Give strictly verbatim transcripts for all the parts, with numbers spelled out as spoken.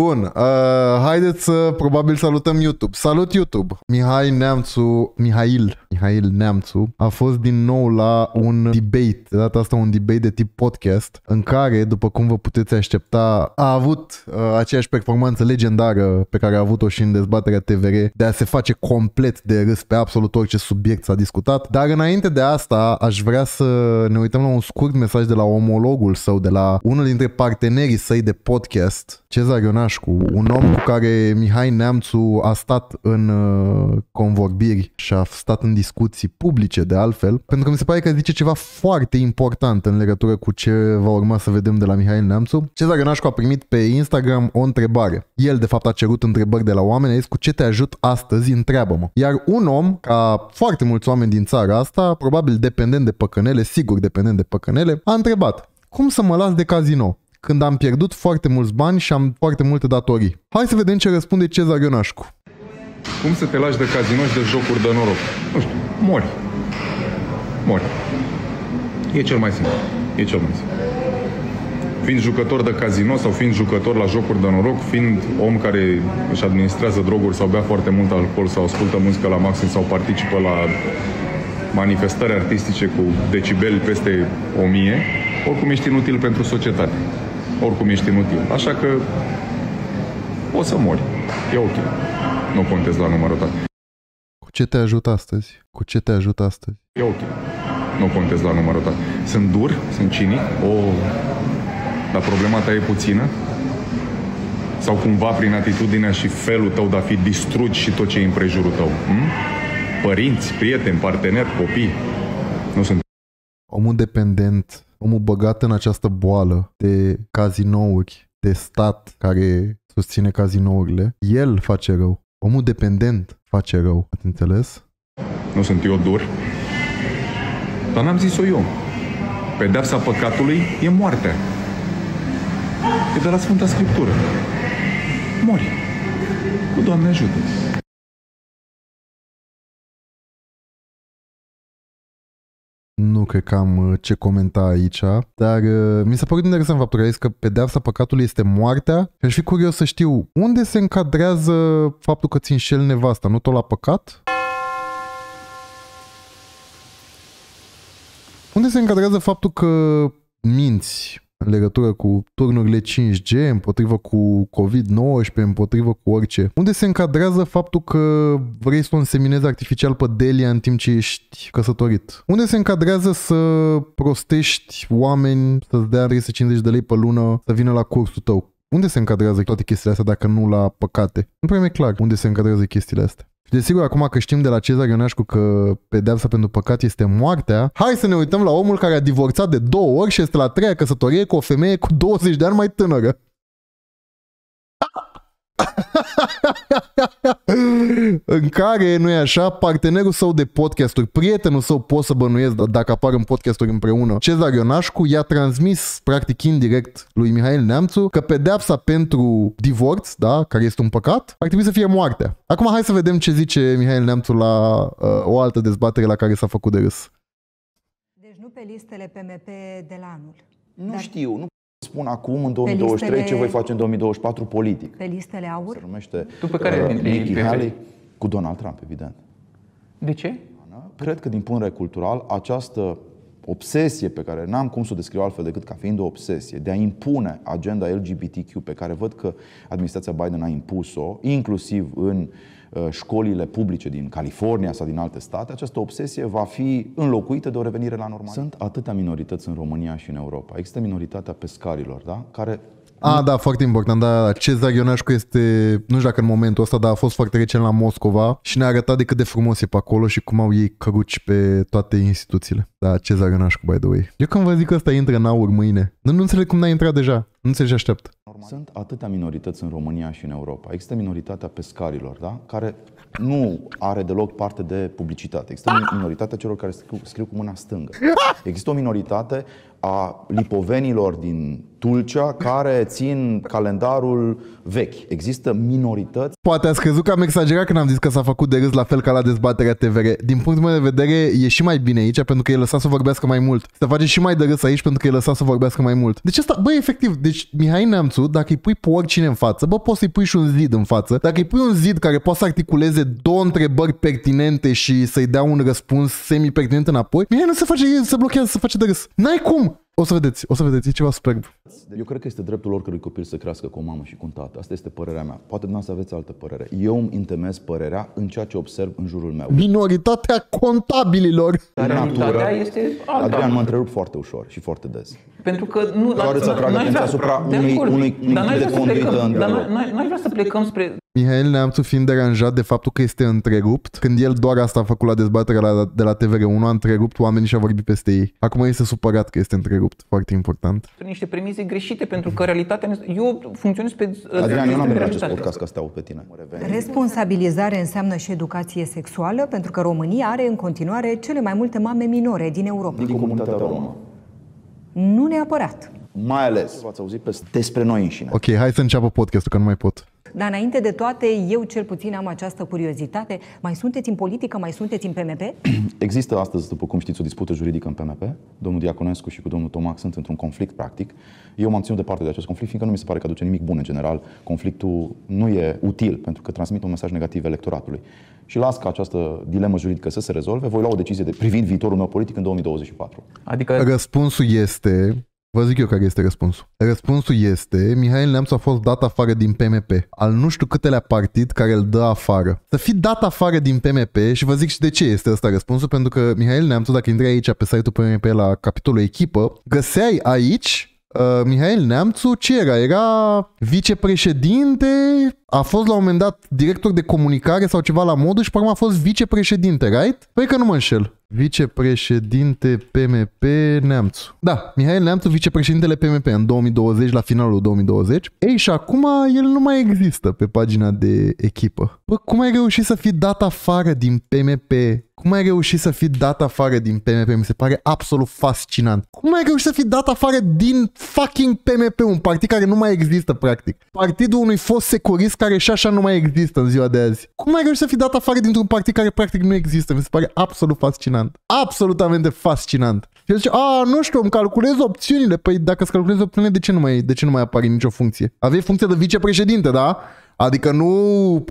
Bun, uh, haideți să probabil salutăm YouTube. Salut YouTube! Mihai Neamțu, Mihail, Mihail Neamțu a fost din nou la un debate, de data asta un debate de tip podcast, în care, după cum vă puteți aștepta, a avut uh, aceeași performanță legendară pe care a avut-o și în dezbaterea T V R, de a se face complet de râs pe absolut orice subiect s-a discutat. Dar înainte de asta aș vrea să ne uităm la un scurt mesaj de la omologul său, de la unul dintre partenerii săi de podcast, Cezar Ionașcu, un om cu care Mihai Neamțu a stat în uh, convorbiri și a stat în discuții publice de altfel, pentru că mi se pare că zice ceva foarte important în legătură cu ce va urma să vedem de la Mihai Neamțu. Cezar Ionașcu a primit pe Instagram o întrebare. El de fapt a cerut întrebări de la oameni, a zis: cu ce te ajut astăzi, întreabă-mă. Iar un om, ca foarte mulți oameni din țara asta, probabil dependent de păcănele, sigur dependent de păcănele, a întrebat: cum să mă las de casino când am pierdut foarte mulți bani și am foarte multe datorii? Hai să vedem ce răspunde Cezar Ionașcu. Cum să te lași de casino și de jocuri de noroc? Nu știu, mori. Mori. E cel mai simplu. E cel mai simplu. Fiind jucător de casino sau fiind jucător la jocuri de noroc, fiind om care își administrează droguri sau bea foarte mult alcool sau ascultă muzică la maxim sau participă la manifestări artistice cu decibeli peste o mie, oricum ești inutil pentru societate. Oricum ești inutil. Așa că o să mori. E ok. Nu contez la numărul tău. Cu ce te ajut astăzi? Cu ce te ajut astăzi? E ok. Nu contez la numărul tău. Sunt dur, sunt cinic. Oh. Dar problema ta e puțină? Sau cumva prin atitudinea și felul tău de a fi distrugi și tot ce e în prejurul tău? Hm? Părinți, prieteni, parteneri, copii. Nu sunt. Omul dependent, omul băgat în această boală de cazinouri, de stat care susține cazinourile, el face rău. Omul dependent face rău. Ați înțeles? Nu sunt eu dur, dar n-am zis-o eu. Pedeapsa păcatului e moartea. E de la Sfânta Scriptură. Mori. Cu Doamne ajută. Nu cred că am ce comenta aici, dar uh, mi s-a părut interesant faptul că a zis că pedeapsa păcatului este moartea și aș fi curios să știu unde se încadrează faptul că ți înșeli nevasta, nu tot la păcat? Unde se încadrează faptul că minți în legătură cu turnurile cinci G, împotrivă cu COVID nouăsprezece, împotrivă cu orice? Unde se încadrează faptul că vrei să o înseminezi artificial pe Delia în timp ce ești căsătorit? Unde se încadrează să prostești oameni, să-ți dea trei sute cincizeci de lei pe lună să vină la cursul tău? Unde se încadrează toate chestiile astea dacă nu la păcate? Nu prea mi-e clar unde se încadrează chestiile astea. Și desigur, acum că știm de la Cezar Ionașcu că pedeapsa pentru păcat este moartea, hai să ne uităm la omul care a divorțat de două ori și este la treia căsătorie cu o femeie cu douăzeci de ani mai tânără. În care, nu e așa, partenerul său de podcasturi, prietenul său, pot să bănuiesc dacă apar în podcasturi împreună, Cezar Ionașcu i-a transmis practic indirect lui Mihai Neamțu că pedeapsa pentru divorț, da, care este un păcat, ar trebui să fie moartea. Acum hai să vedem ce zice Mihai Neamțu la uh, o altă dezbatere la care s-a făcut de râs. Deci nu pe listele P M P de la anul. Nu dar... știu, nu spun acum, în două mii douăzeci și trei, listele... ce voi face în două mii douăzeci și patru politic. Pe listele AUR? Se numește după care uh, Nikki Haley cu Donald Trump, evident. De ce? Cred că din punct de vedere cultural, această obsesie pe care n-am cum să o descriu altfel decât ca fiind o obsesie, de a impune agenda L G B T Q pe care văd că administrația Biden a impus-o, inclusiv în școlile publice din California sau din alte state, această obsesie va fi înlocuită de o revenire la normal. Sunt atâtea minorități în România și în Europa. Există minoritatea pescarilor, da? Care... A, da, foarte important, da, Cezar Ionașcu este, nu știu dacă în momentul ăsta, dar a fost foarte recent la Moscova și ne-a arătat de cât de frumos e pe acolo și cum au ei căruci pe toate instituțiile. Da, Cezar Ionașcu, by the way. Eu când vă zic că ăsta intră în AUR mâine, nu, nu înțeleg cum n-a intrat deja, nu se așteaptă. Sunt atâtea minorități în România și în Europa. Există minoritatea pescarilor, da? Care nu are deloc parte de publicitate. Există minoritatea celor care scriu, scriu cu mâna stângă. Există o minoritate a lipovenilor din Tulcea care țin calendarul vechi. Există minorități. Poate ați crezut că am exagerat când am zis că s-a făcut de râs la fel ca la dezbaterea T V R. Din punctul meu de vedere e și mai bine aici pentru că e lăsat să vorbească mai mult. Se face și mai de râs aici pentru că e lăsat să vorbească mai mult. Deci asta, băi, efectiv, deci Deci Mihai Neamțu, dacă îi pui pe oricine în față, bă, poți să-i pui și un zid în față, dacă îi pui un zid care poate să articuleze două întrebări pertinente și să-i dea un răspuns semi-pertinent înapoi, Mihai nu se face, se blochează, se face de râs. N-ai cum! O să vedeți, o să vedeți, e ceva superb. Eu cred că este dreptul oricărui copil să crească cu o mamă și cu un tată. Asta este părerea mea. Poate dumneavoastră aveți altă părere. Eu îmi intemez părerea în ceea ce observ în jurul meu. Minoritatea contabililor. Realitatea este alta. Adrian, mă întrerup foarte ușor și foarte des. Pentru că nu... Doar îți atrag atenția asupra unui unui de conduită în dialog. Dar n-ai vrea să plecăm spre... Mihail Neamțu fiind deranjat de faptul că este întrerupt, când el doar asta a făcut la dezbaterea de la T V R unu, a întrerupt oamenii și a vorbit peste ei. Acum este supărat că este întrerupt, foarte important. Sunt niște premise greșite, pentru că realitatea... Eu funcționez pe... Adrian, eu n-am venit la acest podcast ca să te aud pe tine. Responsabilizare înseamnă și educație sexuală, pentru că România are în continuare cele mai multe mame minore din Europa. Din comunitatea română. Nu neapărat. Mai ales v-ați auzit pe... despre noi înșine. Ok, hai să înceapă podcastul, că nu mai pot. Dar înainte de toate, eu cel puțin am această curiozitate. Mai sunteți în politică? Mai sunteți în P M P? Există astăzi, după cum știți, o dispută juridică în P M P. Domnul Diaconescu și cu domnul Tomac sunt într-un conflict practic. Eu m-am ținut departe de acest conflict, fiindcă nu mi se pare că aduce nimic bun în general. Conflictul nu e util, pentru că transmite un mesaj negativ electoratului. Și las ca această dilemă juridică să se rezolve. Voi lua o decizie de privind viitorul meu politic în două mii douăzeci și patru. Adică... Răspunsul este... Vă zic eu care este răspunsul. Răspunsul este, Mihai Neamțu a fost dat afară din P M P, al nu știu câtelea partid care îl dă afară. Să fii dat afară din P M P, și vă zic și de ce este ăsta răspunsul, pentru că Mihai Neamțu, dacă intrai aici pe site-ul P M P la capitolul echipă, găseai aici... Uh, Mihail Neamțu ce era? Era vicepreședinte, a fost la un moment dat director de comunicare sau ceva la modul și pe urmă a fost vicepreședinte, right? Păi că nu mă înșel. Vicepreședinte P M P Neamțu. Da, Mihail Neamțu vicepreședintele P M P în două mii douăzeci, la finalul două mii douăzeci. Ei, și acum el nu mai există pe pagina de echipă. Bă, cum ai reușit să fii dat afară din P M P? Cum ai reușit să fii dat afară din P M P? Mi se pare absolut fascinant. Cum ai reușit să fii dat afară din fucking P M P, un partid care nu mai există, practic. Partidul unui fost securist care și așa nu mai există în ziua de azi. Cum ai reușit să fii dat afară dintr-un partid care practic nu există? Mi se pare absolut fascinant. Absolutamente fascinant. Și zice, a, nu știu, îmi calculez opțiunile. Păi dacă îți calculezi opțiunile, de ce nu mai, de ce nu mai apare nicio funcție? Aveai funcție de vicepreședinte, da? Adică nu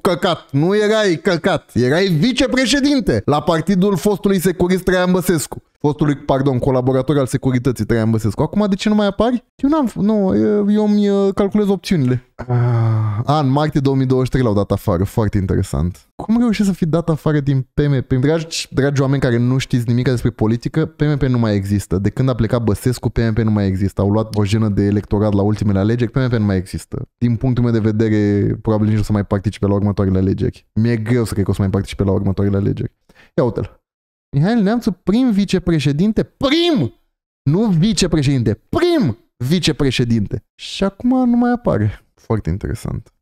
căcat, nu erai căcat, erai vicepreședinte la partidul fostului securist Traian Băsescu. Fostului, pardon, colaborator al securității Traian Băsescu. Acum de ce nu mai apari? Eu n-am, nu, eu, eu îmi calculez opțiunile. A, în martie două mii douăzeci și trei l-au dat afară, foarte interesant. Cum reușești să fii dat afară din P M P? Dragi, dragi oameni care nu știți nimic despre politică, P M P nu mai există. De când a plecat Băsescu, P M P nu mai există. Au luat o jenă de electorat la ultimele alegeri, P M P nu mai există. Din punctul meu de vedere, probabil nici nu o să mai participe la următoarele alegeri. Mi-e greu să cred că o să mai participe la următoarele alegeri. Ia uite-l. Mihai Neamțu, prim vicepreședinte, prim, nu vicepreședinte, prim vicepreședinte. Și acum nu mai apare. Foarte interesant.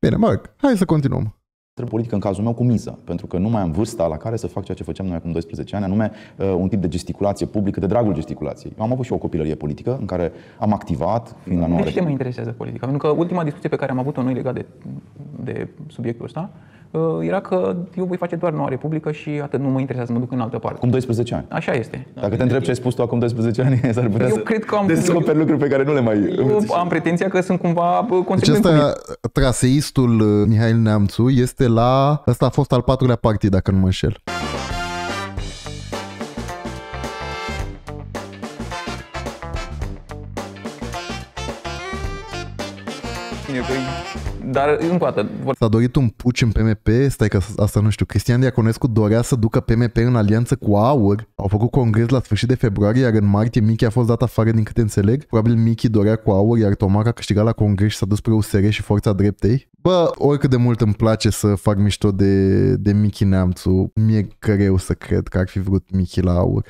Bine, Marc, hai să continuăm. Politică în cazul meu cu miză, pentru că nu mai am vârsta la care să fac ceea ce făceam noi acum doisprezece ani, anume un tip de gesticulație publică, de dragul gesticulației. Am avut și o copilărie politică în care am activat, fiind la nouă. De ce mă interesează politica? Pentru că ultima discuție pe care am avut-o noi legat de, de subiectul ăsta era că eu voi face doar Noua Republică și atât, nu mă interesează, mă duc în altă parte. Cum doisprezece ani. Așa este. Dacă te întreb ce ai spus tu acum doisprezece ani, s-ar putea eu să cred că am descoperi eu... lucruri pe care nu le mai... Eu am pretenția că sunt cumva consecvent. Deci ăsta, traseistul Mihai Neamțu este la... Ăsta a fost al patrulea partid, dacă nu mă înșel. Dar încă o dată... S-a dorit un puci în P M P, stai că asta nu știu, Cristian Diaconescu dorea să ducă P M P în alianță cu AUR. Au făcut congres la sfârșit de februarie, iar în martie Michi a fost dat afară din câte înțeleg. Probabil Michi dorea cu AUR, iar Tomac a câștigat la congres și s-a dus spre U S R și Forța Dreptei. Bă, oricât de mult îmi place să fac mișto de, de Michi Neamțu, mi-e greu să cred că ar fi vrut Michi la AUR.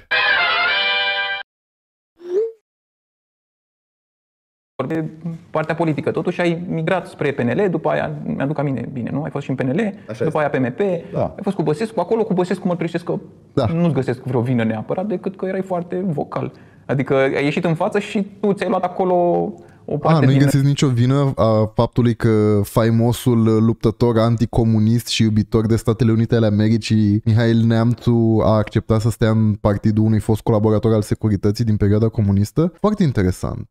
Pe partea politică. Totuși ai migrat spre P N L, după aia, mi-aduc aminte bine, nu? Ai fost și în P N L, așa după aia P M P, da. Ai fost cu Băsescu, acolo cu Băsescu mă trăiesc că da. Nu-ți găsesc vreo vină neapărat, decât că erai foarte vocal. Adică ai ieșit în față și tu ți-ai luat acolo O parte a, nu-i din... găsesc nicio vină a faptului că faimosul luptător anticomunist și iubitor de Statele Unite ale Americii, Mihai Neamțu, a acceptat să stea în partidul unui fost colaborator al securității din perioada comunistă? Foarte interesant.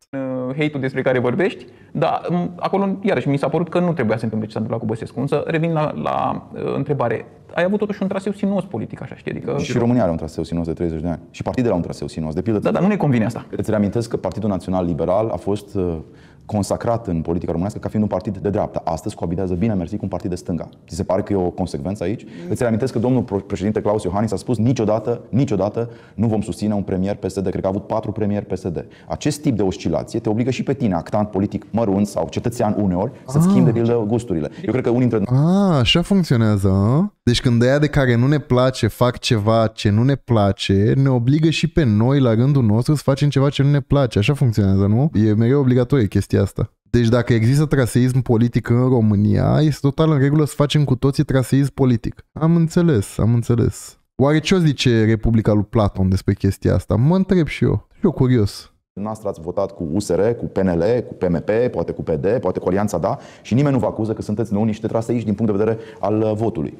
Hate-ul despre care vorbești, dar acolo, iarăși, mi s-a părut că nu trebuia să întâmple ce s-a întâmplat cu Băsescu. Însă revin la, la uh, întrebare. Ai avut totuși un traseu sinuos politic, așa știi? Adică... Și România are un traseu sinuos de treizeci de ani. Și partidele au un traseu sinuos. De pildă. Da, dar nu ne convine asta. Îți reamintesc că Partidul Național Liberal a fost uh, consacrat în politica românească ca fiind un partid de dreapta. Astăzi coabidează bine mersi cu un partid de stânga. Ți se pare că e o consecvență aici? Mm. Îți reamintesc că domnul președinte Claus Iohannis a spus niciodată, niciodată nu vom susține un premier P S D. Cred că a avut patru premieri P S D. Acest tip de oscilație te obligă și pe tine, actant politic mărunt sau cetățean uneori, să-ți ah. schimbi de gusturile. Eu cred că unii dintre noi. Ah, așa funcționează. A? Deci când aia de care nu ne place fac ceva ce nu ne place, ne obligă și pe noi la rândul nostru să facem ceva ce nu ne place. Așa funcționează, nu? E mereu obligatorie chestia asta. Deci dacă există traseism politic în România, este total în regulă să facem cu toții traseism politic. Am înțeles, am înțeles. Oare ce o zice Republica lui Platon despre chestia asta? Mă întreb și eu. Și eu curios. Dumneavoastră ați votat cu U S R, cu P N L, cu P M P, poate cu P D, poate cu Alianța Da și nimeni nu vă acuză că sunteți noi niște traseiști din punct de vedere al votului.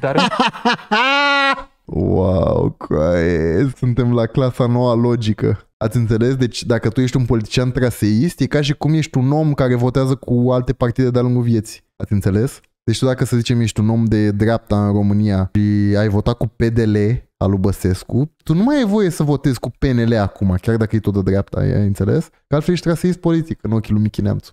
Dar... Wow, coaie. Suntem la clasa noua logică. Ați înțeles? Deci dacă tu ești un politician traseist, e ca și cum ești un om care votează cu alte partide de-a lungul vieții. Ați înțeles? Deci tu dacă, să zicem, ești un om de dreapta în România și ai votat cu P D L al lui Băsescu, tu nu mai ai voie să votezi cu P N L acum, chiar dacă e tot de dreapta, ai înțeles? Că altfel ești traseist politic în ochii lui Michi Neamțu.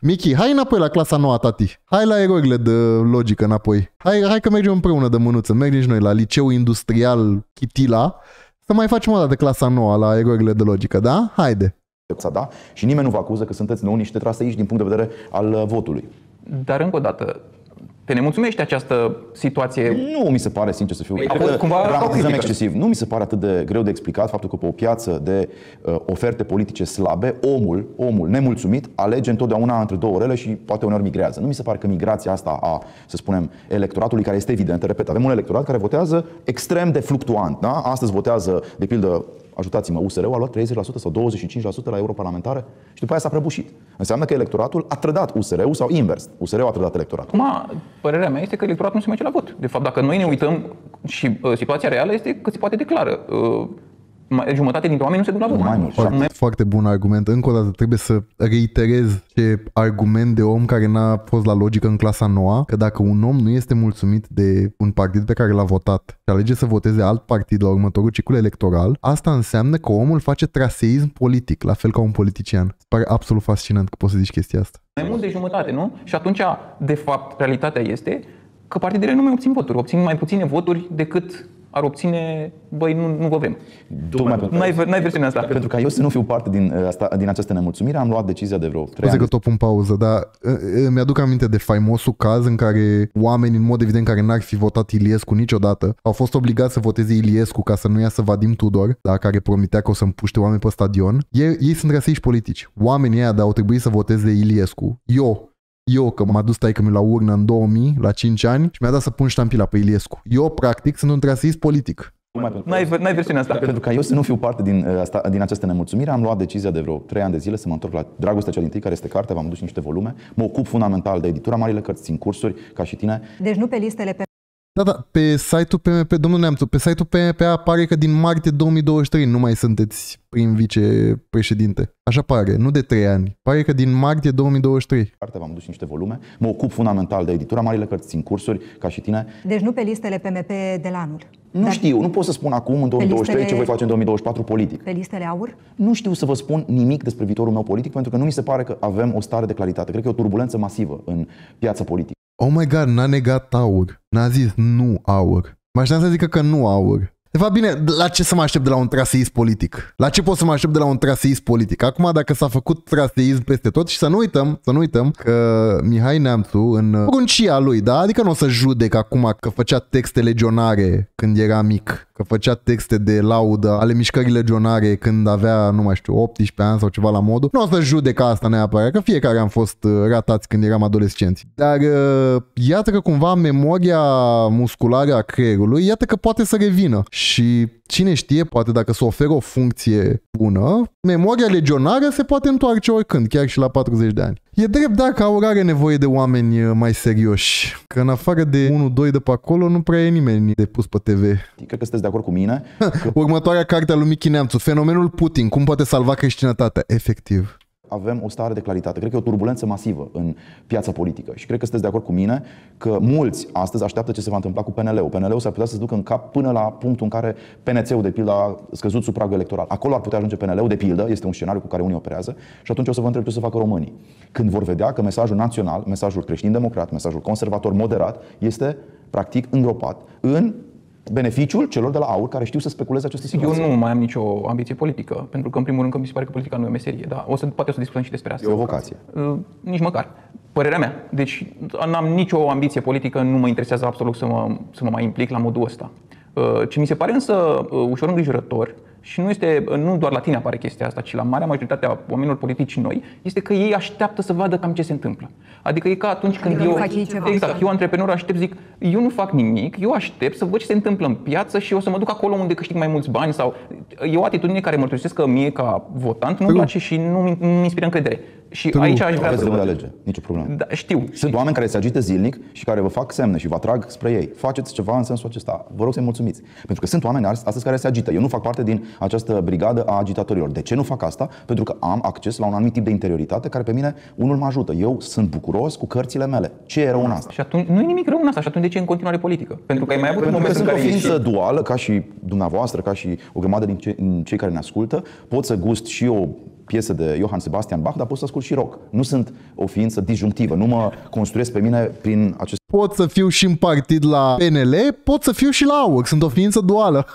Michi, hai înapoi la clasa nouă, tati. Hai la erorile de logică înapoi. Hai, hai că mergem împreună de mânuță. Mergem și noi la Liceul Industrial Chitila să mai facem o dată clasa nouă la erorile de logică, da? Haide! Da? Și nimeni nu vă acuză că sunteți noi niște traseiști din punct de vedere al votului. Dar încă o dată... Te nemulțumește această situație? Nu mi se pare, sincer să fiu. Apoi, cumva dramatizăm excesiv. Nu mi se pare atât de greu de explicat faptul că pe o piață de uh, oferte politice slabe, omul, omul nemulțumit alege întotdeauna între două rele și poate uneori migrează. Nu mi se pare că migrația asta a, să spunem, electoratului, care este evidentă, repet, avem un electorat care votează extrem de fluctuant, da? Astăzi votează, de pildă, ajutați-mă, U S R-ul a luat treizeci la sută sau douăzeci și cinci la sută la europarlamentare și după aia s-a prăbușit. Înseamnă că electoratul a trădat U S R-ul sau invers. U S R-ul a trădat electoratul. Acum, părerea mea este că electoratul nu se merge la vot. De fapt, dacă noi ne uităm și uh, situația reală este că se poate declară. Uh, jumătate dintre oameni nu se duc la vot. Mai mult. Foarte, foarte bun argument. Încă o dată trebuie să reiterez ce argument de om care n-a fost la logică în clasa noua, că dacă un om nu este mulțumit de un partid pe care l-a votat și alege să voteze alt partid la următorul ciclu electoral, asta înseamnă că omul face traseism politic, la fel ca un politician. Pare absolut fascinant că poți să zici chestia asta. Mai mult de jumătate, nu? Și atunci, de fapt, realitatea este că partidele nu mai obțin voturi, obțin mai puține voturi decât ar obține, băi, nu, nu vă vrem. N-ai versiunea asta. Pentru ca eu să nu fiu parte din, asta, din această nemulțumire, am luat decizia de vreo trei ani. Că tot pun pauză, dar mi-aduc aminte de faimosul caz în care oameni, în mod evident, care n-ar fi votat Iliescu niciodată, au fost obligați să voteze Iliescu ca să nu iasă Vadim Tudor, da, care promitea că o să împuște oameni pe stadion. Ei, ei sunt traseiști politici. Oamenii aia, dar au trebuit să voteze Iliescu. Eu... Eu, că m-a dus taică-mi la urnă în două mii, la cinci ani, și mi-a dat să pun ștampila pe Iliescu. Eu, practic, sunt un traseist politic. N-ai, n-ai versiunea asta. Pentru ca eu să nu fiu parte din, asta, din această nemulțumire, am luat decizia de vreo trei ani de zile să mă întorc la Dragostea cea din tâi, care este carte, v-am dus niște volume. Mă ocup fundamental de editura Marile Cărți, țin cursuri, ca și tine. Deci nu pe listele pe... Da, da, pe site-ul P M P, domnul Neamțu, pe site-ul P M P apare că din martie două mii douăzeci și trei nu mai sunteți prim vicepreședinte. Așa pare, nu de trei ani. Pare că din martie două mii douăzeci și trei. V-am dus niște volume, mă ocup fundamental de editura Marile Cărți, țin cursuri, ca și tine. Deci nu pe listele P M P de la anul. Nu Dar știu, nu pot să spun acum, în două mii douăzeci și trei, listele... ce voi face în două mii douăzeci și patru politic. Pe listele AUR? Nu știu să vă spun nimic despre viitorul meu politic, pentru că nu mi se pare că avem o stare de claritate. Cred că e o turbulență masivă în piața politică. Oh my god, n-a negat AUR. N-a zis nu AUR. Mă așteptam să zică că nu AUR. De fapt, bine, la ce să mă aștept de la un traseism politic? La ce pot să mă aștept de la un traseism politic? Acum, dacă s-a făcut traseism peste tot, și să nu uităm, să nu uităm că Mihai Neamțu, în pruncia lui, da? Adică nu o să judec acum că făcea texte legionare când era mic, că făcea texte de laudă ale mișcării legionare când avea, nu mai știu, optsprezece ani sau ceva la modul. Nu o să judec asta neapărat, că fiecare am fost ratați când eram adolescenți. Dar iată că cumva memoria musculară a creierului, iată că poate să revină. Și cine știe, poate dacă se oferă o funcție bună, memoria legionară se poate întoarce oricând, chiar și la patruzeci de ani. E drept dacă AUR are nevoie de oameni mai serioși, că în afară de unu doi de pe acolo nu prea e nimeni de pus pe T V. Cred că sunteți de acord cu mine. Că... Următoarea carte a lui Mihai Neamțu, Fenomenul Putin, cum poate salva creștinătatea, efectiv. Avem o stare de claritate. Cred că e o turbulență masivă în piața politică și cred că sunteți de acord cu mine că mulți astăzi așteaptă ce se va întâmpla cu P N L-ul. P N L-ul s-ar putea să se ducă în cap până la punctul în care P N C-ul, de pildă, a scăzut sub pragul electoral. Acolo ar putea ajunge P N L-ul, de pildă, este un scenariu cu care unii operează, și atunci o să vă întreb ce o să facă românii. Când vor vedea că mesajul național, mesajul creștin-democrat, mesajul conservator moderat este practic îngropat în beneficiul celor de la AUR care știu să speculeze aceste situații. Eu nu mai am nicio ambiție politică, pentru că în primul rând că mi se pare că politica nu e o meserie, dar o să, poate o să discutăm și despre asta. E o vocație. Nici măcar. Părerea mea. Deci n-am nicio ambiție politică, nu mă interesează absolut să mă, să mă mai implic la modul ăsta. Ce mi se pare însă ușor îngrijorător, și nu este, nu doar la tine apare chestia asta, ci la marea majoritatea oamenilor politici noi, este că ei așteaptă să vadă cam ce se întâmplă. Adică e ca atunci când că eu, exact, eu antreprenor aștept, zic, eu nu fac nimic, eu aștept să văd ce se întâmplă în piață și o să mă duc acolo unde câștig mai mulți bani. Sau e o atitudine care mărturisesc că mie ca votant nu-mi place și nu mi inspiră încredere. Și tu aici aș vrea să vă alege. Nicio problemă. Da, știu. Sunt oameni care se agită zilnic și care vă fac semne și vă atrag spre ei. Faceți ceva în sensul acesta. Vă rog să-i mulțumiți. Pentru că sunt oameni astăzi care se agită. Eu nu fac parte din această brigadă a agitatorilor. De ce nu fac asta? Pentru că am acces la un anumit tip de interioritate care pe mine unul mă ajută. Eu sunt bucuros cu cărțile mele. Ce e rău în asta? Și atunci nu e nimic rău în asta. Și atunci de ce în continuare politică? Pentru că ai mai avut un moment în care ești duală, ca și dumneavoastră, ca și o grămadă din, ce, din cei care ne ascultă, pot să gust și eu piese de Johann Sebastian Bach, dar pot să ascult și rock. Nu sunt o ființă disjunctivă, nu mă construiesc pe mine prin acest... Pot să fiu și în partid la P N L, pot să fiu și la AUR, sunt o ființă duală.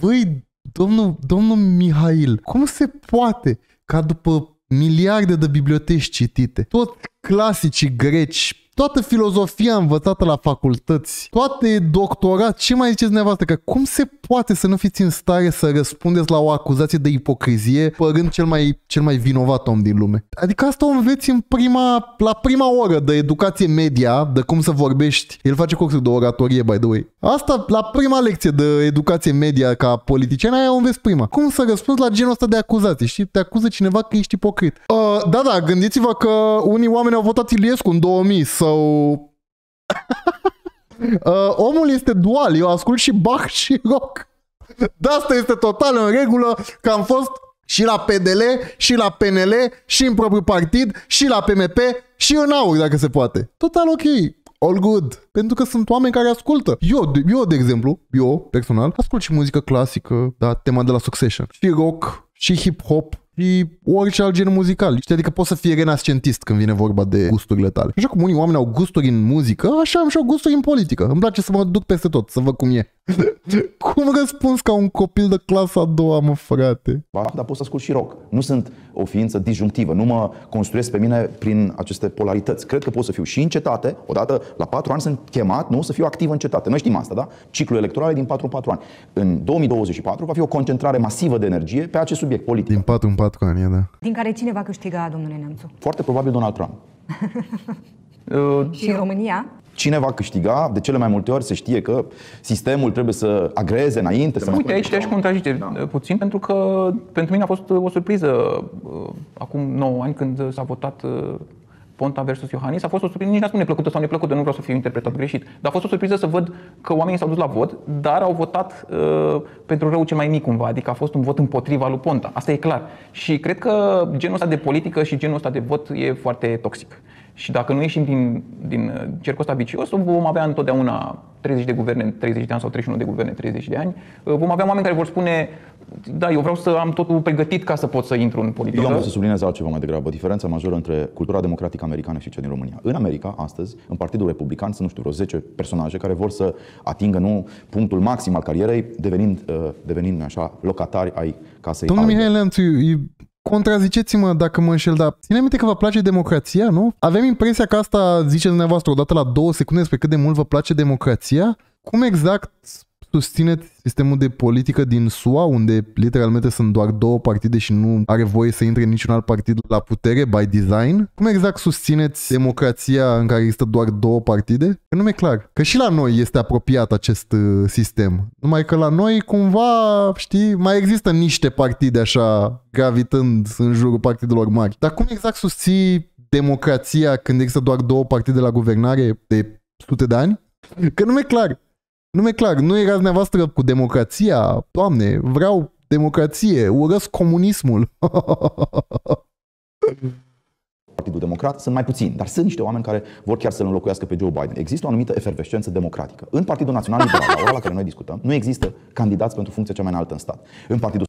Băi, domnul, domnul Mihail, cum se poate ca după miliarde de biblioteci citite, tot clasicii greci, toată filozofia învățată la facultăți, toate doctorat, ce mai ziceți dumneavoastră? Că cum se poate să nu fiți în stare să răspundeți la o acuzație de ipocrizie părând cel mai, cel mai vinovat om din lume? Adică asta o înveți în prima, la prima oră de educație media, de cum să vorbești. El face cursuri de oratorie, by the way. Asta la prima lecție de educație media ca politician, aia o înveți prima. Cum să răspunzi la genul ăsta de acuzații? Știi, te acuză cineva că ești ipocrit. Uh, da, da, gândiți-vă că unii oameni au votat Iliescu în două mii. Sau... uh, omul este dual, eu ascult și Bach și rock. De asta este total în regulă că am fost și la P D L, și la P N L, și în propriul partid, și la P M P, și în AUR, dacă se poate. Total ok, all good. Pentru că sunt oameni care ascultă. Eu, eu de exemplu, eu personal, ascult și muzică clasică, da, tema de la Succession, și rock, și hip-hop, și orice alt gen muzical. Știi, adică poți să fii renascentist când vine vorba de gusturile tale. Așa cum unii oameni au gusturi în muzică, așa am și eu gusturi în politică. Îmi place să mă duc peste tot, să văd cum e. Cum răspunzi ca un copil de clasa a doua, mă, frate? Dar pot să ascult și rock. Nu sunt o ființă disjunctivă. Nu mă construiesc pe mine prin aceste polarități. Cred că pot să fiu și în cetate. Odată la patru ani sunt chemat, nu, să fiu activ în cetate. Noi știm asta, da? Ciclul electoral e din patru în patru ani. În două mii douăzeci și patru va fi o concentrare masivă de energie pe acest subiect politic. Din patru în patru ani, da. Din care cine va câștiga, domnule Neamțu? Foarte probabil Donald Trump. uh, și în România? Cine va câștiga? De cele mai multe ori se știe că sistemul trebuie să agreze înainte. Să Uite, aici te-aș contrazice da. puțin, pentru că pentru mine a fost o surpriză acum nouă ani când s-a votat Ponta versus Iohannis. A fost o surpriză, nici n-a spune plăcută sau neplăcută, nu vreau să fiu interpretat greșit, dar a fost o surpriză să văd că oamenii s-au dus la vot, dar au votat uh, pentru rău cel mai mic cumva, adică a fost un vot împotriva lui Ponta, asta e clar. Și cred că genul ăsta de politică și genul ăsta de vot e foarte toxic. Și dacă nu ieșim din, din cercul ăsta vicios, vom avea întotdeauna treizeci de guverne, treizeci de ani sau treizeci și unu de guverne, treizeci de ani. Vom avea oameni care vor spune, da, eu vreau să am totul pregătit ca să pot să intru în politică. Eu am să subliniez altceva mai degrabă, diferența majoră între cultura democratică americană și cea din România. În America, astăzi, în Partidul Republican, sunt, nu știu, vreo zece personaje care vor să atingă, nu, punctul maxim al carierei, devenind, devenind așa, locatari ai casei. Domnul Mihai Neamțu, contraziceți-mă dacă mă înșel, dar ține minte că vă place democrația, nu? Avem impresia că asta ziceți dumneavoastră odată la două secunde despre cât de mult vă place democrația. Cum exact susțineți sistemul de politică din S U A, unde literalmente sunt doar două partide și nu are voie să intre niciun alt partid la putere, by design? Cum exact susțineți democrația în care există doar două partide? Că nu mi-e clar. Că și la noi este apropiat acest uh, sistem. Numai că la noi, cumva, știi, mai există niște partide așa, gravitând în jurul partidelor mari. Dar cum exact susții democrația când există doar două partide la guvernare de sute de ani? Că nu mi-e clar. Nu mi-e clar, nu erați dumneavoastră cu democrația? Doamne, vreau democrație, urăsc comunismul. Partidul Democrat sunt mai puțini, dar sunt niște oameni care vor chiar să-l înlocuiască pe Joe Biden. Există o anumită efervescență democratică. În Partidul Național Liberal, la ora la care noi discutăm, nu există candidați pentru funcția cea mai înaltă în stat. În Partidul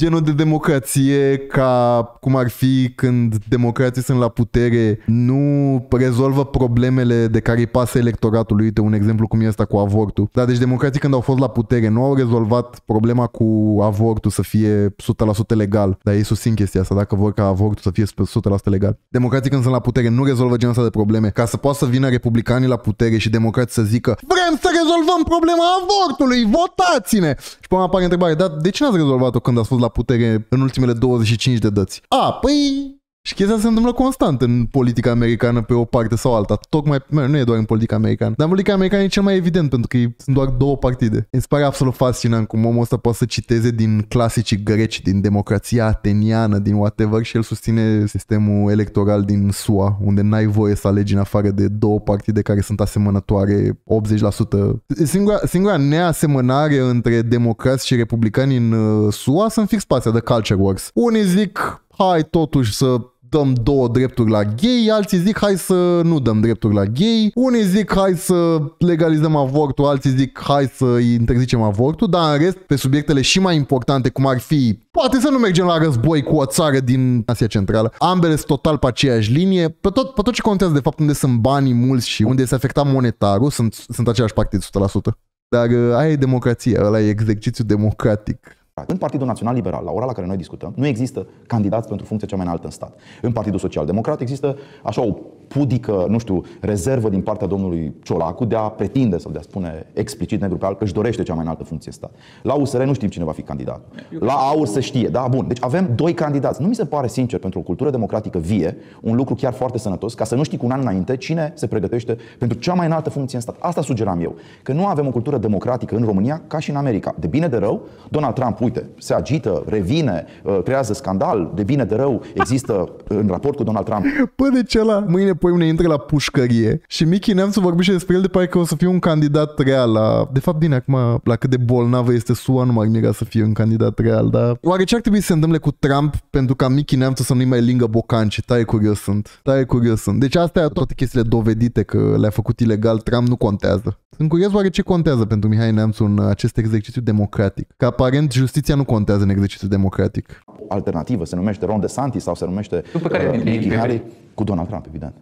genul de democrație ca cum ar fi când democrații sunt la putere, nu rezolvă problemele de care îi pasă electoratul. Uite un exemplu cum e ăsta cu avortul. Dar deci democrații când au fost la putere nu au rezolvat problema cu avortul să fie o sută la sută legal. Dar ei susțin chestia asta dacă vor ca avortul să fie o sută la sută legal. Democrații când sunt la putere nu rezolvă genul ăsta de probleme. Ca să poată să vină republicanii la putere și democrații să zică vrem să rezolvăm problema avortului, votați-ne! Și pe urmă apare întrebare, dar de ce n-ați rezolvat-o când ați fost la la putere în ultimele douăzeci și cinci de dăți? A, păi... Și chestia se întâmplă constant în politica americană pe o parte sau alta. Tocmai, nu e doar în politica americană. Dar în politica americană e cel mai evident pentru că sunt doar două partide. Îmi pare absolut fascinant cum omul ăsta poate să citeze din clasicii greci, din democrația ateniană, din whatever, și el susține sistemul electoral din S U A, unde n-ai voie să alegi în afară de două partide care sunt asemănătoare optzeci la sută. Singura, singura neasemănare între democrați și republicani în S U A sunt fix partea de culture wars. Unii zic hai totuși să dăm două drepturi la gay, alții zic hai să nu dăm drepturi la gay, unii zic hai să legalizăm avortul, alții zic hai să interzicem avortul, dar în rest pe subiectele și mai importante cum ar fi poate să nu mergem la război cu o țară din Asia Centrală, ambele sunt total pe aceeași linie, pe tot, pe tot ce contează de fapt unde sunt banii mulți și unde se afecta monetarul, sunt, sunt același partid o sută la sută. Dar aia e democrație, ăla e exercițiu democratic. În Partidul Național Liberal, la ora la care noi discutăm, nu există candidați pentru funcția cea mai înaltă în stat. În Partidul Social Democrat există așa o pudică, nu știu, rezervă din partea domnului Ciolacu de a pretinde sau de a spune explicit, negru pe alb, că își dorește cea mai înaltă funcție stat. La U S R nu știm cine va fi candidat. La AUR se știe. Da, bun. Deci avem doi candidați. Nu mi se pare sincer pentru o cultură democratică vie un lucru chiar foarte sănătos ca să nu știi cu un an înainte cine se pregătește pentru cea mai înaltă funcție în stat. Asta sugeram eu, că nu avem o cultură democratică în România ca și în America. De bine de rău, Donald Trump, uite, se agită, revine, creează scandal, de bine de rău, există în raport cu Donald Trump. Păi de ce la mâine poimne intră la pușcărie și Mihai Neamțu vorbește despre el de pare că o să fie un candidat real la... De fapt, bine, acum, la cât de bolnavă este S U A, nu m-ar mira să fie un candidat real, dar... Oare ce ar trebui să se întâmple cu Trump pentru ca Mihai Neamțu să nu-i mai lingă bocanci? Tare curios sunt. Tare curios sunt. Deci astea e toate chestiile dovedite că le-a făcut ilegal, Trump nu contează. Sunt curios oare ce contează pentru Mihai Neamțu în acest exercițiu democratic. Că aparent justiția nu contează în exercițiul democratic. Alternativă, se numește Ron DeSantis sau se numește după care uh, Nikki Haley cu Donald Trump, evident.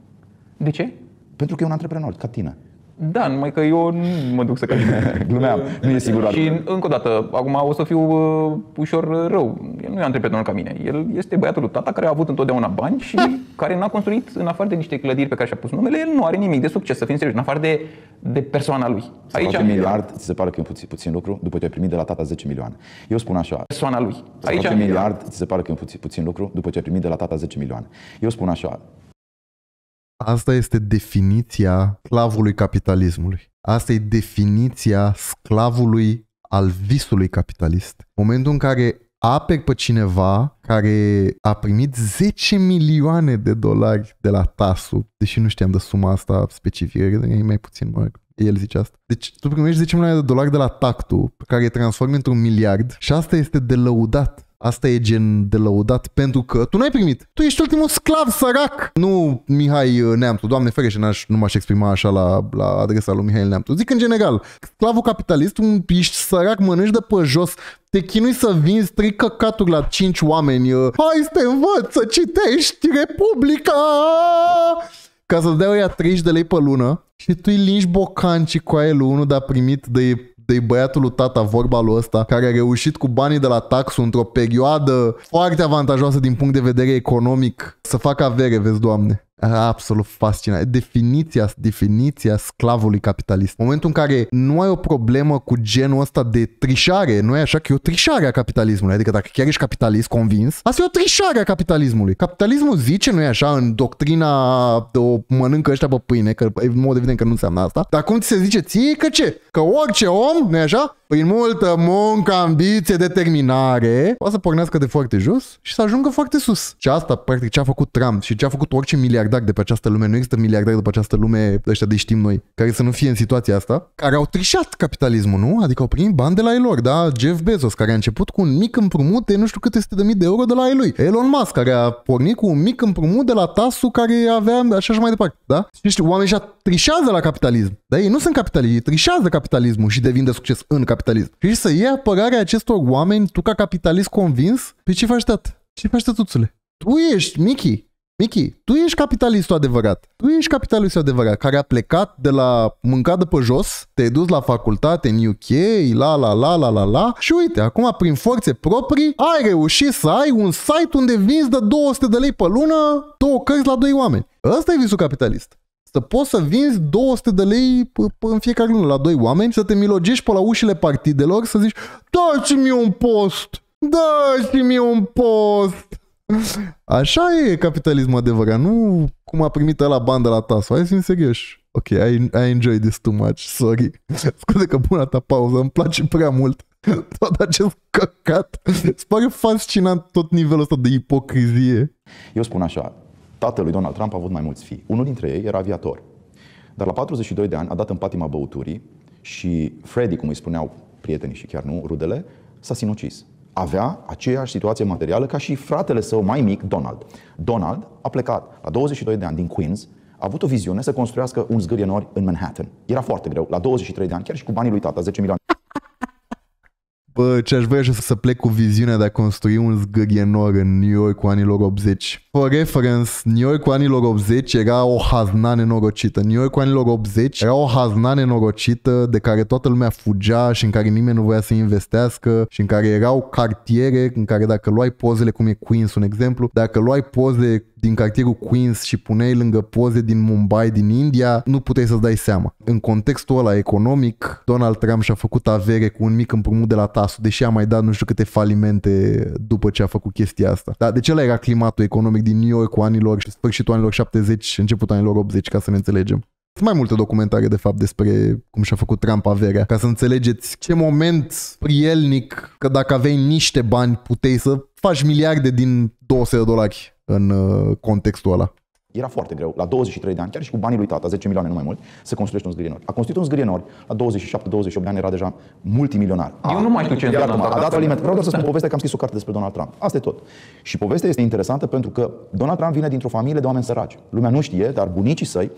De ce? Pentru că e un antreprenor, ca tine. Da, numai că eu nu mă duc să calific. Glumeam, nu e sigur. Și încă o dată, acum o să fiu uh, ușor rău. El nu e antreprenor ca mine. El este băiatul lui tata care a avut întotdeauna bani și care n-a construit, în afară de niște clădiri pe care și-a pus numele, el nu are nimic de succes, să fim serios, în afară de, de persoana lui. Aici un miliard, ți se pare că e puțin, puțin lucru, după ce ai primit de la tata zece milioane. Eu spun așa. Persoana lui. Aici un miliard, ți se pare că e puțin, puțin lucru, după ce ai primit de la tata zece milioane. Eu spun așa. Asta este definiția sclavului capitalismului. Asta e definiția sclavului al visului capitalist. Momentul în care aperi pe cineva care a primit zece milioane de dolari de la tasul, deși nu știam de suma asta specifică, e mai puțin, mă, el zice asta. Deci tu primești zece milioane de dolari de la tactul, pe care îi transformi într-un miliard și asta este de lăudat. Asta e gen de lăudat pentru că tu n-ai primit. Tu ești ultimul sclav sărac. Nu Mihai Neamțu. Doamne ferește, nu m-aș exprima așa la, la adresa lui Mihai Neamțu. Zic în general, sclavul capitalist, un ești sărac, mănânci de pe jos, te chinui să vinzi trei căcaturi la cinci oameni. Hai să te învăț să citești Republica! Ca să-ți dea ăia treizeci de lei pe lună și tu îi lingi bocancii cu aia lui unul de a primit de... de băiatul lui tata, vorba lui ăsta, care a reușit cu banii de la taxul într-o perioadă foarte avantajoasă din punct de vedere economic să facă avere, vezi, Doamne. absolut fascinant. Definiția, definiția sclavului capitalist. În momentul în care nu ai o problemă cu genul ăsta de trișare, nu e așa că e o trișare a capitalismului. Adică dacă chiar ești capitalist convins, asta e o trișare a capitalismului. Capitalismul zice, nu e așa, în doctrina o mănâncă ăștia pe pâine, că în mod evident că nu înseamnă asta. Dar cum ți se zice ție că ce? Că orice om, nu e așa? Prin multă muncă, ambiție, determinare, poate să pornească de foarte jos și să ajungă foarte sus. Și asta, practic, ce a făcut Trump și ce a făcut orice miliardar de pe această lume. Nu există miliardari de pe această lume, ăștia de știm noi, care să nu fie în situația asta, care au trișat capitalismul, nu? Adică au primit bani de la ei lor, da? Jeff Bezos, care a început cu un mic împrumut de nu știu câte sute de mii de euro de la ei lui. Elon Musk, care a pornit cu un mic împrumut de la tasul care avea așa și mai departe, da? Și știu, oamenii ăștia trișează la capitalism, da? Ei nu sunt capitaliști, ei trișează capitalismul și devin de succes în capitalism. Și să iei apărarea acestor oameni, tu ca capitalist convins, pe ce faci dat? Ce faci dat, tuțule? Tu ești, Michi, Michi, tu ești capitalistul adevărat. Tu ești capitalistul adevărat, care a plecat de la mâncat de pe jos, te-ai dus la facultate în U K, la la la la la la, și uite, acum prin forțe proprii ai reușit să ai un site unde vinzi de două sute de lei pe lună două cărți la doi oameni. Ăsta e visul capitalist. Să poți să vinzi două sute de lei în fiecare lună la doi oameni, să te milogești pe la ușile partidelor, să zici dați-mi un post, dați-mi un post. Așa e capitalismul adevărat, nu cum a primit ăla bandă la tasul. Hai să fim serioși. Ok, I, I enjoy this too much, sorry. Scuze că pun ta pauză, îmi place prea mult tot acest căcat. Îți pare fascinant tot nivelul ăsta de ipocrizie. Eu spun așa. Tatălui Donald Trump a avut mai mulți fii. Unul dintre ei era aviator. Dar la patruzeci și doi de ani a dat în patima băuturii și Freddy, cum îi spuneau prietenii și chiar nu, rudele, s-a sinucis. Avea aceeași situație materială ca și fratele său mai mic, Donald. Donald a plecat la douăzeci și doi de ani din Queens, a avut o viziune să construiască un zgârie nori în Manhattan. Era foarte greu, la douăzeci și trei de ani, chiar și cu banii lui tata, zece milioane. Bă, ce-aș vrea să plec cu viziunea de a construi un zgârienor în New York cu anilor optzeci. For reference, New York cu anilor optzeci era o hazna nenorocită. New York cu anilor optzeci era o hazna nenorocită de care toată lumea fugea și în care nimeni nu voia să investească și în care erau cartiere în care dacă luai pozele, cum e Queens un exemplu, dacă luai poze din cartierul Queens și puneai lângă poze din Mumbai, din India, nu puteai să-ți dai seama. În contextul ăla economic, Donald Trump și-a făcut avere cu un mic împrumut de la tasul, deși a mai dat nu știu câte falimente după ce a făcut chestia asta. Dar de ce ăla era climatul economic din New York cu anilor, sfârșitul anilor șaptezeci, începutul anilor optzeci, ca să ne înțelegem. Sunt mai multe documentare, de fapt, despre cum și-a făcut Trump averea, ca să înțelegeți ce moment prielnic că dacă aveai niște bani, puteai să faci miliarde din două sute de dolari. În contextul ăla. Era foarte greu, la douăzeci și trei de ani, chiar și cu banii lui tata, zece milioane, nu mai mult, să construiești un zgârie nori. A construit un zgârie nori, la douăzeci și șapte douăzeci și opt de ani era deja multimilionar. Eu a, nu mai știu ce înseamnă. A dat aliment. Vreau doar să spun povestea că am scris o carte despre Donald Trump. Asta e tot. Și povestea este interesantă pentru că Donald Trump vine dintr-o familie de oameni săraci. Lumea nu știe, dar bunicii săi,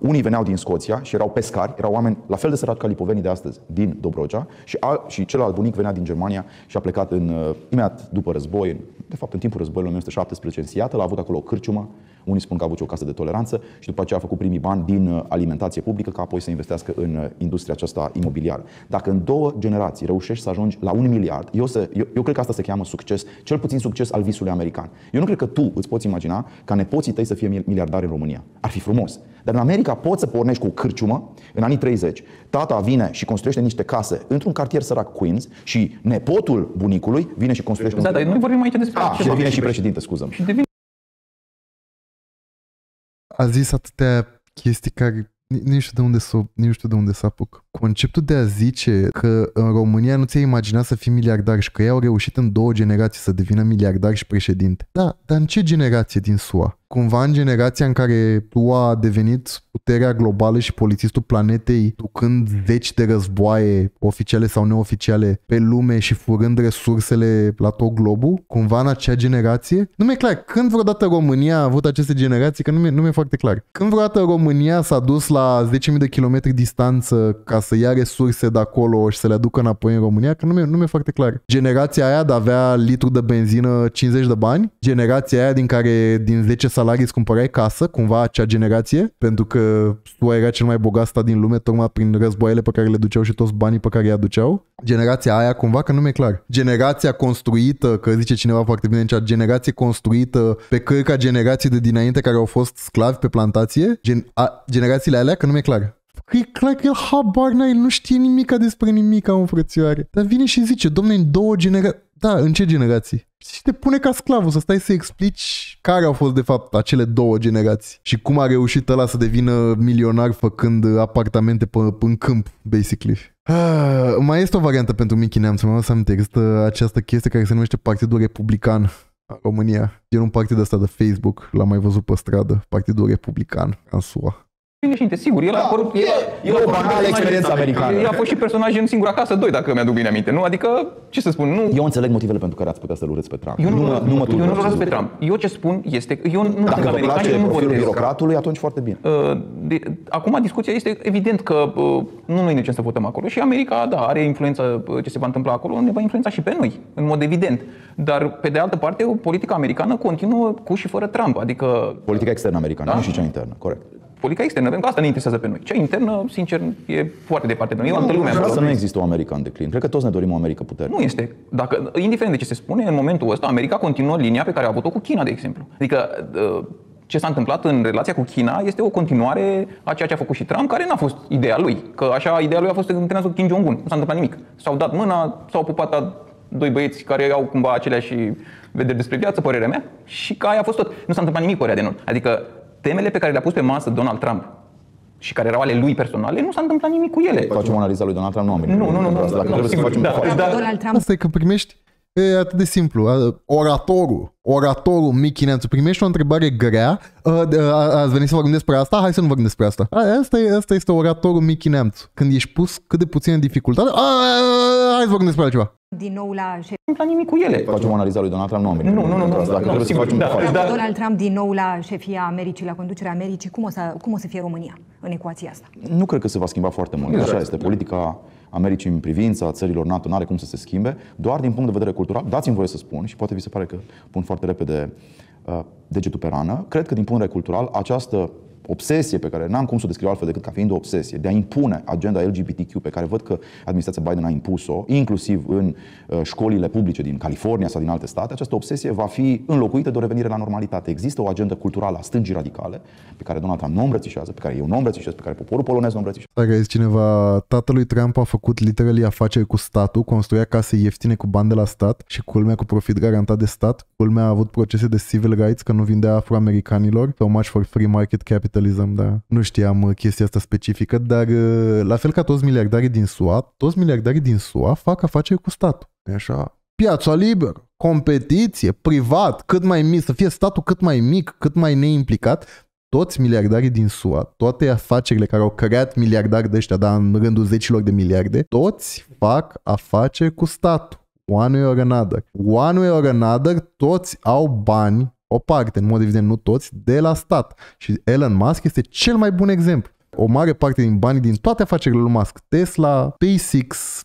unii veneau din Scoția și erau pescari, erau oameni la fel de săraci ca lipovenii de astăzi, din Dobrogea, și, al, și celălalt bunic venea din Germania și a plecat în, imediat după război, în, de fapt în timpul războiului o mie nouă sute șaptesprezece în Seattle, a avut acolo o cârciumă, unii spun că a avut o casă de toleranță și după aceea a făcut primii bani din alimentație publică ca apoi să investească în industria aceasta imobiliară. Dacă în două generații reușești să ajungi la un miliard, eu, să, eu, eu cred că asta se cheamă succes, cel puțin succes al visului american. Eu nu cred că tu îți poți imagina ca nepoții tăi să fie miliardari în România. Ar fi frumos. Dar în America poți să pornești cu o cârciumă în anii treizeci. Tata vine și construiește niște case într-un cartier sărac, Queens, și nepotul bunicului vine și construiește... Da, un... dar noi vorbim aici despre... Ah, și devine și președinte, scuză-mă. A zis atâtea chestii care nu știu de unde să, nu știu de unde să apuc. Conceptul de a zice că în România nu ți-ai imaginat să fii miliardar și că ei au reușit în două generații să devină miliardar și președinte. Da, dar în ce generație din S U A? Cumva în generația în care S U A a devenit puterea globală și polițistul planetei, ducând zeci de războaie, oficiale sau neoficiale, pe lume și furând resursele la tot globul, cumva în acea generație? Nu mi-e clar. Când vreodată România a avut aceste generații? Că nu mi-e, nu mi-e foarte clar. Când vreodată România s-a dus la zece mii de kilometri distanță ca să ia resurse de acolo și să le aducă înapoi în România? Că nu mi-e, nu mi-e foarte clar. Generația aia de avea litru de benzină cincizeci de bani? Generația aia din care din zece salarii salarii îți cumpărai casă, cumva acea generație, pentru că tu era cel mai bogat stat din lume, tocmai prin războaiele pe care le duceau și toți banii pe care îi aduceau. Generația aia cumva, că nu mi-e clar. Generația construită, că zice cineva foarte bine, cea generație construită pe cârca generații de dinainte care au fost sclavi pe plantație, gen, a, generațiile alea, că nu mi-e clar. Că e clar că el habar n-ai, nu știe nimica despre nimica, mă, frățioare. Dar vine și zice, domne, în două generații... Da, în ce generații? Și te pune ca sclavul să stai să explici care au fost de fapt acele două generații și cum a reușit ăla să devină milionar făcând apartamente pe, pe, în câmp, basically. Ah, mai este o variantă pentru Mihai Neamțu, mi-am să aminte, există această chestie care se numește Partidul Republican în România. E un partid ăsta de Facebook, l-am mai văzut pe stradă, Partidul Republican în S U A. Bine, sigur, el da, a apărut, el, el o banală experiență americană. El a fost și personaj în Singura Casă doi, dacă mi-aduc bine aminte, nu? Adică, ce să spun, nu... Eu înțeleg motivele pentru care ați putea să-l urâți pe Trump. Eu nu, nu, nu mă eu nu urăsc pe Trump. Eu ce spun este... Eu nu dacă vă place profilul birocratului, atunci foarte bine. Uh, de, acum, discuția este evident că uh, nu noi ne ce să votăm acolo și America, da, are influență, ce se va întâmpla acolo, ne va influența și pe noi, în mod evident. Dar, pe de altă parte, politica americană continuă cu și fără Trump, adică... Politica externă americană, da? Nu și cea internă, corect. Politica externă, pentru că asta ne interesează pe noi. Cea internă, sincer, e foarte departe de noi. Nu, lumea vreau să nu există o America în declin. Cred că toți ne dorim o America puternică. Nu este. Dacă, indiferent de ce se spune, în momentul ăsta, America continuă linia pe care a avut-o cu China, de exemplu. Adică, ce s-a întâmplat în relația cu China este o continuare a ceea ce a făcut și Trump, care n-a fost ideea lui. Că așa, ideea lui a fost să întâlnească cu Kim Jong-un. Nu s-a întâmplat nimic. S-au dat mâna, s-au pupat doi băieți care au cumva aceleași vederi despre viață, părerea mea, și că aia a fost tot. Nu s-a întâmplat nimic, părerea de noi. Adică, temele pe care le-a pus pe masă Donald Trump și care erau ale lui personale, nu s-a întâmplat nimic cu ele. Facem analiza lui Donald Trump, nu am Nu, nu, nu. nu, nu, nu sigur, da, da. Donald Trump. Asta e că primești, e atât de simplu. Oratorul, oratorul Mihai Neamțu, primești o întrebare grea. Ați venit să vorbim despre asta? Hai să nu vorbim despre asta. Asta, e, asta este oratorul Mihai Neamțu. Când ești pus cât de puțin în dificultate, hai să vorbim despre altceva. Din nou la ședință. Nu am nimic cu ele. Facem analiza lui Donald Trump, nu am nimic. Nu, nu, nu. Donald Trump din nou la șefia Americii, la conducerea Americii, cum o să, cum o să fie România în ecuația asta? Nu cred că se va schimba foarte mult. Așa este. Politica Americii în privința țărilor NATO nu are cum să se schimbe, doar din punct de vedere cultural. Dați-mi voie să spun, și poate vi se pare că pun foarte repede uh, degetul pe rană, cred că din punct de vedere cultural această obsesie pe care n-am cum să o descriu altfel decât ca fiind o obsesie de a impune agenda L G B T Q pe care văd că administrația Biden a impus-o, inclusiv în școlile publice din California sau din alte state, această obsesie va fi înlocuită de o revenire la normalitate. Există o agendă culturală a stângii radicale pe care Donald Trump nu o îmbrățișează, pe care eu nu o îmbrățișează, pe care poporul polonez nu o îmbrățișează. Dacă este cineva, tatălui Trump a făcut literally afaceri cu statul, construia case ieftine cu bani de la stat și culmea cu profit garantat de stat, culmea a avut procese de civil rights că nu vindea afroamericanilor, so much for free market capital. Da. Nu știam chestia asta specifică, dar la fel ca toți miliardarii din S U A, toți miliardarii din S U A fac afaceri cu statul. E așa, piața liberă, competiție, privat, cât mai mic, să fie statul cât mai mic, cât mai neimplicat. Toți miliardarii din S U A, toate afacerile care au creat miliardari de ăștia, dar în rândul zecilor de miliarde, toți fac afaceri cu statul. One way or another. One way or another, toți au bani. O parte, în mod evident nu toți, de la stat. Și Elon Musk este cel mai bun exemplu. O mare parte din banii din toate afacerile lui Musk, Tesla, SpaceX,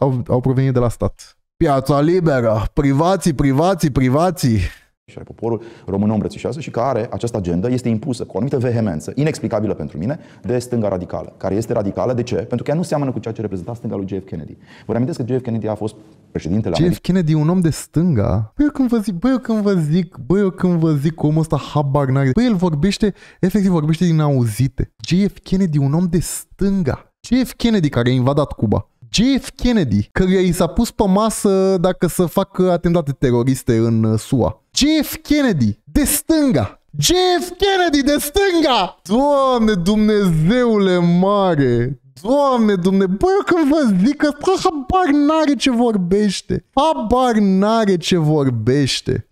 au, au provenit de la stat. Piața liberă, privații, privații, privații. Și poporul român o îmbrățișează și care această agendă este impusă cu o anumită vehemență, inexplicabilă pentru mine, de stânga radicală. Care este radicală, de ce? Pentru că ea nu seamănă cu ceea ce reprezenta stânga lui J F Kennedy. Vă reamintesc că J F Kennedy a fost președintele Americii. J F Kennedy e un om de stânga? Băi, eu când vă zic, băi, eu când vă zic, băi, eu când vă zic, omul ăsta habar n-are. Băi, el vorbește, efectiv vorbește din auzite. J F Kennedy un om de stânga. J F Kennedy care a invadat Cuba. J F Kennedy, căruia i s-a pus pe masă dacă să facă atentate teroriste în S U A. J F Kennedy, de stânga! J F Kennedy, de stânga! Doamne Dumnezeule mare! Doamne Dumne, bă, eu când vă zic ăsta, habar n-are ce vorbește! Habar n-are ce vorbește!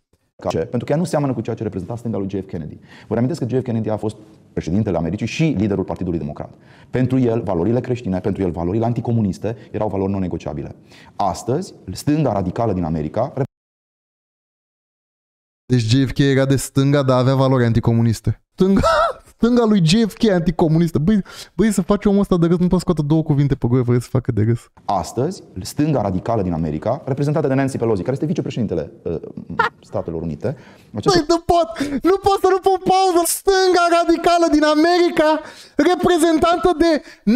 Ce? Pentru că ea nu seamănă cu ceea ce reprezenta stânga lui J F Kennedy. Vă reamintesc că J F Kennedy a fost președintele Americii și liderul Partidului Democrat. Pentru el, valorile creștine, pentru el, valorile anticomuniste erau valori non-negociabile. Astăzi, stânga radicală din America... Deci J F K era de stânga, dar avea valori anticomuniste. Stânga... stânga lui J F K anticomunistă. Băi, băi, să faci omul ăsta de râs, nu poate scoate două cuvinte pe gură, fără să facă de râs. Astăzi, stânga radicală din America, reprezentată de Nancy Pelosi, care este vicepreședintele uh, Statelor Unite. Acesta... Băi, nu pot, nu pot să nu pun pauză. Stânga radicală din America, reprezentată de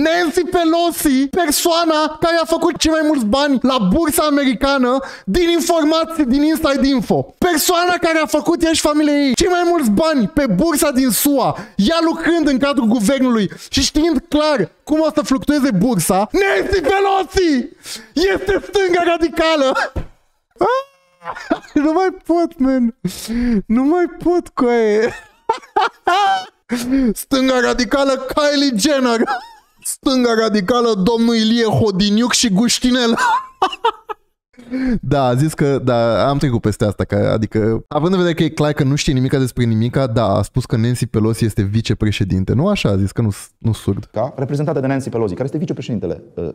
Nancy Pelosi, persoana care a făcut cei mai mulți bani la bursa americană din informații, din Inside Info. Persoana care a făcut ea și familia ei cei mai mulți bani pe bursa din S U A, ea lucrând în cadrul guvernului și știind clar cum o să fluctueze bursa. Nancy Pelosi este stânga radicală! Nu mai pot, man! Nu mai pot, coaie! Stânga radicală Kylie Jenner! Stânga radicală domnul Ilie Hodiniuc și Guștinel! Da, a zis că, da, am trecut peste asta, că, adică, având în vedere că e clar că nu știe nimica despre nimica, da, a spus că Nancy Pelosi este vicepreședinte, nu așa a zis, că nu, nu surd. Ca reprezentată de Nancy Pelosi, care este vicepreședintele uh,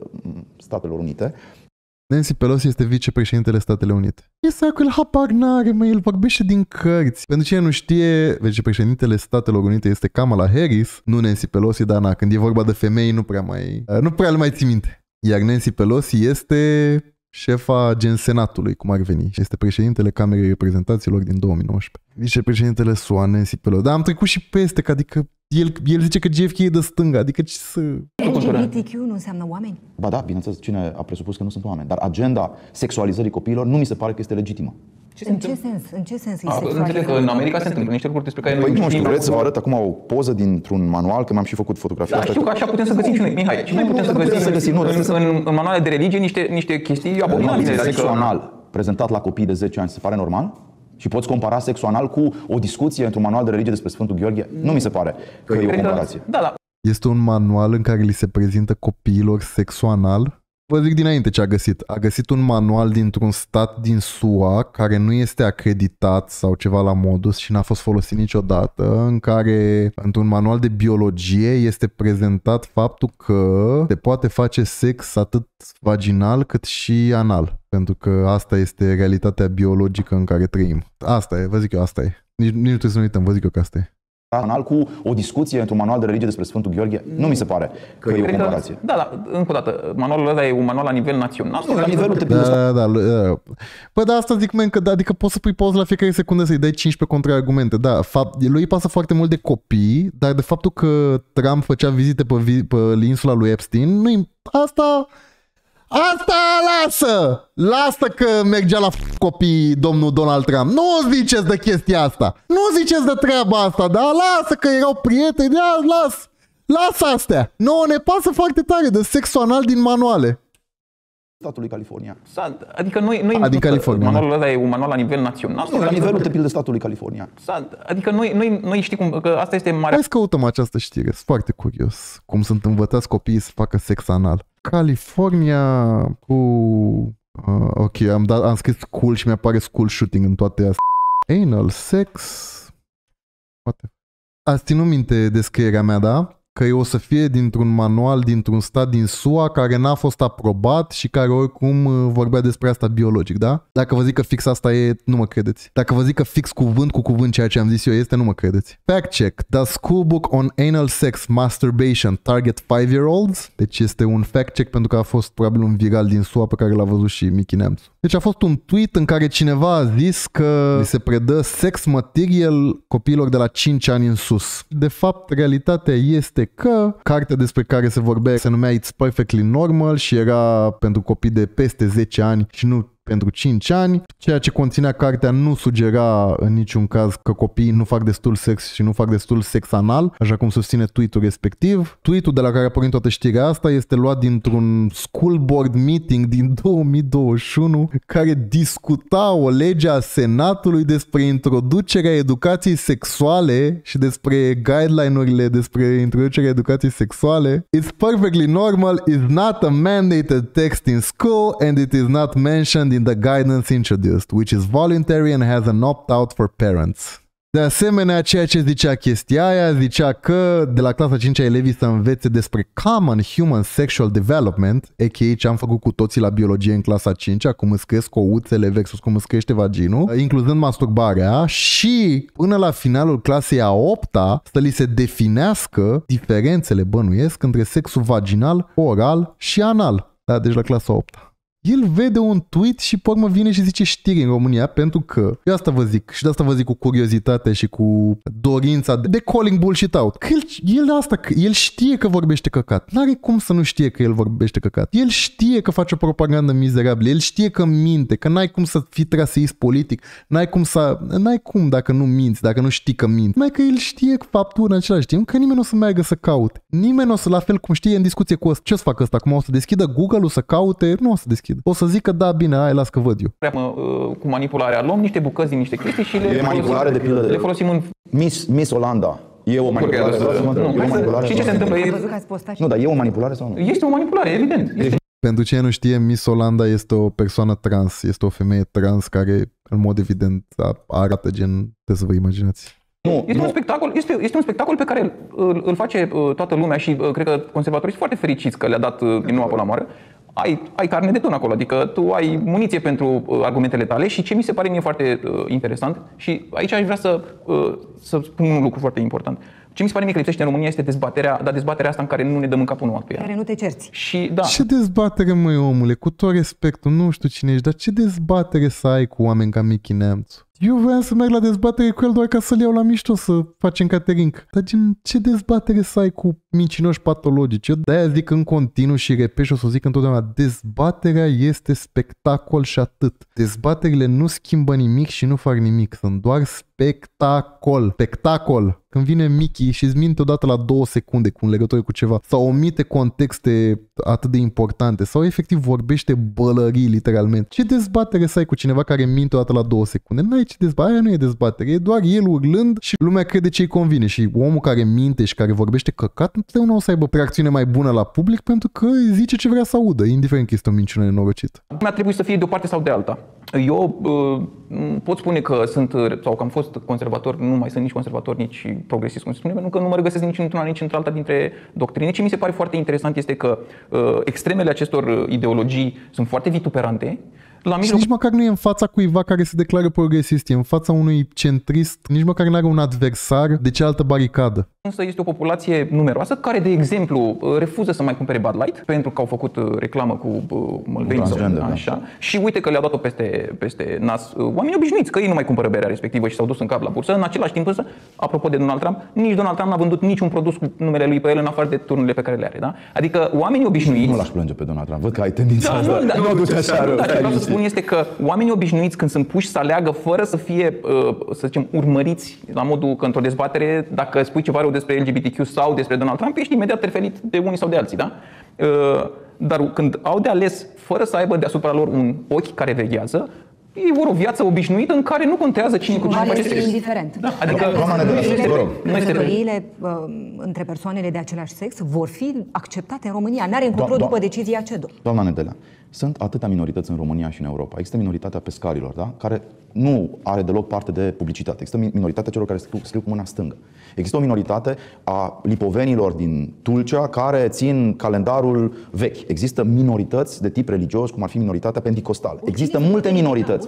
Statelor Unite. Nancy Pelosi este vicepreședintele Statelor Unite. E să că îl habar n-are, mă, el vorbește din cărți. Pentru cine nu știe, vicepreședintele Statelor Unite este Kamala Harris, nu Nancy Pelosi, dar na, când e vorba de femei nu prea mai, uh, nu prea le mai ții minte. Iar Nancy Pelosi este... șefa gen Senatului, cum ar veni. Este președintele Camerei Reprezentanților din două mii nouăsprezece. Vicepreședintele S U A, Nancy Pelosi. Dar am trecut și peste, că adică el, el zice că J F K e de stânga, adică ce să... L G B T Q nu înseamnă oameni? Ba da, bineînțeles, cine a presupus că nu sunt oameni. Dar agenda sexualizării copiilor nu mi se pare că este legitimă. Ce în, ce sens? în ce sens? În ce sens? Că în America se întâmplă niște lucruri despre care păi, nu știu. Vreți să vă arăt acum o poză dintr-un manual, că mi-am și făcut fotografia. Da, asta știu că așa putem să găsim și noi, Mihai. Și noi putem să găsim, să găsim în, în, în manuale de religie niște, niște chestii abominabile. Sexul anal prezentat la copii de zece ani, se pare normal? Și poți compara sexul anal cu o discuție într-un manual de religie despre Sfântul Gheorghe? Nu mi se pare că e o comparație. Este un manual în care li se prezintă copiilor sexul anal? Vă zic dinainte ce a găsit. A găsit un manual dintr-un stat din S U A care nu este acreditat sau ceva la modus și n-a fost folosit niciodată, în care într-un manual de biologie este prezentat faptul că se poate face sex atât vaginal cât și anal, pentru că asta este realitatea biologică în care trăim. Asta e, vă zic eu, asta e. Nici, nici nu trebuie să ne uităm, vă zic eu că asta e. Anal cu o discuție într-un manual de religie despre Sfântul Gheorghe, mm. nu mi se pare că, că e o comparație. Că, da, da, încă o dată, manualul ăsta e un manual la nivel național. Nu, la nivelul de da, da, da, da. Păi da, asta zic, men, că da, adică poți să pui pauză la fiecare secundă să-i dai cincisprezece contraargumente. Da, fapt, lui îi pasă foarte mult de copii, dar de faptul că Trump făcea vizite pe, vi pe insula lui Epstein, nu asta... Asta lasă! Lasă că mergea la copii domnul Donald Trump. Nu ziceți de chestia asta. Nu ziceți de treaba asta, da? Lasă că erau prieteni, da? Las! Las astea! Nouă ne pasă foarte tare de sexul anal din manuale. Statului California. Stat, adică noi, noi adică California. Manualul ăsta e un manual la nivel național. Nu, la nivelul de pildă statului California. Stat, adică noi, noi, noi știi cum, că asta este mare. Hai să căutăm această știre, sunt foarte curios. Cum sunt învățați copiii să facă sex anal. California cu... Uh, ok, am, dat, am scris school și mi-apare school shooting în toate astea. Anal sex... Poate. Ați ținut minte descrierea mea, da? Că eu o să fie dintr-un manual, dintr-un stat din S U A care n-a fost aprobat și care oricum vorbea despre asta biologic, da? Dacă vă zic că fix asta e, nu mă credeți. Dacă vă zic că fix cuvânt cu cuvânt ceea ce am zis eu este, nu mă credeți. Fact check. Does school book on anal sex masturbation target five year olds? Deci este un fact check pentru că a fost probabil un viral din S U A pe care l-a văzut și Mihai Neamțu. Deci a fost un tweet în care cineva a zis că li se predă sex material copiilor de la cinci ani în sus. De fapt, realitatea este că cartea despre care se vorbea se numea It's Perfectly Normal și era pentru copii de peste zece ani și nu pentru cinci ani. Ceea ce conținea cartea nu sugera în niciun caz că copiii nu fac destul sex și nu fac destul sex anal, așa cum susține tweet-ul respectiv. Tweet-ul de la care apare toată știrea asta este luat dintr-un school board meeting din două mii douăzeci și unu care discuta o lege a Senatului despre introducerea educației sexuale și despre guideline-urile despre introducerea educației sexuale. It's perfectly normal is not a mandated text in school and it is not mentioned in the guidance introduced, which is voluntary and has an opt-out for parents. De asemenea, ceea ce zicea chestia aia, zicea că de la clasa cincea elevii să învețe despre Common Human Sexual Development, a k a ce am făcut cu toții la biologie în clasa cincea, cum îți cresc ouțele versus cum îți crește vaginul, incluzând masturbarea, și până la finalul clasei a opta să li se definească diferențele, bănuiesc, între sexul vaginal, oral și anal. Da, deci la clasa a opta. El vede un tweet și pe urmă vine și zice știri în România, pentru că, eu asta vă zic, și de asta vă zic cu curiozitate și cu dorința de, de calling bullshit out, că el, el, asta, că el știe că vorbește căcat, n-are cum să nu știe că el vorbește căcat, el știe că face o propagandă mizerabilă, el știe că minte, că n-ai cum să fii traseist politic, n-ai cum să, n-ai cum dacă nu minți, dacă nu știi că minți, mai că el știe faptul în același timp că nimeni nu o să meargă să caute, nimeni o să, la fel cum știe în discuție cu ăsta, ce o să facă ăsta, acum o să deschidă Google-ul să caute, nu o să deschidă. O să zic că da, bine, hai, las că văd eu. Cu manipularea luăm niște bucăți din niște chestii și le, manipulare folosim, de le folosim în... Miss, Miss Olanda. E o manipulare sau nu? Nu, nu. E o manipulare și ce se întâmplă? E... Nu, dar e o manipulare sau nu? Este o manipulare, evident. Deci... Pentru cine nu știe, Miss Olanda este o persoană trans, este o femeie trans care, în mod evident, arată gen, trebuie să vă imaginați. Nu, este, nu. Un spectacol, este, este un spectacol pe care îl, îl face toată lumea și cred că conservatorii sunt foarte fericiți că le-a dat din nou apă la moară. Ai, ai carne de ton acolo, adică tu ai muniție pentru uh, argumentele tale și ce mi se pare mie foarte uh, interesant și aici aș vrea să, uh, să spun un lucru foarte important. Ce mi se pare mie că lipsește în România este dezbaterea, dar dezbaterea asta în care nu ne dăm în capul numai pe ea. Care nu te cerți. Și, da. Ce dezbatere, măi, omule, cu tot respectul, nu știu cine ești, dar ce dezbatere să ai cu oameni ca Mihai Neamțu? Eu voiam să merg la dezbatere cu el doar ca să-l iau la mișto să facem catering. Dar gen, ce dezbatere să ai cu mincinoși patologici? Eu de-aia zic în continuu și repet și o să o zic întotdeauna, dezbaterea este spectacol și atât. Dezbaterile nu schimbă nimic și nu fac nimic, sunt doar spectacol. Spectacol! Când vine Michi și îți minte odată la două secunde cu un legătură cu ceva, sau omite contexte atât de importante, sau efectiv vorbește bălării, literalmente. Ce dezbatere să ai cu cineva care minte odată la două secunde? N-ai ce dezbatere, aia nu e dezbatere, e doar el urlând și lumea crede ce îi convine. Și omul care minte și care vorbește căcat, întotdeauna o să aibă reacțiune mai bună la public pentru că îi zice ce vrea să audă, indiferent că este o minciună nenorocită. Mi-a trebuit să fie de o parte sau de alta. Eu uh, pot spune că sunt, sau că am fost conservator, nu mai sunt nici conservator, nici progresist, cum se spune, pentru că nu mă regăsesc nici într-una, nici într-alta dintre doctrine. Ce mi se pare foarte interesant este că uh, extremele acestor ideologii sunt foarte vituperante. La mijloc... nici măcar nu e în fața cuiva care se declară progresist, e în fața unui centrist, nici măcar nu are un adversar de cealaltă baricadă. Însă este o populație numeroasă care, de exemplu, refuză să mai cumpere Bud Light pentru că au făcut reclamă cu mălveni sau așa, da. Și uite că le-au dat-o peste, peste nas oamenii obișnuiți, că ei nu mai cumpără berea respectivă și s-au dus în cap la bursă. În același timp însă, apropo de Donald Trump, nici Donald Trump n-a vândut niciun produs cu numele lui pe el în afară de turnurile pe care le are. Da? Adică oamenii obișnuiți... Nu l-aș plânge pe Donald Trump, văd că ai tendința da, asta. Nu, nu, da, este că oamenii obișnuiți când sunt puși să aleagă fără să fie, să zicem, urmăriți la modul că într-o dezbatere, dacă spui ceva rău despre L G B T Q sau despre Donald Trump, ești imediat referit de unii sau de alții, da? Dar când au de ales fără să aibă deasupra lor un ochi care veghează, ei vor o viață obișnuită în care nu contează cine cu cine face ce. Indiferent. Da. Adică căsătoriile între persoanele de același sex vor fi acceptate în România. N-are încotro după decizia CEDO. Doamna Nedelea, sunt atâtea minorități în România și în Europa. Există minoritatea pescarilor, da? Care nu are deloc parte de publicitate. Există minoritatea celor care scriu cu mâna stângă. Există o minoritate a lipovenilor din Tulcea care țin calendarul vechi. Există minorități de tip religios, cum ar fi minoritatea pentecostală. Există multe minorități.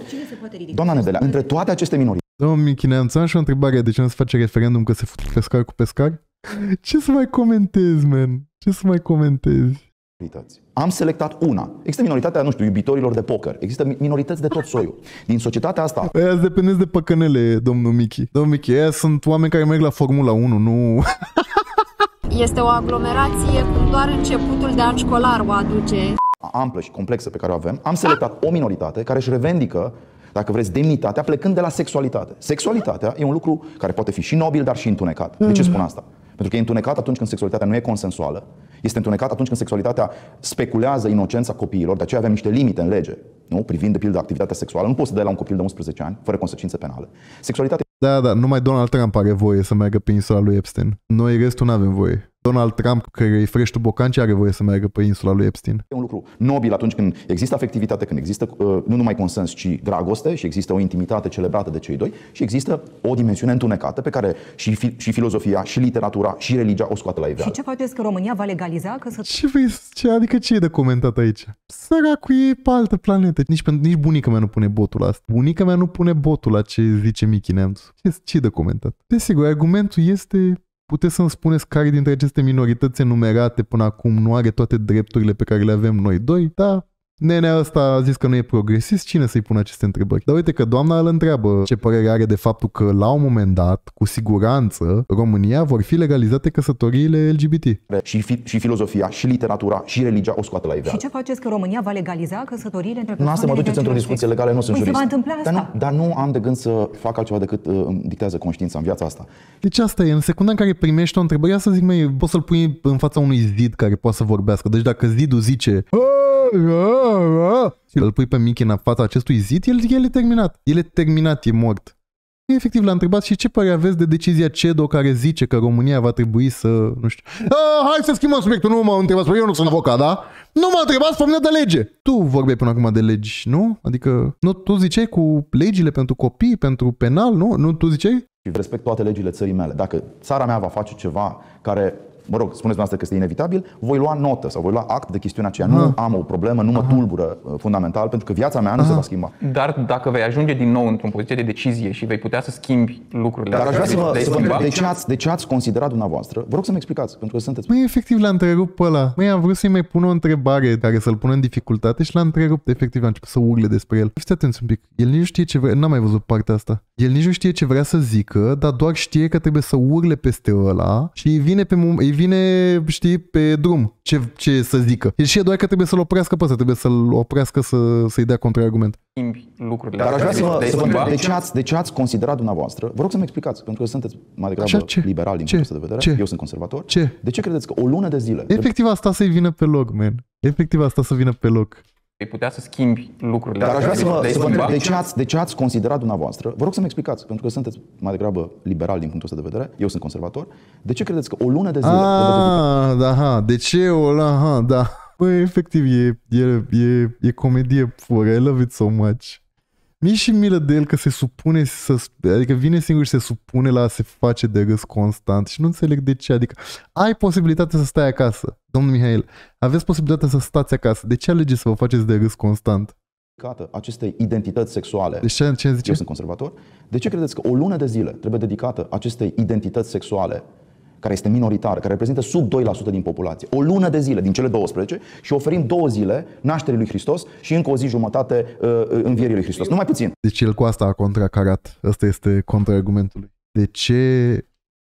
Doamna Nedelea, între toate aceste minorități... Domnul Mihai Neamțu, am și o întrebare. De ce nu se face referendum că se fut pescar cu pescar? Ce să mai comentezi, man? Ce să mai comentezi? Am selectat una. Există minoritatea, nu știu, iubitorilor de poker. Există minorități de tot soiul. Din societatea asta... Aia îți dependeți de păcănele, domnul Michi. Domnul Michi, aia sunt oameni care merg la Formula unu, nu... Este o aglomerație cum doar începutul de an școlar o aduce. Amplă și complexă pe care o avem. Am selectat o minoritate care își revendică, dacă vreți, demnitatea plecând de la sexualitate. Sexualitatea e un lucru care poate fi și nobil, dar și întunecat. De ce spun asta? Pentru că e întunecat atunci când sexualitatea nu e consensuală. Este întunecat atunci când sexualitatea speculează inocența copiilor. De aceea avem niște limite în lege, nu? Privind, de pildă, activitatea sexuală. Nu poți să dai la un copil de unsprezece ani fără consecințe penale. Sexualitatea... Da, da, numai Donald Trump are voie să meargă pe insula lui Epstein. Noi restul nu avem voie. Donald Trump, care e freștu bocan, ce are voie să meargă pe insula lui Epstein? E un lucru nobil atunci când există afectivitate, când există nu numai consens, ci dragoste și există o intimitate celebrată de cei doi și există o dimensiune întunecată pe care și, fi, și filozofia, și literatura, și religia o scoată la iveală. Și ce faceți că România va legaliza? Că să... Ce vei, ce, adică ce e de comentat aici? Săracul e pe altă planetă. Nici, nici bunica mea nu pune botul la asta. Bunica mea nu pune botul la ce zice Mihai Neamțu. Ce, ce e de comentat? Desigur, argumentul este... Puteți să-mi spuneți care dintre aceste minorități enumerate până acum nu are toate drepturile pe care le avem noi doi? Da, nenea ăsta a zis că nu e progresist, cine să-i pună aceste întrebări? Dar uite că doamna îl întreabă ce părere are de faptul că la un moment dat, cu siguranță, România vor fi legalizate căsătoriile L G B T. Și, fi, și filozofia, și literatura, și religia o scoată la iveală. Și ce faceți că România va legaliza căsătoriile între persoane? Nu, asta mă duceți într-o discuție legală, nu sunt păi jurist. Se va întâmpla asta. Dar nu, dar nu am de gând să fac altceva decât uh, îmi dictează conștiința în viața asta. Deci asta e, în secunda în care primești o întrebare, să zic, măi, poți să-l pui în fața unui zid care poate să vorbească. Deci dacă zidul zice... și îl pui pe Mihai în fața acestui zid, el, el e terminat. El e terminat, e mort. Efectiv l-a întrebat și ce părere aveți de decizia CEDO care zice că România va trebui să... nu știu. Hai să schimbăm subiectul, nu mă întrebați, eu nu sunt avocat, da? Nu mă întrebați pe mine de lege! Tu vorbeai până acum de legi, nu? Adică, nu, tu ziceai cu legile pentru copii, pentru penal, nu? Nu, tu ziceai? Respect toate legile țării mele. Dacă țara mea va face ceva care... mă rog, spuneți dumneavoastră că este inevitabil, voi lua notă sau voi lua act de chestiunea aceea. Nu am o problemă, nu mă tulbură fundamental, pentru că viața mea nu se va schimba. Dar dacă vei ajunge din nou într-o poziție de decizie și vei putea să schimbi lucrurile... Dar aș vrea să vă întreb de ce ați considerat dumneavoastră? Vă rog să-mi explicați, pentru că sunteți... Măi, efectiv l-a întrerupt pe ăla. Măi, am vrut să-i mai pun o întrebare care să-l pună în dificultate și l-a întrerupt. Efectiv, a început să urle despre el. Fiți atenți un pic. El nici nu știe ce vrea, n-am mai văzut partea asta. El nici nu știe ce vrea să zică, dar doar știe că trebuie să urle peste ăla și îi vine pe îi vine, știi, pe drum ce, ce să zică. El știe doar că trebuie să-l oprească pe ăsta, trebuie să-l oprească să, să-i dea contraargument. Lucrurile. Dar aș vrea să vă, să vă întreb de ce ați, de ce ați considerat dumneavoastră, vă rog să-mi explicați, pentru că sunteți mai degrabă liberal din punctul de vedere, ce? Eu sunt conservator, ce? De ce credeți că o lună de zile... Efectiv asta să-i vină pe loc, man. Efectiv asta să vină pe loc. Vei putea să schimbi lucrurile. Dar aș vrea să vă, să vă întreb de ce, ați, de ce ați considerat dumneavoastră, vă rog să-mi explicați, pentru că sunteți mai degrabă liberal din punctul ăsta de vedere, eu sunt conservator, de ce credeți că o lună de zile... Ah, da, ha, de ce o lună, da. Băi, efectiv, e, e, e, e comedie pură, I love it so much. Mi-e și milă de el că se supune, să, adică vine singur și se supune la a se face de râs constant și nu înțeleg de ce, adică ai posibilitatea să stai acasă, domnul Mihail, aveți posibilitatea să stați acasă, de ce alegeți să vă faceți de râs constant? Aceste identități sexuale. Deci ce, ce zice? Eu sunt conservator. De ce credeți că o lună de zile trebuie dedicată acestei identități sexuale care este minoritară, care reprezintă sub doi la sută din populație, o lună de zile din cele douăsprezece și oferim două zile nașterii lui Hristos și încă o zi jumătate uh, învierii lui Hristos, numai puțin. Deci el cu asta a contracarat, ăsta este contraargumentul lui. De ce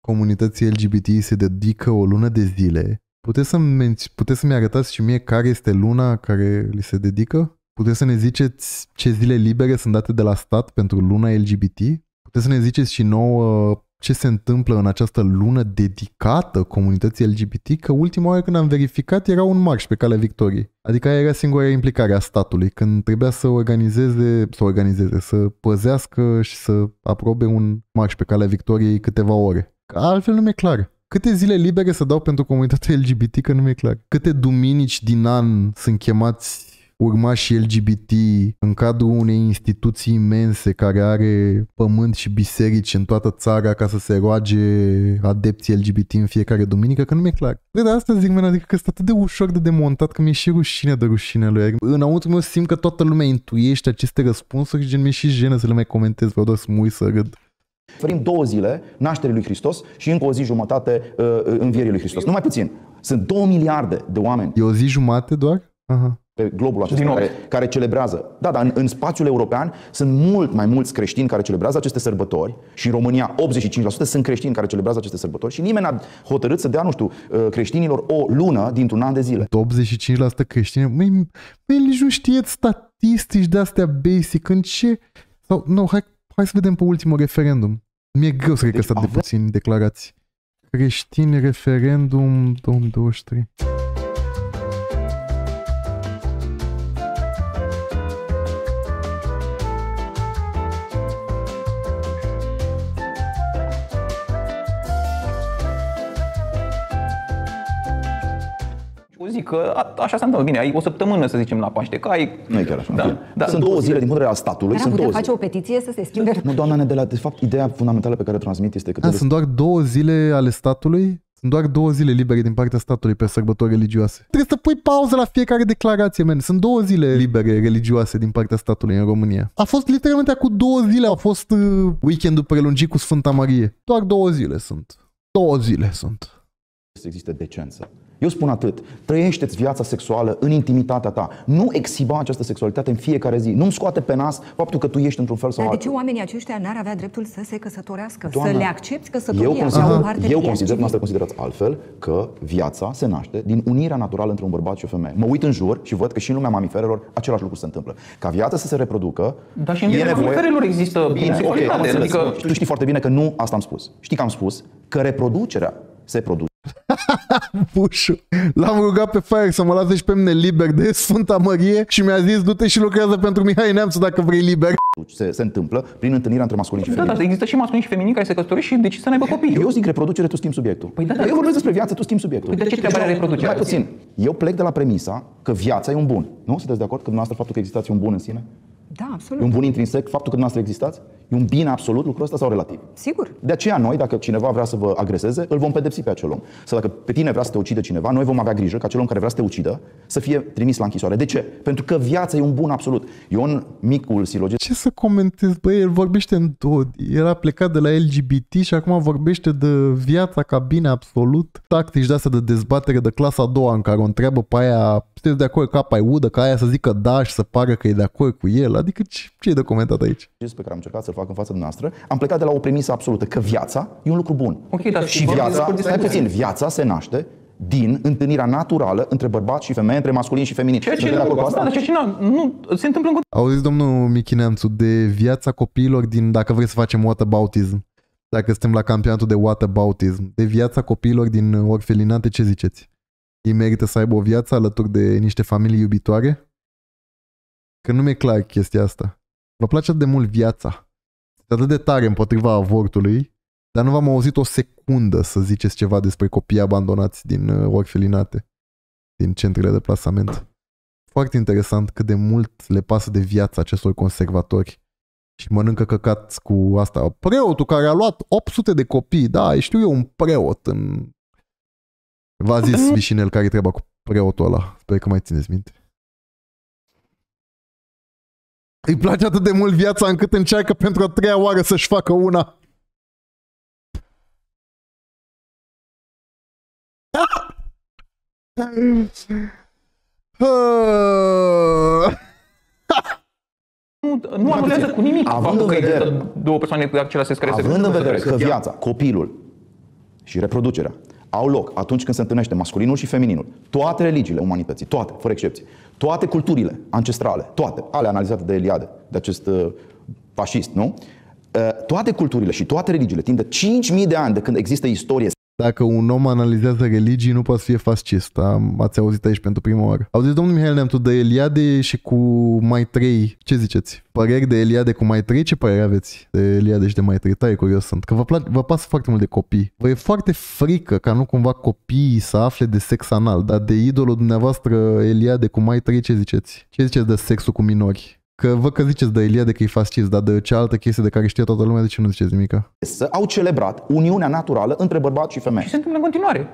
comunității L G B T se dedică o lună de zile? Puteți să-mi, puteți să-mi arătați și mie care este luna care li se dedică? Puteți să ne ziceți ce zile libere sunt date de la stat pentru luna L G B T? Puteți să ne ziceți și nouă... Uh, ce se întâmplă în această lună dedicată comunității L G B T, că ultima oară când am verificat era un marș pe Calea Victoriei. Adică aia era singura implicare a statului, când trebuia să organizeze, să organizeze, să păzească și să aprobe un marș pe Calea Victoriei câteva ore. Că altfel nu mi-e clar. Câte zile libere se dau pentru comunitatea L G B T, că nu mi-e clar. Câte duminici din an sunt chemați urmașii L G B T în cadrul unei instituții imense care are pământ și biserici în toată țara ca să se roage adepții L G B T în fiecare duminică, că nu mi-e clar. De asta zic, men, adică că este atât de ușor de demontat că mi-e și rușine de rușine lui. Înăuntru meu simt că toată lumea intuiește aceste răspunsuri și gen mi-e și jenă să le mai comentez, vreau doar să mă uit să râd. Oferim două zile nașterii lui Hristos și încă o zi jumătate uh, învierii lui Hristos, numai puțin. Sunt două miliarde de oameni. E o zi jumate doar? Aha. Pe globul acesta care, care celebrează. Da, dar în, în spațiul european sunt mult mai mulți creștini care celebrează aceste sărbători și în România optzeci și cinci la sută sunt creștini care celebrează aceste sărbători și nimeni n-a hotărât să dea, nu știu, creștinilor o lună dintr-un an de zile. optzeci și cinci la sută creștini? Măi, nici nu știți statistici de-astea basic. În ce? Sau, nu, hai, hai să vedem pe ultimul referendum. Mi-e greu să cred deci, că sunt de puțini declarați. Creștini, referendum două mii douăzeci și trei. zic că a, așa se întâmplă. Bine, ai o săptămână, să zicem, la Paște, că ai... Nu e chiar așa. Da, da. Sunt două zile din punct de vedere al statului. Dar putem face o petiție să se schimbe? Nu, doamna Nedela, de fapt, ideea fundamentală pe care o transmit este că... Da, sunt doar două zile ale statului. Sunt doar două zile libere din partea statului pe sărbători religioase. Trebuie să pui pauză la fiecare declarație, man. Sunt două zile libere religioase din partea statului în România. A fost literalmente acum două zile, a fost uh, weekendul prelungit cu Sfânta Marie. Doar două zile sunt. Două zile sunt. Există decență. Eu spun atât. Trăiește-ți viața sexuală în intimitatea ta. Nu exhiba această sexualitate în fiecare zi. Nu-mi scoate pe nas faptul că tu ești într-un fel sau altul. Dar de ce oamenii aceștia n-ar avea dreptul să se căsătorească? Doamne, să le accepti căsătoria? Eu consider, noastră considerați altfel, că viața se naște din unirea naturală între un bărbat și o femeie. Mă uit în jur și văd că și în lumea mamiferelor același lucru se întâmplă. Ca viața să se reproducă. Dar și în lumea mamiferelor există insecuritate. Adică... Tu știi foarte bine că nu asta am spus. Știi că am spus că reproducerea se produce. Pușu. L-am rugat pe Fire să mă lase și pe mine liber de Sfânta Marie și mi-a zis du-te și lucrează pentru Mihai Neamțu dacă vrei liber. Se, se întâmplă prin întâlnirea între masculin și feminin. Da, dar există și masculin și feminin care se căsătoresc și decid să n-aibă copii. Eu zic reproducere, tu schimbi subiectul. Păi da, da, eu vorbesc despre viață, tu schimbi subiectul. Păi de ce trebuie reproducere? Mai puțin. Eu plec de la premisa că viața e un bun. Nu? Sunteți de acord că dumneavoastră faptul că existați un bun în sine? Da, absolut. E un bun intrinsec, faptul că dumneavoastră existați? E un bine absolut lucrul ăsta sau relativ? Sigur. De aceea noi, dacă cineva vrea să vă agreseze, îl vom pedepsi pe acel om. Sau dacă pe tine vrea să te ucidă cineva, noi vom avea grijă ca acel om care vrea să te ucidă să fie trimis la închisoare. De ce? Pentru că viața e un bun absolut. Eu în micul silogism. Ce să comentez? Băi, el vorbește în tot. El a plecat de la L G B T și acum vorbește de viața ca bine absolut. Tactici de astea de dezbatere de clasa a doua în care o întreabă pe aia, sunteți de acord că apa e udă, că aia să zică da și să pară că e de acord cu el. Adică ce e de comentat aici? Pe care am încercat să fac în fața noastră, am plecat de la o premisă absolută, că viața e un lucru bun. Okay, dar și viața, stai puțin, viața se naște din întâlnirea naturală între bărbat și femeie, între masculin și feminin. Ceea ce, nu, asta, ceea ce nu, nu se întâmplă în... Auziți, domnul Mihai Neamțu, de viața copiilor din, dacă vreți să facem whataboutism, dacă suntem la campionatul de whataboutism, de viața copiilor din orfelinate, ce ziceți? Ei merită să aibă o viață alături de niște familii iubitoare? Că nu mi-e clar chestia asta. Vă place de mult viața. Atât de tare împotriva avortului, dar nu v-am auzit o secundă să ziceți ceva despre copii abandonați din orfelinate, din centrele de plasament. Foarte interesant cât de mult le pasă de viața acestor conservatori și mănâncă căcați cu asta. Preotul care a luat opt sute de copii, da, știu eu, un preot în... V-a zis Vișinel care-i treaba cu preotul ăla. Sper că mai țineți minte. Îi place atât de mult viața încât încearcă pentru a treia oară să-și facă una. Nu, nu anulează cu nimic faptul că există două persoane cu același sex care se Având în vedere că viața, copilul și reproducerea au loc atunci când se întâlnește masculinul și femininul. Toate religiile umanității, toate, fără excepție, toate culturile ancestrale, toate, ale analizate de Eliade, de acest uh, fascist, nu? Uh, toate culturile și toate religiile timp de cinci mii de ani de când există istorie. Dacă un om analizează religii, nu poate să fie fascist. Am, ați auzit aici pentru prima oară. Auziți, domnul Mihai Neamțu, de Eliade și cu mai trei, ce ziceți? Păreri de Eliade cu mai trei? Ce păreri aveți de Eliade și de mai trei? Tare curios sunt. Că vă, plac, vă pasă foarte mult de copii. Vă e foarte frică ca nu cumva copiii să afle de sex anal. Dar de idolul dumneavoastră Eliade cu mai trei, ce ziceți? Ce ziceți de sexul cu minori? Că vă că ziceți de Eliade că e fascist, dar de cealaltă chestie de care știe toată lumea, de ce nu ziceți nimica? Au celebrat uniunea naturală între bărbat și femeie. Și se întâmplă în continuare.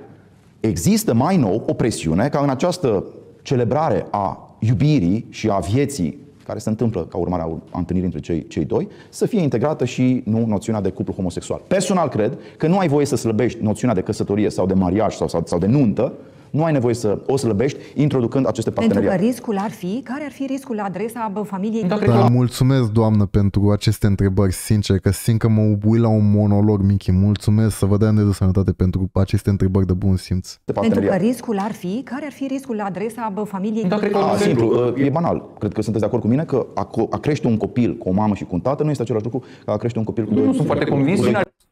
Există mai nou o presiune ca în această celebrare a iubirii și a vieții care se întâmplă ca urmare a întâlnirii între cei, cei doi, să fie integrată și nu noțiunea de cuplu homosexual. Personal cred că nu ai voie să slăbești noțiunea de căsătorie sau de mariaj sau, sau, sau de nuntă. Nu ai nevoie să o slăbești introducând aceste parteneriate. Pentru că riscul ar fi? Care ar fi riscul la adresa familiei? Da, da, mulțumesc, doamnă, pentru aceste întrebări, sincer, că simt că mă ubui la un monolog, Michi. Mulțumesc, să vă dea de sănătate pentru aceste întrebări de bun simț. Pentru că riscul ar fi? Care ar fi riscul la adresa familiei? Da, cred că a, simplu, e banal. Cred că sunteți de acord cu mine că a, a crește un copil cu o mamă și cu un tată nu este același lucru ca a crește un copil cu doi. Nu sunt foarte convins.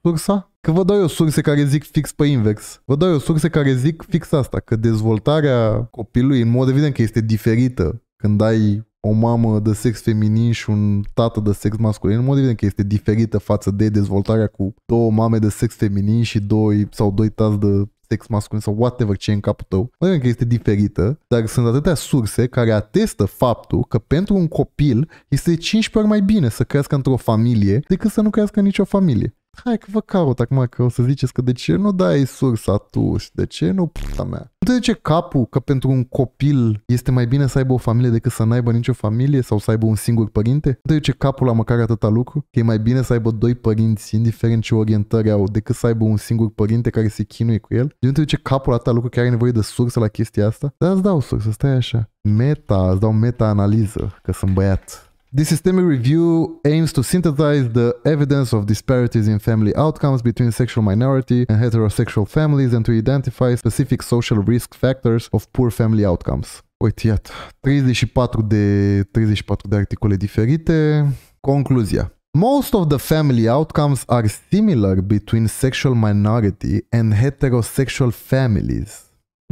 Sursa? Că vă dau eu surse care zic fix pe invers. Vă dau eu surse care zic fix asta, că dezvoltarea copilului, în mod evident că este diferită când ai o mamă de sex feminin și un tată de sex masculin, în mod evident că este diferită față de dezvoltarea cu două mame de sex feminin și doi sau doi tați de sex masculin sau whatever ce e în capul tău, mă că este diferită, dar sunt atâtea surse care atestă faptul că pentru un copil este cincisprezece ori mai bine să crească într-o familie decât să nu crească în nicio familie. Hai că vă caut acum că o să ziceți că de ce nu dai sursa tu și de ce nu puta mea. Nu te duce capul că pentru un copil este mai bine să aibă o familie decât să n-aibă nicio familie sau să aibă un singur părinte? Nu te duce capul la măcar atâta lucru? Că e mai bine să aibă doi părinți, indiferent ce orientări au, decât să aibă un singur părinte care se chinuie cu el? Nu te duce capul la atâta lucru că are nevoie de sursă la chestia asta? Dar îți dau sursă, stai așa. Meta, îți dau meta-analiză, că sunt băiat. This systemic review aims to synthesize the evidence of disparities in family outcomes between sexual minority and heterosexual families and to identify specific social risk factors of poor family outcomes. Uite, iată, treizeci și patru de, treizeci și patru de articole diferite. Concluzia. Most of the family outcomes are similar between sexual minority and heterosexual families.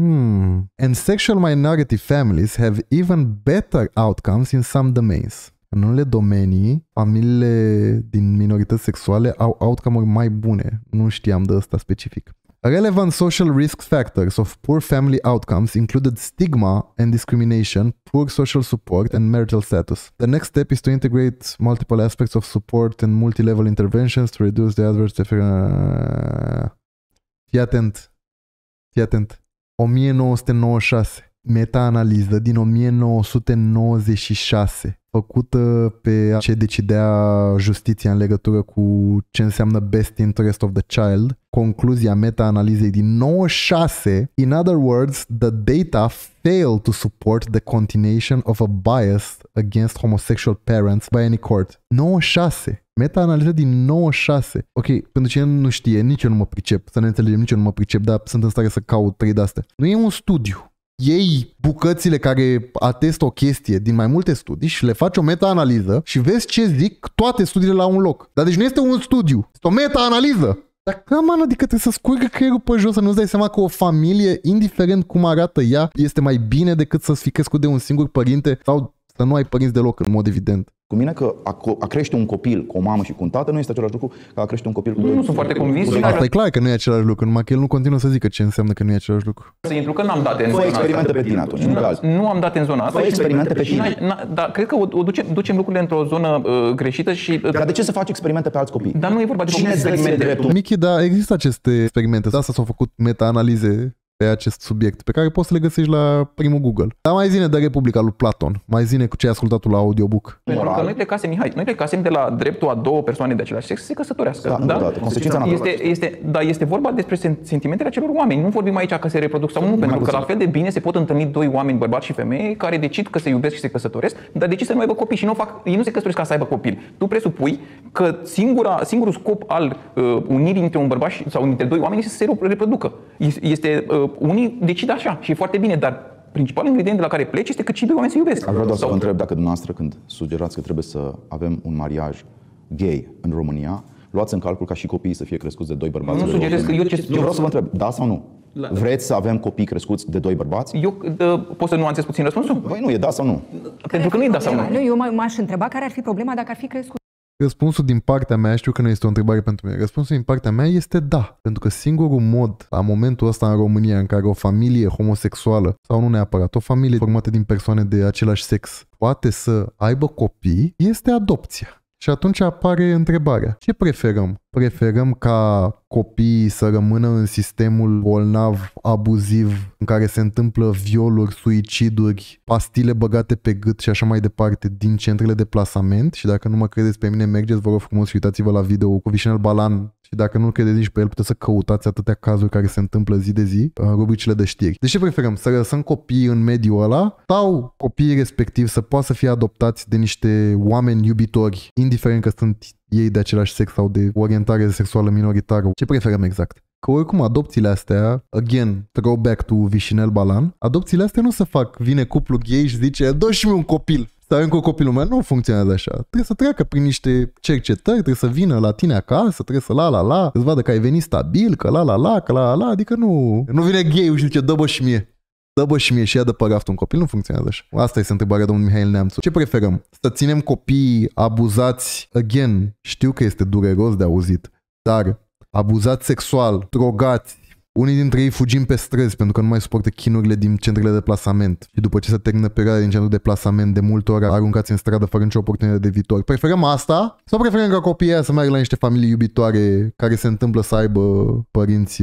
Hmm. And sexual minority families have even better outcomes in some domains. În unele domenii, familiile din minorități sexuale au outcome-uri mai bune. Nu știam de asta specific. Relevant social risk factors of poor family outcomes included stigma and discrimination, poor social support and marital status. The next step is to integrate multiple aspects of support and multi-level interventions to reduce the adverse effect. Fii atent. Fii atent. o mie nouă sute nouăzeci și șase. Meta-analiză din o mie nouă sute nouăzeci și șase. Făcută pe ce decidea justiția în legătură cu ce înseamnă best interest of the child. Concluzia meta-analizei din nouăzeci și șase. In other words, the data failed to support the continuation of a bias against homosexual parents by any court. nouăzeci și șase. Meta-analiză din nouăzeci și șase. Ok, pentru cine nu știe, nici eu nu mă pricep, să ne înțelegem, nici eu nu mă pricep, dar sunt în stare să caut trei de astea. Nu e un studiu. Iei bucățile care atestă o chestie din mai multe studii și le faci o meta-analiză și vezi ce zic toate studiile la un loc. Dar deci nu este un studiu, este o meta-analiză. Dar cam, adică trebuie să scurgă creierul pe jos, să nu-ți dai seama că o familie, indiferent cum arată ea, este mai bine decât să-ți fi crescut de un singur părinte sau să nu ai părinți deloc, în mod evident. Cu mine că a, a crește un copil cu o mamă și cu un tată nu este același lucru ca a crește un copil cu doi. Nu sunt foarte convins. Asta e clar că nu e același lucru, numai că el nu continuă să zică ce înseamnă că nu e același lucru. Să intru că n-am date în zona asta. Pe tine atunci. Nu am date în zona asta. Experimente pe tine. Dar cred că o ducem lucrurile într-o zonă greșită și... Dar de ce să faci experimente pe alți copii? Dar nu e vorba de experimente. Michi, dar există aceste experimente. De asta s-au făcut meta-analize pe acest subiect, pe care poți să le găsești la primul Google. Dar mai zine de Republica lui Platon, mai zine cu ce ai ascultat la audiobook. Pentru că noi plecasem, Mihai, noi plecasem de la dreptul a două persoane de același sex să se căsătorească. Da, da? Da, consecința este, este, da, este vorba despre sentimentele acelor oameni. Nu vorbim aici că se reproduc sau nu, nu pentru că la fel de bine se pot întâlni doi oameni, bărbați și femeie, care decid că se iubesc și se căsătoresc, dar decid să nu aibă copii și nu fac, ei nu se căsătoresc ca să aibă copii. Tu presupui că singura, singurul scop al uh, unirii între un bărbat și, sau între doi oameni este să se reproducă. Este uh, unii decid așa și e foarte bine, dar principalul ingredient de la care pleci este că cei doi oameni se iubesc. Vreau doar să vă întreb dacă dumneavoastră, când sugerați că trebuie să avem un mariaj gay în România, luați în calcul ca și copiii să fie crescuți de doi bărbați. Nu sugerez că eu ce... Eu vreau să vă întreb, da sau nu? La... Vreți să avem copii crescuți de doi bărbați? Eu dă, pot să nuanțez puțin răspunsul? Băi, nu, e da sau nu? Pentru că nu e da sau nu. Nu, eu m-aș întreba care ar fi problema dacă ar fi crescut. Răspunsul din partea mea, știu că nu este o întrebare pentru mine, răspunsul din partea mea este da. Pentru că singurul mod, la momentul ăsta în România, în care o familie homosexuală, sau nu neapărat, o familie formată din persoane de același sex, poate să aibă copii, este adopția. Și atunci apare întrebarea. Ce preferăm? Preferăm ca copiii să rămână în sistemul bolnav, abuziv, în care se întâmplă violuri, suiciduri, pastile băgate pe gât și așa mai departe din centrele de plasament? Și dacă nu mă credeți pe mine, mergeți, vă rog frumos, și uitați-vă la video cu Vișinel Balan. Și dacă nu credeți nici pe el, puteți să căutați atâtea cazuri care se întâmplă zi de zi în rubricile de știri. De ce preferăm? Să lăsăm copiii în mediul ăla sau copiii respectiv să poată să fie adoptați de niște oameni iubitori, indiferent că sunt ei de același sex sau de orientare sexuală minoritară? Ce preferăm exact? Că oricum adopțiile astea, again, throwback to Vișinel Balan, adopțiile astea nu se fac, vine cuplu gay și zice, dă și mie un copil. Dar încă copilul meu nu funcționează așa. Trebuie să treacă prin niște cercetări, trebuie să vină la tine acasă, trebuie să la la la, îți vadă că ai venit stabil, că la la la, că la la la, adică nu... Nu vine gay-ul și zice, dă-bă și mie. Dă-bă și mie și ia de pe raft un copil, nu funcționează așa. Asta este întrebarea domnului Mihai Neamțu. Ce preferăm? Să ținem copiii abuzați, again, știu că este dureros de auzit, dar abuzați sexual, drogați, Unii dintre ei fugim pe străzi pentru că nu mai suportă chinurile din centrele de plasament. Și după ce se termină perioada din centru de plasament, de multe ori aruncați în stradă fără nicio oportunitate de viitor. Preferăm asta sau preferăm ca copiii aia să meargă la niște familii iubitoare care se întâmplă să aibă părinți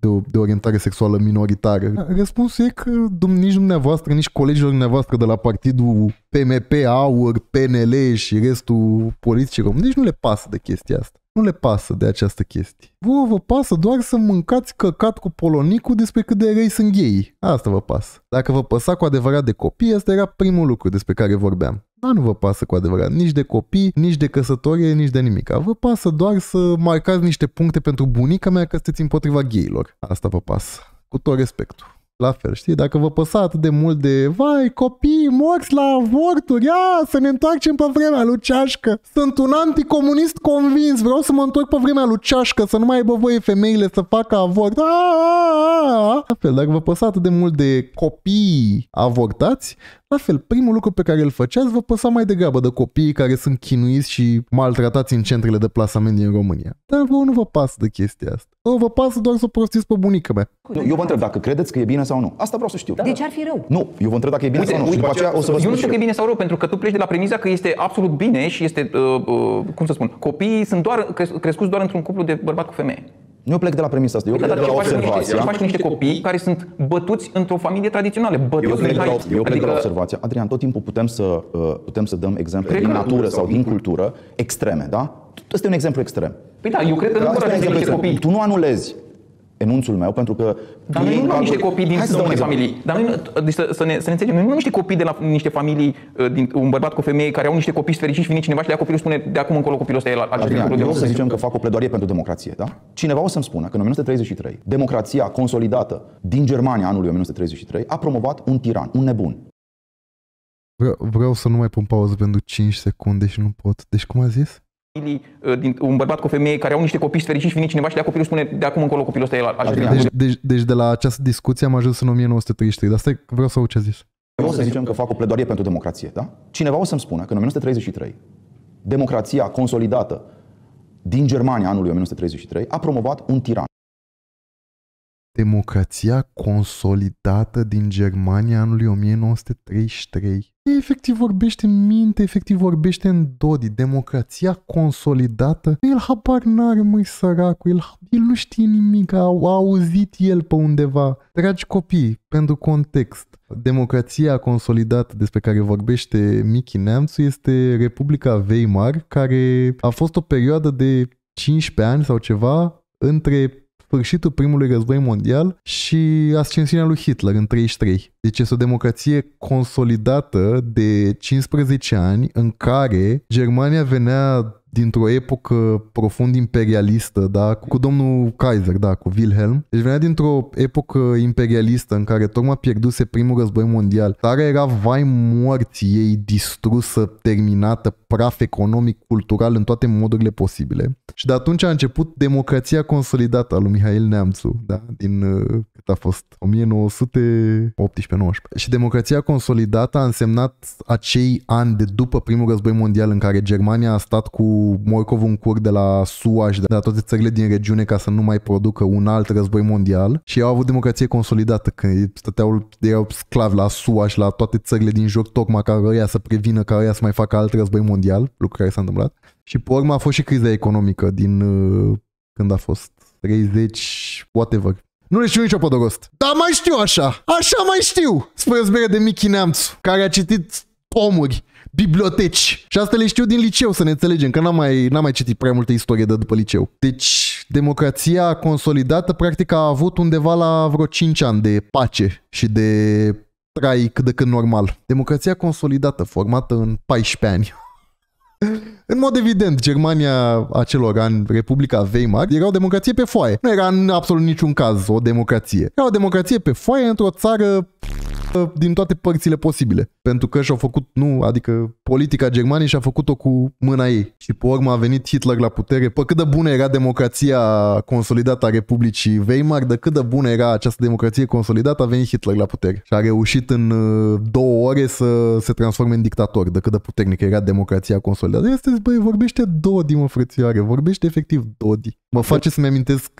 de, de orientare sexuală minoritară? Răspunsul e că nici dumneavoastră, nici colegilor dumneavoastră de la partidul P M P, A U R, P N L și restul politicii române, nici nu le pasă de chestia asta. Nu le pasă de această chestie. Vă, vă pasă doar să mâncați căcat cu polonicul despre cât de răi sunt gay. Asta vă pasă. Dacă vă păsa cu adevărat de copii, asta era primul lucru despre care vorbeam. Dar nu vă pasă cu adevărat nici de copii, nici de căsătorie, nici de nimic. Vă pasă doar să marcați niște puncte pentru bunica mea că sunteți împotriva gayilor. Asta vă pasă. Cu tot respectul. La fel, știi? Dacă vă păsa atât de mult de vai, copii morți la avorturi, ia, să ne întoarcem pe vremea lui Ceașcă. Sunt un anticomunist convins, vreau să mă întorc pe vremea lui Ceașcă, să nu mai aibă voie femeile să facă avort. Aaaa! La fel, dacă vă păsa atât de mult de copii avortați, la fel, primul lucru pe care îl făceați, vă păsa mai degrabă de copiii care sunt chinuiți și maltratați în centrele de plasament din România. Dar vă nu vă pasă de chestia asta. O, vă pasă doar să prostiți pe bunica mea. Eu, eu vă întreb dacă credeți că e bine sau nu. Asta vreau să știu. De ce ar fi rău? Nu, eu vă întreb dacă e bine Uite, sau nu. Și după aceea o să vă spun. Eu nu știu că e bine sau rău, pentru că tu pleci de la premiza că este absolut bine și este, uh, uh, cum să spun, copiii sunt doar crescuți doar într-un cuplu de bărbat cu femeie. Nu plec de la premisa asta, eu plec de la observație. Faci niște copii care sunt bătuți într-o familie tradițională. Eu plec de la observație. Adrian, tot timpul putem să, putem să dăm exemple din natură sau din cultură extreme, da? Ăsta e un exemplu extrem. Păi da, eu cred că nu vor ajunge niște copii. Tu nu anulezi enunțul meu, pentru că... Dar noi nu luăm niște copii din unele familii. Dar noi, să ne înțelegem, noi nu luăm niște copii de la niște familii, un bărbat cu femeie, care au niște copii fericiți și vine cineva și le ia copilul și spune de acum încolo copilul ăsta e la acest lucru de... Eu să zicem că fac o pledoarie pentru democrație, da? Cineva o să-mi spună că în o mie nouă sute treizeci și trei, democrația consolidată din Germania anului o mie nouă sute treizeci și trei a promovat un tiran, un nebun. Vreau să nu mai pun pauză pentru cinci secunde și nu pot. Deci cum a zis? Un bărbat cu femeie care au niște copii fericiți și vine cineva și le ia copilul și spune de acum încolo copilul ăsta e la așa. Deci, deci, deci de la această discuție am ajuns în o mie nouă sute treizeci și trei, dar stai, vreau să aud ce a zis. Vreau să zicem că fac o pledoarie pentru democrație, da? Cineva o să-mi spună că în o mie nouă sute treizeci și trei, democrația consolidată din Germania anului o mie nouă sute treizeci și trei a promovat un tiran. Democrația consolidată din Germania anului o mie nouă sute treizeci și trei. Efectiv vorbește în minte, efectiv vorbește în dodi. Democrația consolidată. El habar n-are, măi, săracul. El, el nu știe nimic, a, a auzit el pe undeva. Dragi copii, pentru context, democrația consolidată despre care vorbește Mihai Neamțu este Republica Weimar, care a fost o perioadă de cincisprezece ani sau ceva între sfârșitul primului război mondial și ascensiunea lui Hitler în treizeci și trei. Deci este o democrație consolidată de cincisprezece ani în care Germania venea dintr-o epocă profund imperialistă, da, cu domnul Kaiser, da, cu Wilhelm. Deci venea dintr-o epocă imperialistă în care tocmai pierduse primul război mondial. Țara era vai morții ei, distrusă, terminată, praf economic, cultural, în toate modurile posibile. Și de atunci a început democrația consolidată a lui Mihai Neamțu, da, din cât a fost o mie nouă sute optsprezece nouăsprezece. Și democrația consolidată a însemnat acei ani de după primul război mondial în care Germania a stat cu morcovul în cur de la S U A și de la toate țările din regiune ca să nu mai producă un alt război mondial, și ei au avut democrație consolidată când stăteau, erau sclavi la S U A și la toate țările din jur tocmai ca ăia să prevină, ca ăia să mai facă alt război mondial, lucru care s-a întâmplat. Și pe urmă a fost și criza economică din când a fost treizeci, whatever. Nu le știu nicio pădorost. Dar mai știu așa, așa mai știu, spune o zbere de Mihai Neamțu, care a citit omuri, biblioteci. Și asta le știu din liceu, să ne înțelegem, că n-am mai, n-am mai citit prea multe istorie de după liceu. Deci, democrația consolidată practic a avut undeva la vreo cinci ani de pace și de trai cât de cât normal. Democrația consolidată, formată în paisprezece ani. În mod evident, Germania acelor ani, Republica Weimar, era o democrație pe foaie. Nu era în absolut niciun caz o democrație. Era o democrație pe foaie într-o țară... din toate părțile posibile. Pentru că și-au făcut, nu, adică politica Germaniei și-a făcut-o cu mâna ei. Și pe urmă a venit Hitler la putere. Pe cât de bună era democrația consolidată a Republicii Weimar, de cât de bună era această democrație consolidată, a venit Hitler la putere. Și a reușit în două ore să se transforme în dictator, de cât de puternică era democrația consolidată. Este, băi, vorbește Dodi, mă, frățioare, vorbește efectiv Dodi. Mă face să-mi amintesc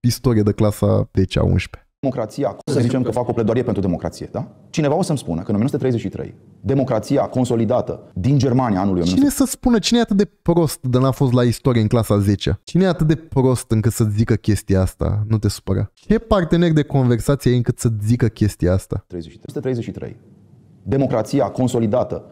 istorie de clasa zece a unsprezecea. Democrația, să zicem că fac o pledoarie pentru democrație, da? Cineva o să-mi spună că în o mie nouă sute treizeci și trei, democrația consolidată din Germania anului nouăsprezece... Cine să spună, cine e atât de prost de n-a fost la istorie în clasa zecea? Cine e atât de prost încât să zică chestia asta? Nu te supăra. Ce partener de conversație e încât să zică chestia asta? o mie nouă sute treizeci și trei. Democrația consolidată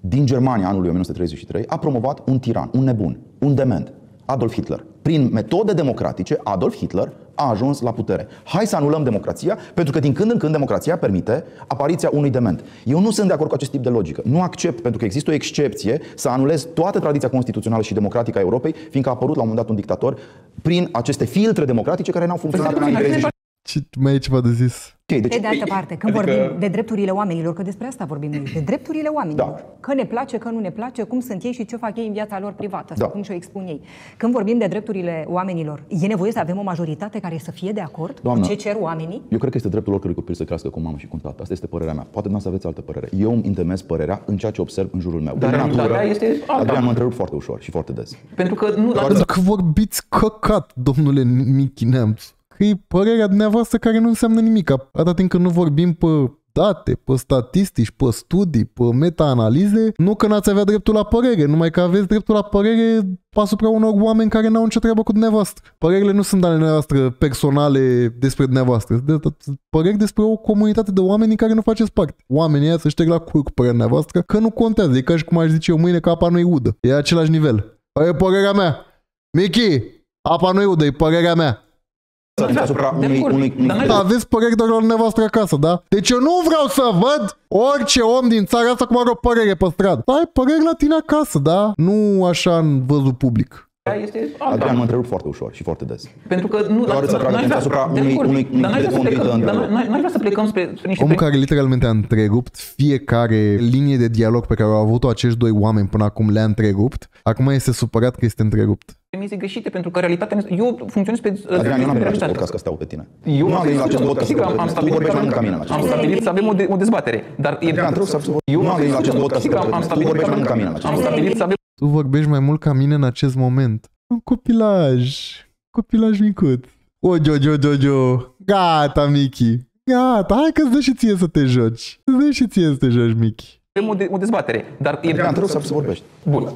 din Germania anului o mie nouă sute treizeci și trei a promovat un tiran, un nebun, un dement, Adolf Hitler. Prin metode democratice, Adolf Hitler a ajuns la putere. Hai să anulăm democrația, pentru că din când în când democrația permite apariția unui dement. Eu nu sunt de acord cu acest tip de logică. Nu accept, pentru că există o excepție, să anulez toată tradiția constituțională și democratică a Europei, fiindcă a apărut la un moment dat un dictator prin aceste filtre democratice care n-au funcționat în anii treizeci. Mai e ceva de zis. Okay, deci, pe de altă parte, când adică... vorbim de drepturile oamenilor, că despre asta vorbim noi, de drepturile oamenilor, da. Că ne place, că nu ne place, cum sunt ei și ce fac ei în viața lor privată, da. Sau cum și-o expun ei. Când vorbim de drepturile oamenilor, e nevoie să avem o majoritate care să fie de acord, Doamna, cu ce cer oamenii? Eu cred că este dreptul oricărui copil să crească cu mamă și cu tată. Asta este părerea mea. Poate nu să aveți altă părere. Eu îmi intemez părerea în ceea ce observ în jurul meu. Dar realitatea este alta. Am întrerupt foarte ușor și foarte des. Pentru că nu... Pentru că vorbiți căcat, domnule Mihai Neamțu. Că e părerea dumneavoastră care nu înseamnă nimic. Atâta timp când nu vorbim pe date, pe statistici, pe studii, pe meta-analize, nu că n-ați avea dreptul la părere, numai că aveți dreptul la părere asupra unor oameni care n-au nicio treabă cu dumneavoastră. Părerile nu sunt ale dumneavoastră personale despre dumneavoastră, sunt păreri despre o comunitate de oameni în care nu faceți parte. Oamenii aia să șterg la cur cu părerea dumneavoastră, că nu contează, e ca și cum aș zice eu mâine că apa nu-i udă. E același nivel. Aia e părerea mea. Michi, apa nu-i udă, e părerea mea. Asupra unui, unui, unui... Da, aveți păreri doar la dumneavoastră acasă, da? Deci eu nu vreau să văd orice om din țara asta cum are o părere pe stradă. Da, ai păreri la tine acasă, da? Nu așa în văzul public. Este Adrian, mă întrerup foarte ușor și foarte des. Pentru că nu... Dar n-aș vrea să plecăm spre niște... Omul care literalmente a întrerupt fiecare linie de dialog pe care au avut-o acești doi oameni până acum, le-a întrerupt. Acum este supărat că este întrerupt. Premise greșite, pentru că realitatea... Eu funcționez pe... Adrian, eu n-am venit la acest podcast că stau pe tine. Eu n-am venit la acest podcast că stau pe tine. Am stabilit să avem o dezbatere. Dar e... Eu n-am venit la acest podcast că am stabilit să avem... Tu vorbești mai mult ca mine în acest moment. Un copilaj. Copilaj micut. O, jo, jo, jo, jo. Gata, Michi. Gata, hai că îți dă și ție să te joci. Îți dă și ție să te joci, Michi. O, de o dezbatere, dar... Adrian, te rog să vorbești. Bun.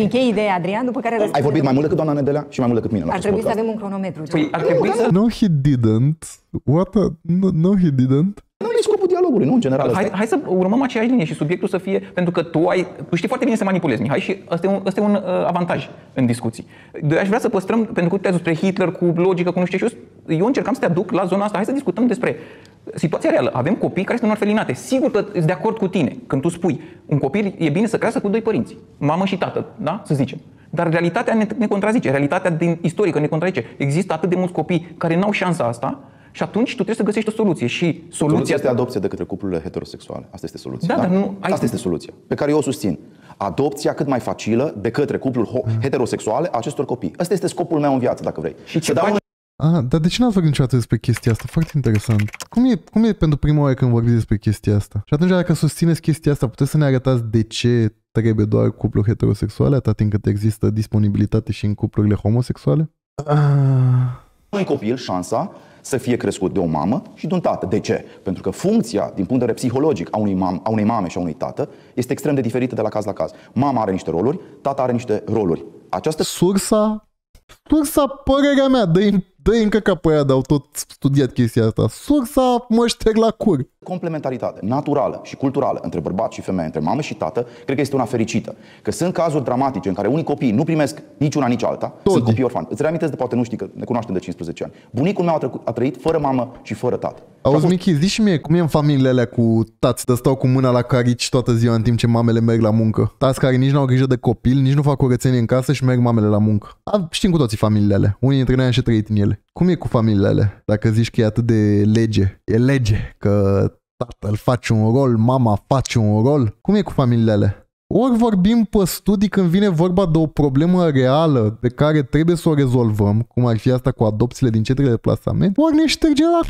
Închei ideea, Adrian, după care... Ai vorbit mai mult decât doamna Nedelea și mai mult decât mine. Ar trebui să avem un cronometru. Păi, ar trebui să... No, he didn't. What a... No, no, he didn't. Nu e scopul dialogului, nu, în general. Hai, hai să urmăm aceeași linie și subiectul să fie, pentru că tu ai, tu știi foarte bine să manipulezi, Mihai, și ăsta e un, ăsta e un uh, avantaj în discuții. De aș vrea să păstrăm, pentru că te-ai spre Hitler cu logică, cu nu știu ce, și eu, eu încercam să te aduc la zona asta. Hai să discutăm despre situația reală. Avem copii care sunt orfelinate. Sigur că ești de acord cu tine când tu spui, un copil e bine să crească cu doi părinți, mamă și tată, da? Să zicem. Dar realitatea ne, ne contrazice, realitatea din istorică ne contrazice. Există atât de mulți copii care n-au șansa asta. Și atunci tu trebuie să găsești o soluție. Și soluția, soluția este adopția de către cuplurile heterosexuale. Asta este soluția. Da, da? Dar nu... Asta este soluția pe care eu o susțin. Adopția cât mai facilă de către cupluri heterosexuale a acestor copii. Asta este scopul meu în viață, dacă vrei. Și ce dau faci... Ah, dar de ce n-ați vorbit niciodată despre chestia asta? Foarte interesant. Cum e, cum e pentru prima oară când vorbiți despre chestia asta? Și atunci, dacă susțineți chestia asta, puteți să ne arătați de ce trebuie doar cupluri heterosexuale, atât timp cât există disponibilitate și în cuplurile homosexuale? Ah. Un copil, șansa să fie crescut de o mamă și de un tată. De ce? Pentru că funcția, din punct de vedere psihologic, a unei, mam a unei mame și a unei tată este extrem de diferită de la caz la caz. Mama are niște roluri, tata are niște roluri. Această... Sursa? Sursa, părerea mea, dă-i, dă-i încă ca pe aia, dar au tot studiat chestia asta. Sursa, mă șterg la cur. Complementaritate naturală și culturală între bărbat și femeie, între mamă și tată, cred că este una fericită. Că sunt cazuri dramatice în care unii copii nu primesc nici una, nici alta, Todi. Sunt copii orfani. Îți reamintesc de poate nu știi că ne cunoaștem de cincisprezece ani. Bunicul meu a, tră a trăit fără mamă și fără tată. Auzi, Michi, zi și mie cum e în familiile alea cu tați de stau cu mâna la carici toată ziua în timp ce mamele merg la muncă. Tați care nici nu au grijă de copil, nici nu fac curățenie în casă și merg mamele la muncă. A, știm cu toții familiile alea. Unii dintre noi am și trăit în ele. Cum e cu familiile alea? Dacă zici că e atât de lege, e lege că tatăl face un rol, mama face un rol. Cum e cu familiile alea? Ori vorbim pe studii când vine vorba de o problemă reală pe care trebuie să o rezolvăm, cum ar fi asta cu adopțiile din centrele de plasament, ori ne ștergem la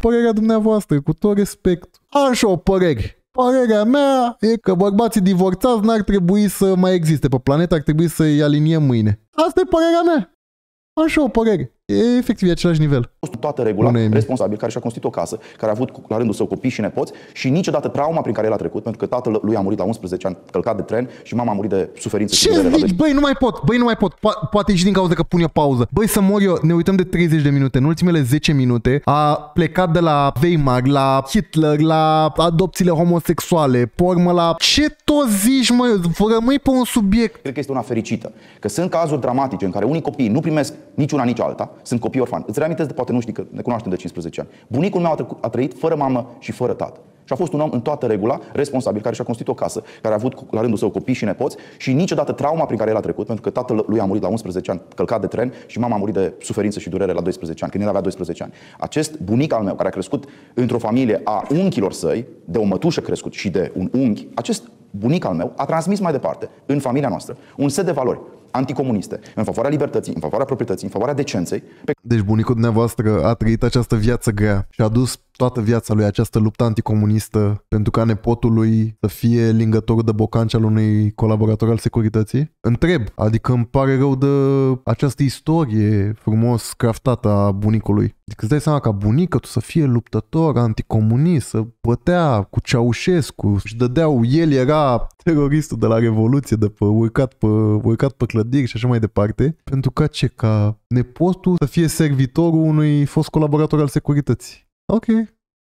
părerea dumneavoastră, cu tot respect. Așa o părere. Părerea mea e că bărbații divorțați n-ar trebui să mai existe pe planetă, ar trebui să-i aliniem mâine. Asta e părerea mea. Așa o părere. E efectiv același nivel. Toată regula, responsabil, care și-a constituit o casă, care a avut la rândul său copii și nepoți și niciodată trauma prin care el a trecut, pentru că tatăl lui a murit la unsprezece ani, călcat de tren și mama a murit de suferință. Ce și de zici? Băi, nu mai pot, băi, nu mai pot. Po- poate și din cauza că pun eu pauză. Băi, să mor eu, ne uităm de treizeci de minute. În ultimele zece minute a plecat de la Weimar, la Hitler, la adopțiile homosexuale, pormă la... Ce tot zici, mă, rămâi pe un subiect. Cred că este una fericită, că sunt cazuri dramatice în care unii copii nu primesc niciuna, nici alta. Sunt copii orfani. Îți reamintesc de, poate nu știi că ne cunoaștem de cincisprezece ani. Bunicul meu a, trecut, a trăit fără mamă și fără tată. Și a fost un om în toată regula, responsabil, care și-a constituit o casă, care a avut la rândul său copii și nepoți și niciodată trauma prin care el a trecut, pentru că tatăl lui a murit la unsprezece ani, călcat de tren și mama a murit de suferință și durere la doisprezece ani, când el avea doisprezece ani. Acest bunic al meu, care a crescut într-o familie a unchilor săi, de o mătușă crescut și de un unchi, acest bunic al meu a transmis mai departe, în familia noastră, un set de valori anticomuniste, în favoarea libertății, în favoarea proprietății, în favoarea decenței. Pe... Deci bunicul dumneavoastră a trăit această viață grea și a dus toată viața lui această luptă anticomunistă pentru ca nepotul lui să fie lingătorul de bocanci al unui colaborator al securității? Întreb, adică îmi pare rău de această istorie frumos craftată a bunicului. Adică îți dai seama ca bunică tu să fie luptător anticomunist, să bătea cu Ceaușescu, își dădeau, el era teroristul de la Revoluție, de pe urcat pe, urcat pe clădiri și așa mai departe, pentru ca ce? Ca nepotul să fie servitorul unui fost colaborator al securității. Ok.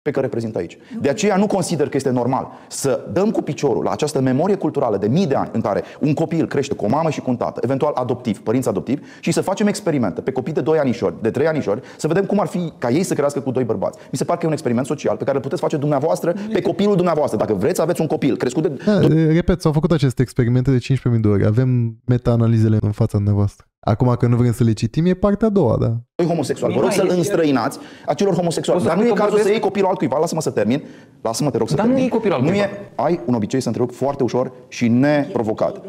Pe care reprezint aici. De aceea nu consider că este normal să dăm cu piciorul la această memorie culturală de mii de ani în care un copil crește cu o mamă și cu un tată, eventual adoptiv, părinți adoptivi, și să facem experimente pe copii de doi anișori, de trei anișori, să vedem cum ar fi ca ei să crească cu doi bărbați. Mi se pare că e un experiment social pe care îl puteți face dumneavoastră pe copilul dumneavoastră. Dacă vreți, aveți un copil crescut de... Da, repet, s-au făcut aceste experimente de cincisprezece mii de ori. Avem meta-analizele în fața dumneavoastră. Acum că nu vrem să le citim, e partea a doua, da. Doi homosexuali, vă rog să-l înstrăinați acelor homosexuali. Dar nu e cazul să iei copilul altcuiva, lasă-mă să termin. Lasă-mă, te rog să termin. Dar nu e copilul altcuiva. Ai un obicei să întrerupi foarte ușor și neprovocat.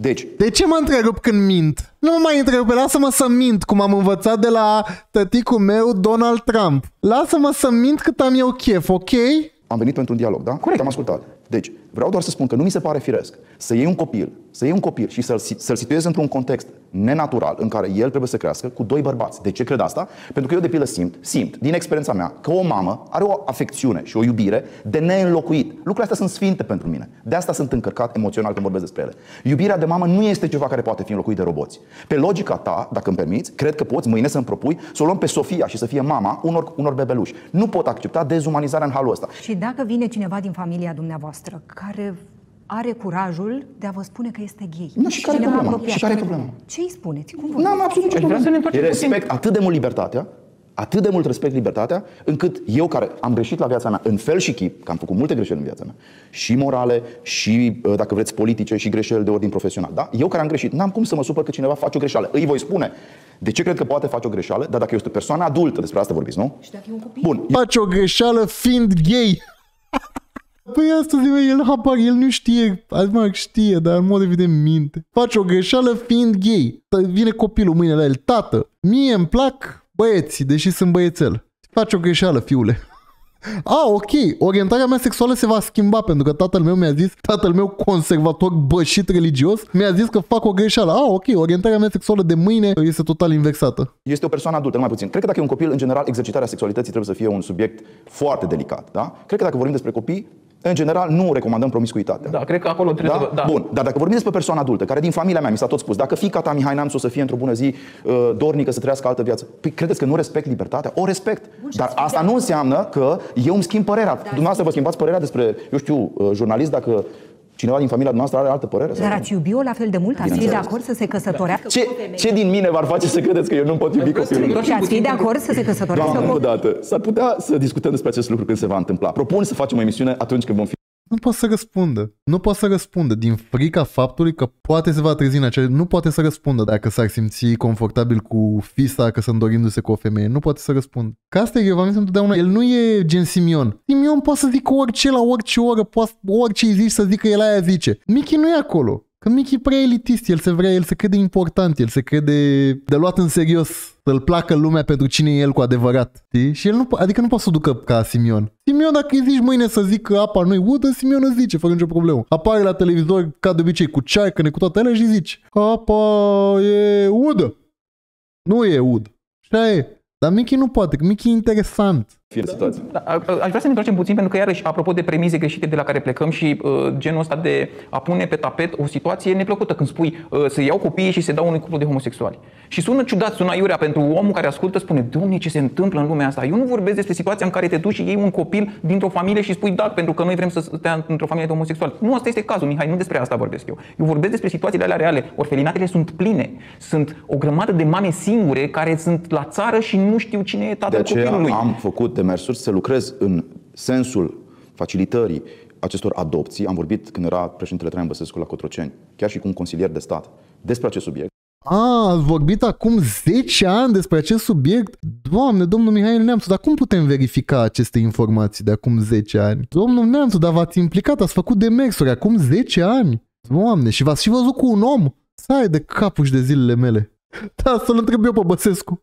Deci, de ce mă întrerup când mint? Nu mai întrerup, lasă-mă să mint, cum am învățat de la tăticul meu Donald Trump. Lasă-mă să mint cât am eu chef, ok? Am venit pentru un dialog, da? Corect. Am ascultat. Deci, vreau doar să spun că nu mi se pare firesc să iei un copil, să iei un copil și să-l, să-l situezi într-un context nenatural în care el trebuie să crească cu doi bărbați. De ce cred asta? Pentru că eu de pildă simt, simt din experiența mea că o mamă are o afecțiune și o iubire de neînlocuit. Lucrurile astea sunt sfinte pentru mine. De asta sunt încărcat emoțional când vorbesc despre ele. Iubirea de mamă nu este ceva care poate fi înlocuit de roboți. Pe logica ta, dacă îmi permiți, cred că poți mâine să-mi propui să o luăm pe Sofia și să fie mama unor, unor bebeluși. Nu pot accepta dezumanizarea în halul ăsta. Și dacă vine cineva din familia dumneavoastră care are curajul de a vă spune că este gay. Nu, și care e problema? Și care e problema? Ce îi spuneți? Cum vorbiți? N-am absolut nicio problemă. Respect atât de mult libertatea, atât de mult respect libertatea, încât eu care am greșit la viața mea în fel și chip, că am făcut multe greșeli în viața mea, și morale, și, dacă vreți, politice, și greșeli de ordin profesional, da? Eu care am greșit, n-am cum să mă supăr că cineva face o greșeală. Îi voi spune de ce cred că poate face o greșeală, dar dacă este o persoană adultă, despre asta vorbiți, nu? Și dacă e un copil? Bun. Face o greșeală fiind gay. Păi asta ziua, el habar, el nu știe, azi mă știe, dar în mod evident minte. Face o greșeală fiind gay. Vine copilul mâine la el, tată, mie îmi plac băieții, deși sunt băiețel. Face o greșeală, fiule. A, ok, orientarea mea sexuală se va schimba pentru că tatăl meu mi-a zis, tatăl meu conservator, bășit, religios, mi-a zis că fac o greșeală. A, ok, orientarea mea sexuală de mâine este total inversată. Este o persoană adultă, mai puțin. Cred că dacă e un copil, în general, exercitarea sexualității trebuie să fie un subiect foarte delicat, da? Cred că dacă vorbim despre copii, în general, nu recomandăm promiscuitatea. Da, cred că acolo trebuie da? Să... Da. Bun, dar dacă vorbim despre persoană adultă, care din familia mea mi s-a tot spus, dacă fiica ta, Mihai Neamțu, o să fie într-o bună zi dornică, să trăiască altă viață, păi credeți că nu respect libertatea? O respect. Bun, dar asta nu înseamnă că eu îmi schimb părerea. Da. Dumneavoastră vă schimbați părerea despre, eu știu, jurnalist, dacă... cineva din familia noastră are altă părere? Dar ați iubi-o la fel de mult? Ați fi de acord să se căsătorească? Ce, ce din mine v-ar face să credeți că eu nu pot iubi copilul? Și ați fi de acord să se căsătorească? Doamne, încă o dată. S-ar putea să discutăm despre acest lucru când se va întâmpla. Propun să facem o emisiune atunci când vom fi... Nu poate să răspundă. Nu poate să răspundă din frica faptului că poate se va trezi în acele... Nu poate să răspundă dacă s-ar simți confortabil cu fisa că sunt dorindu-se cu o femeie. Nu poate să răspundă. Că asta e, eu v-am zis întotdeauna, el nu e gen Simion. Simion poate să zică orice la orice oră, poate orice îi zici să zică el aia zice. Michi nu e acolo. Că Michi e prea elitist, el se vrea, el se crede important, el se crede de luat în serios, să-l placă lumea pentru cine e el cu adevărat. Știi? Și el nu, adică nu poate să o ducă ca Simion. Simion, dacă îi zici mâine să zic că apa nu-i udă, Simion îți zice, fără nicio problemă. Apare la televizor, ca de obicei, cu cearcăne, cu toate alea și zici, apa e udă. Nu e udă. Și aia e. Dar Michi nu poate, că Michi e interesant. Da, aș vrea să ne întoarcem puțin, pentru că iarăși, apropo de premize greșite de la care plecăm și uh, genul ăsta de a pune pe tapet o situație neplăcută, când spui uh, să iau copiii și se dau unui cuplu de homosexuali. Și sună ciudat, sună iurea pentru omul care ascultă, spune, Doamne, ce se întâmplă în lumea asta? Eu nu vorbesc despre situația în care te duci și iei un copil dintr-o familie și spui, da, pentru că noi vrem să stea într-o familie de homosexuali. Nu, asta este cazul, Mihai, nu despre asta vorbesc eu. Eu vorbesc despre situațiile alea reale. Orfelinatele sunt pline. Sunt o grămadă de mame singure care sunt la țară și nu știu cine e tatăl copilului. Am făcut demersuri să lucrez în sensul facilitării acestor adopții. Am vorbit când era președintele Traian Băsescu la Cotroceni, chiar și cu un consilier de stat, despre acest subiect. A, ați vorbit acum zece ani despre acest subiect? Doamne, domnul Mihai Neamțu, dar cum putem verifica aceste informații de acum zece ani? Domnul Neamțu, dar v-ați implicat, ați făcut demersuri acum zece ani? Doamne, și v-ați și văzut cu un om? Stai de capul și de zilele mele. Da, să-l întreb eu pe Băsescu.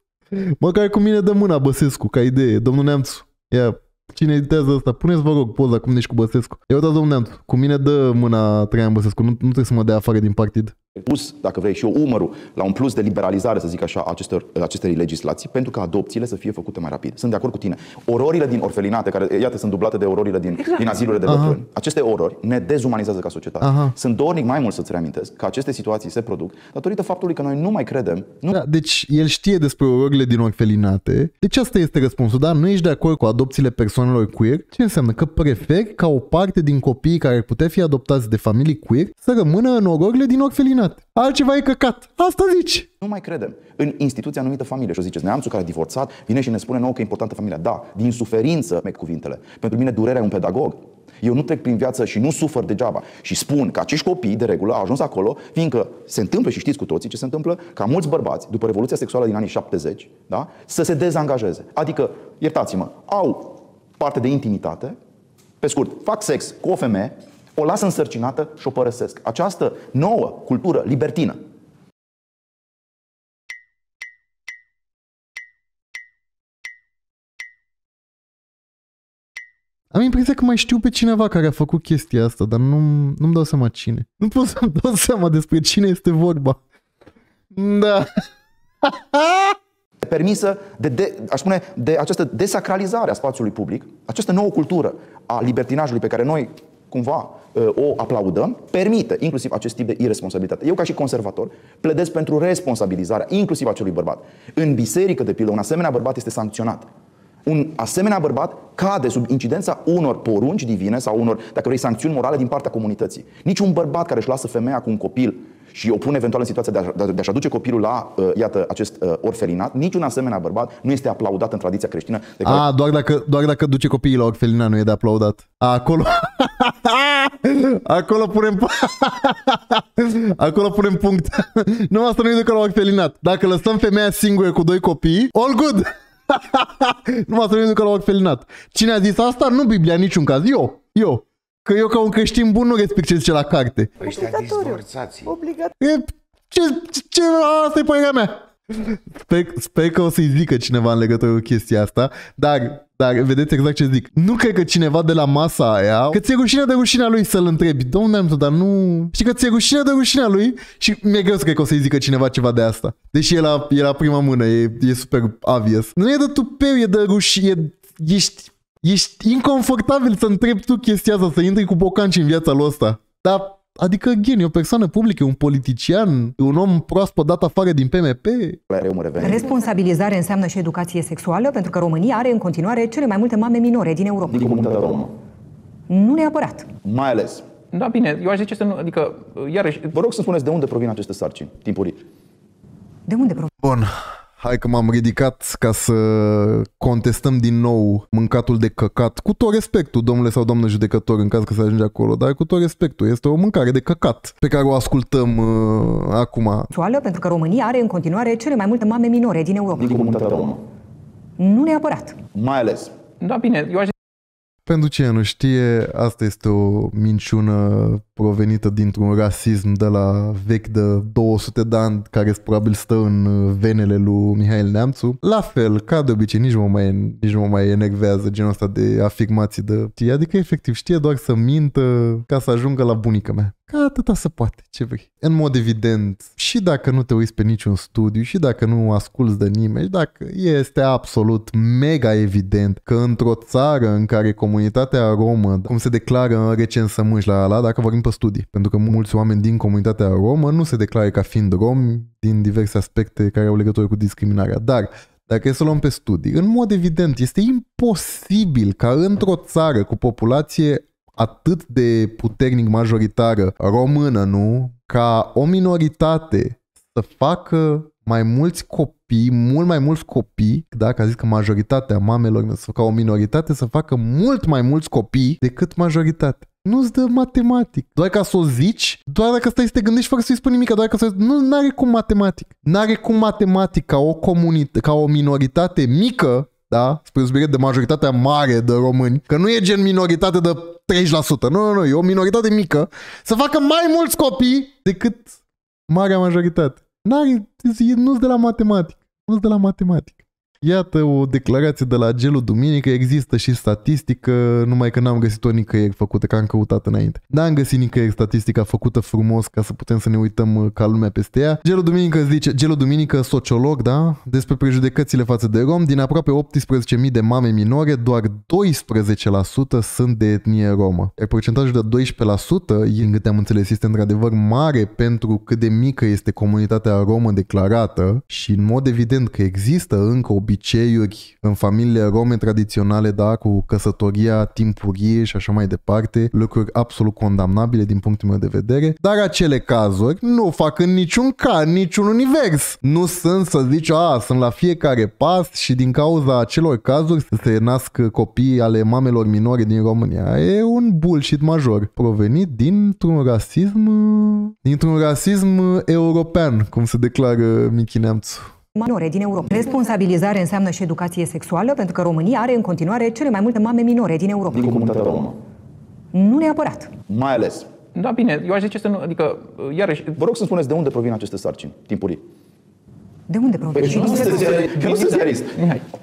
Măcar cu mine dă mâna Băsescu, ca idee. Domnul Neamțu, ia, cine editează asta? Puneți, vă rog, poza cum ești cu Băsescu. Eu da, domnul Neamțu, cu mine dă mâna Traian Băsescu, nu, nu trebuie să mă dea afară din partid. Pus, dacă vrei, și eu umărul la un plus de liberalizare, să zic așa, acestor, acestei legislații, pentru ca adopțiile să fie făcute mai rapid. Sunt de acord cu tine. Ororile din orfelinate, care, iată, sunt dublate de ororile din, exact. din azilurile de bătrâni. Aceste orori ne dezumanizează ca societate. Aha. Sunt dornic mai mult să-ți reamintesc că aceste situații se produc datorită faptului că noi nu mai credem. Nu... Da, deci el știe despre ororile din orfelinate. Deci asta este răspunsul, dar nu ești de acord cu adopțiile persoanelor queer? Ce înseamnă? Că preferi ca o parte din copiii care ar putea fi adoptați de familii queer să rămână în ororile din orfelinate. Altceva e căcat. Asta zici. Nu mai credem în instituția anumită familie. Și o ziceți, Neamțu, care a divorțat, vine și ne spune nouă că e importantă familia. Da, din suferință, merg cuvintele. Pentru mine durerea e un pedagog. Eu nu trec prin viață și nu sufăr degeaba. Și spun că acești copii, de regulă, au ajuns acolo, fiindcă se întâmplă, și știți cu toții ce se întâmplă, ca mulți bărbați, după revoluția sexuală din anii șaptezeci, da, să se dezangajeze. Adică, iertați-mă, au parte de intimitate, pe scurt, fac sex cu o femeie, o las însărcinată și o părăsesc. Această nouă cultură libertină. Am impresia că mai știu pe cineva care a făcut chestia asta, dar nu, nu-mi dau seama cine. Nu pot să-mi dau seama despre cine este vorba. Da. Permisă de, de, aș spune, de această desacralizare a spațiului public, această nouă cultură a libertinajului pe care noi cumva o aplaudăm, permite inclusiv acest tip de irresponsabilitate. Eu, ca și conservator, pledez pentru responsabilizarea inclusiv acelui bărbat. În biserică, de pildă, un asemenea bărbat este sancționat. Un asemenea bărbat cade sub incidența unor porunci divine sau unor, dacă vrei, sancțiuni morale din partea comunității. Nici un bărbat care își lasă femeia cu un copil și o pune eventual în situația de a-și aduce copilul la, uh, iată, acest uh, orfelinat, niciun asemenea bărbat nu este aplaudat în tradiția creștină. De care... A, doar dacă, doar dacă duce copiii la orfelinat nu e de aplaudat. A, acolo... acolo punem... acolo punem punct. Nu, asta nu e decât la orfelinat. Dacă lăsăm femeia singură cu doi copii, all good! Nu m-a străinut că l-au orfelinat. Cine a zis asta? Nu Biblia, niciun caz. Eu, eu. Că eu, ca un creștin bun, nu respect ce zice la carte. Obligatoriu. Obligatoriu. Ce, ce, ce, asta-i părerea mea. Sper, sper că o să-i zică cineva în legătură cu chestia asta. Dar, dar, vedeți exact ce zic. Nu cred că cineva de la masa aia, că ți-e rușine de rușinea lui să-l întrebi. Domnule Neamțu, dar nu... Știi că ți-e rușine de rușinea lui și mi-e greu să cred că o să-i zică cineva ceva de asta. Deși e la, e la prima mână, e, e super obvious. Nu e de tupeu, e de rușine. Ești, ești inconfortabil să întrebi tu chestia asta, să intri cu bocanci în viața lui ăsta. Dar... Adică, gen, e o persoană publică, un politician, un om proaspăt dat afară din P M P. Responsabilizare înseamnă și educație sexuală, pentru că România are în continuare cele mai multe mame minore din Europa. Din comunitatea romă. Nu neapărat. Mai ales. Da, bine, eu aș zice să nu, adică, iarăși... Vă rog să spuneți de unde provin aceste sarcini timpurii. De unde provin? Bun. hai că m-am ridicat ca să contestăm din nou mâncatul de căcat, cu tot respectul, domnule sau doamnă judecător, în caz că se ajunge acolo, dar cu tot respectul, este o mâncare de căcat pe care o ascultăm uh, acum. Pentru că România are în continuare cele mai multe mame minore din Europa. Din comunitatea română. Nu neapărat. Mai ales. Da, bine, eu aș... Pentru cine nu știe, asta este o minciună provenită dintr-un rasism de la vechi de două sute de ani, care probabil stă în venele lui Mihai Neamțu. La fel, ca de obicei, nici mă mai, nici mă mai enervează genul ăsta de afirmații de... Adică, efectiv, știe doar să mintă ca să ajungă la bunica mea. Că atâta se poate, ce vrei. În mod evident, și dacă nu te uiți pe niciun studiu, și dacă nu asculți de nimeni, dacă este absolut mega evident că într-o țară în care comunitatea romă, cum se declară în recensământ la ala, dacă vorbim pe studii, pentru că mulți oameni din comunitatea romă nu se declară ca fiind romi din diverse aspecte care au legătură cu discriminarea, dar... Dacă e să luăm pe studii, în mod evident este imposibil ca într-o țară cu populație atât de puternic majoritară română, nu, ca o minoritate să facă mai mulți copii, mult mai mulți copii, dacă a zis că majoritatea mamelor, ca o minoritate să facă mult mai mulți copii decât majoritatea. Nu-ți dă matematic. Doar ca să o zici, doar dacă stai să te gândești fără să-i spui nimic, doar ca să... Nu are cum matematic. N-are cum matematic ca o, comunitate, ca o minoritate mică, da? Spre uzbire de majoritatea mare de români, că nu e gen minoritate de treizeci la sută. Nu, nu, nu, e o minoritate mică să facă mai mulți copii decât marea majoritate. N-are, nu-s de la matematic. Nu-s de la matematic. Iată o declarație de la Gelu Duminică, există și statistică, numai că n-am găsit-o nicăieri făcută, că am căutat înainte. N-am găsit nicăieri statistica făcută frumos ca să putem să ne uităm ca lumea peste ea. Gelu Duminică zice, Gelu Duminică, sociolog, da? Despre prejudecățile față de rom, din aproape optsprezece mii de mame minore, doar doisprezece la sută sunt de etnie romă. E procentajul de doisprezece la sută, din câte am înțeles, este într-adevăr mare pentru cât de mică este comunitatea romă declarată și în mod evident că există încă o obiceiuri în familiile rome tradiționale, da, cu căsătoria timpurie și așa mai departe, lucruri absolut condamnabile din punctul meu de vedere, dar acele cazuri nu fac în niciun caz, niciun univers. Nu sunt să zici, a, sunt la fiecare pas și din cauza acelor cazuri se nasc copii ale mamelor minore din România. E un bullshit major, provenit dintr-un rasism, dintr-un rasism european, cum se declară Mihai Neamțu. Minore din Europa. Responsabilizare înseamnă și educație sexuală, pentru că România are în continuare cele mai multe mame minore din Europa. Din comunitatea română. Nu neapărat. Mai ales. Da, bine, eu aș zice să nu, adică, iarăși... Vă rog să spuneți de unde provin aceste sarcini timpurii. De unde provin? Păi nu sunteți realist.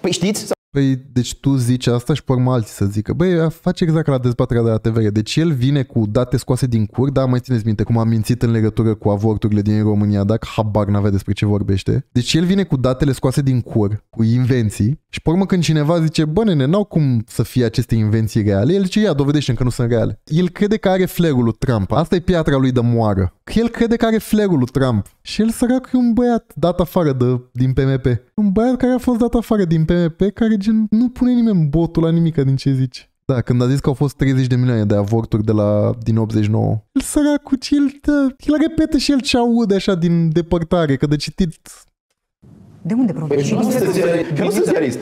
Păi știți? Păi, deci tu zici asta și pe urmă alții să zică. Băi, face exact la dezbaterea de la T V R. Deci el vine cu date scoase din cur, dar mai țineți minte cum a mințit în legătură cu avorturile din România, dacă habar n-avea despre ce vorbește. Deci el vine cu datele scoase din cur, cu invenții, și pe urmă când cineva zice, bă, nene, n-au cum să fie aceste invenții reale, el zice, ia, dovedește că nu sunt reale. El crede că are flerul lui Trump. Asta e piatra lui de moară. Că el crede că are flerul lui Trump. Și el sărac e un băiat dat afară de, din P M P. Un băiat care a fost dat afară din P M P, care gen, nu pune nimeni botul la nimica din ce zici. Da, când a zis că au fost treizeci de milioane de avorturi de la, din optzeci și nouă. El săracu, el, el repetă și el ce aude așa din depărtare, că de citit... De unde provine? Păi nu sunteți realist.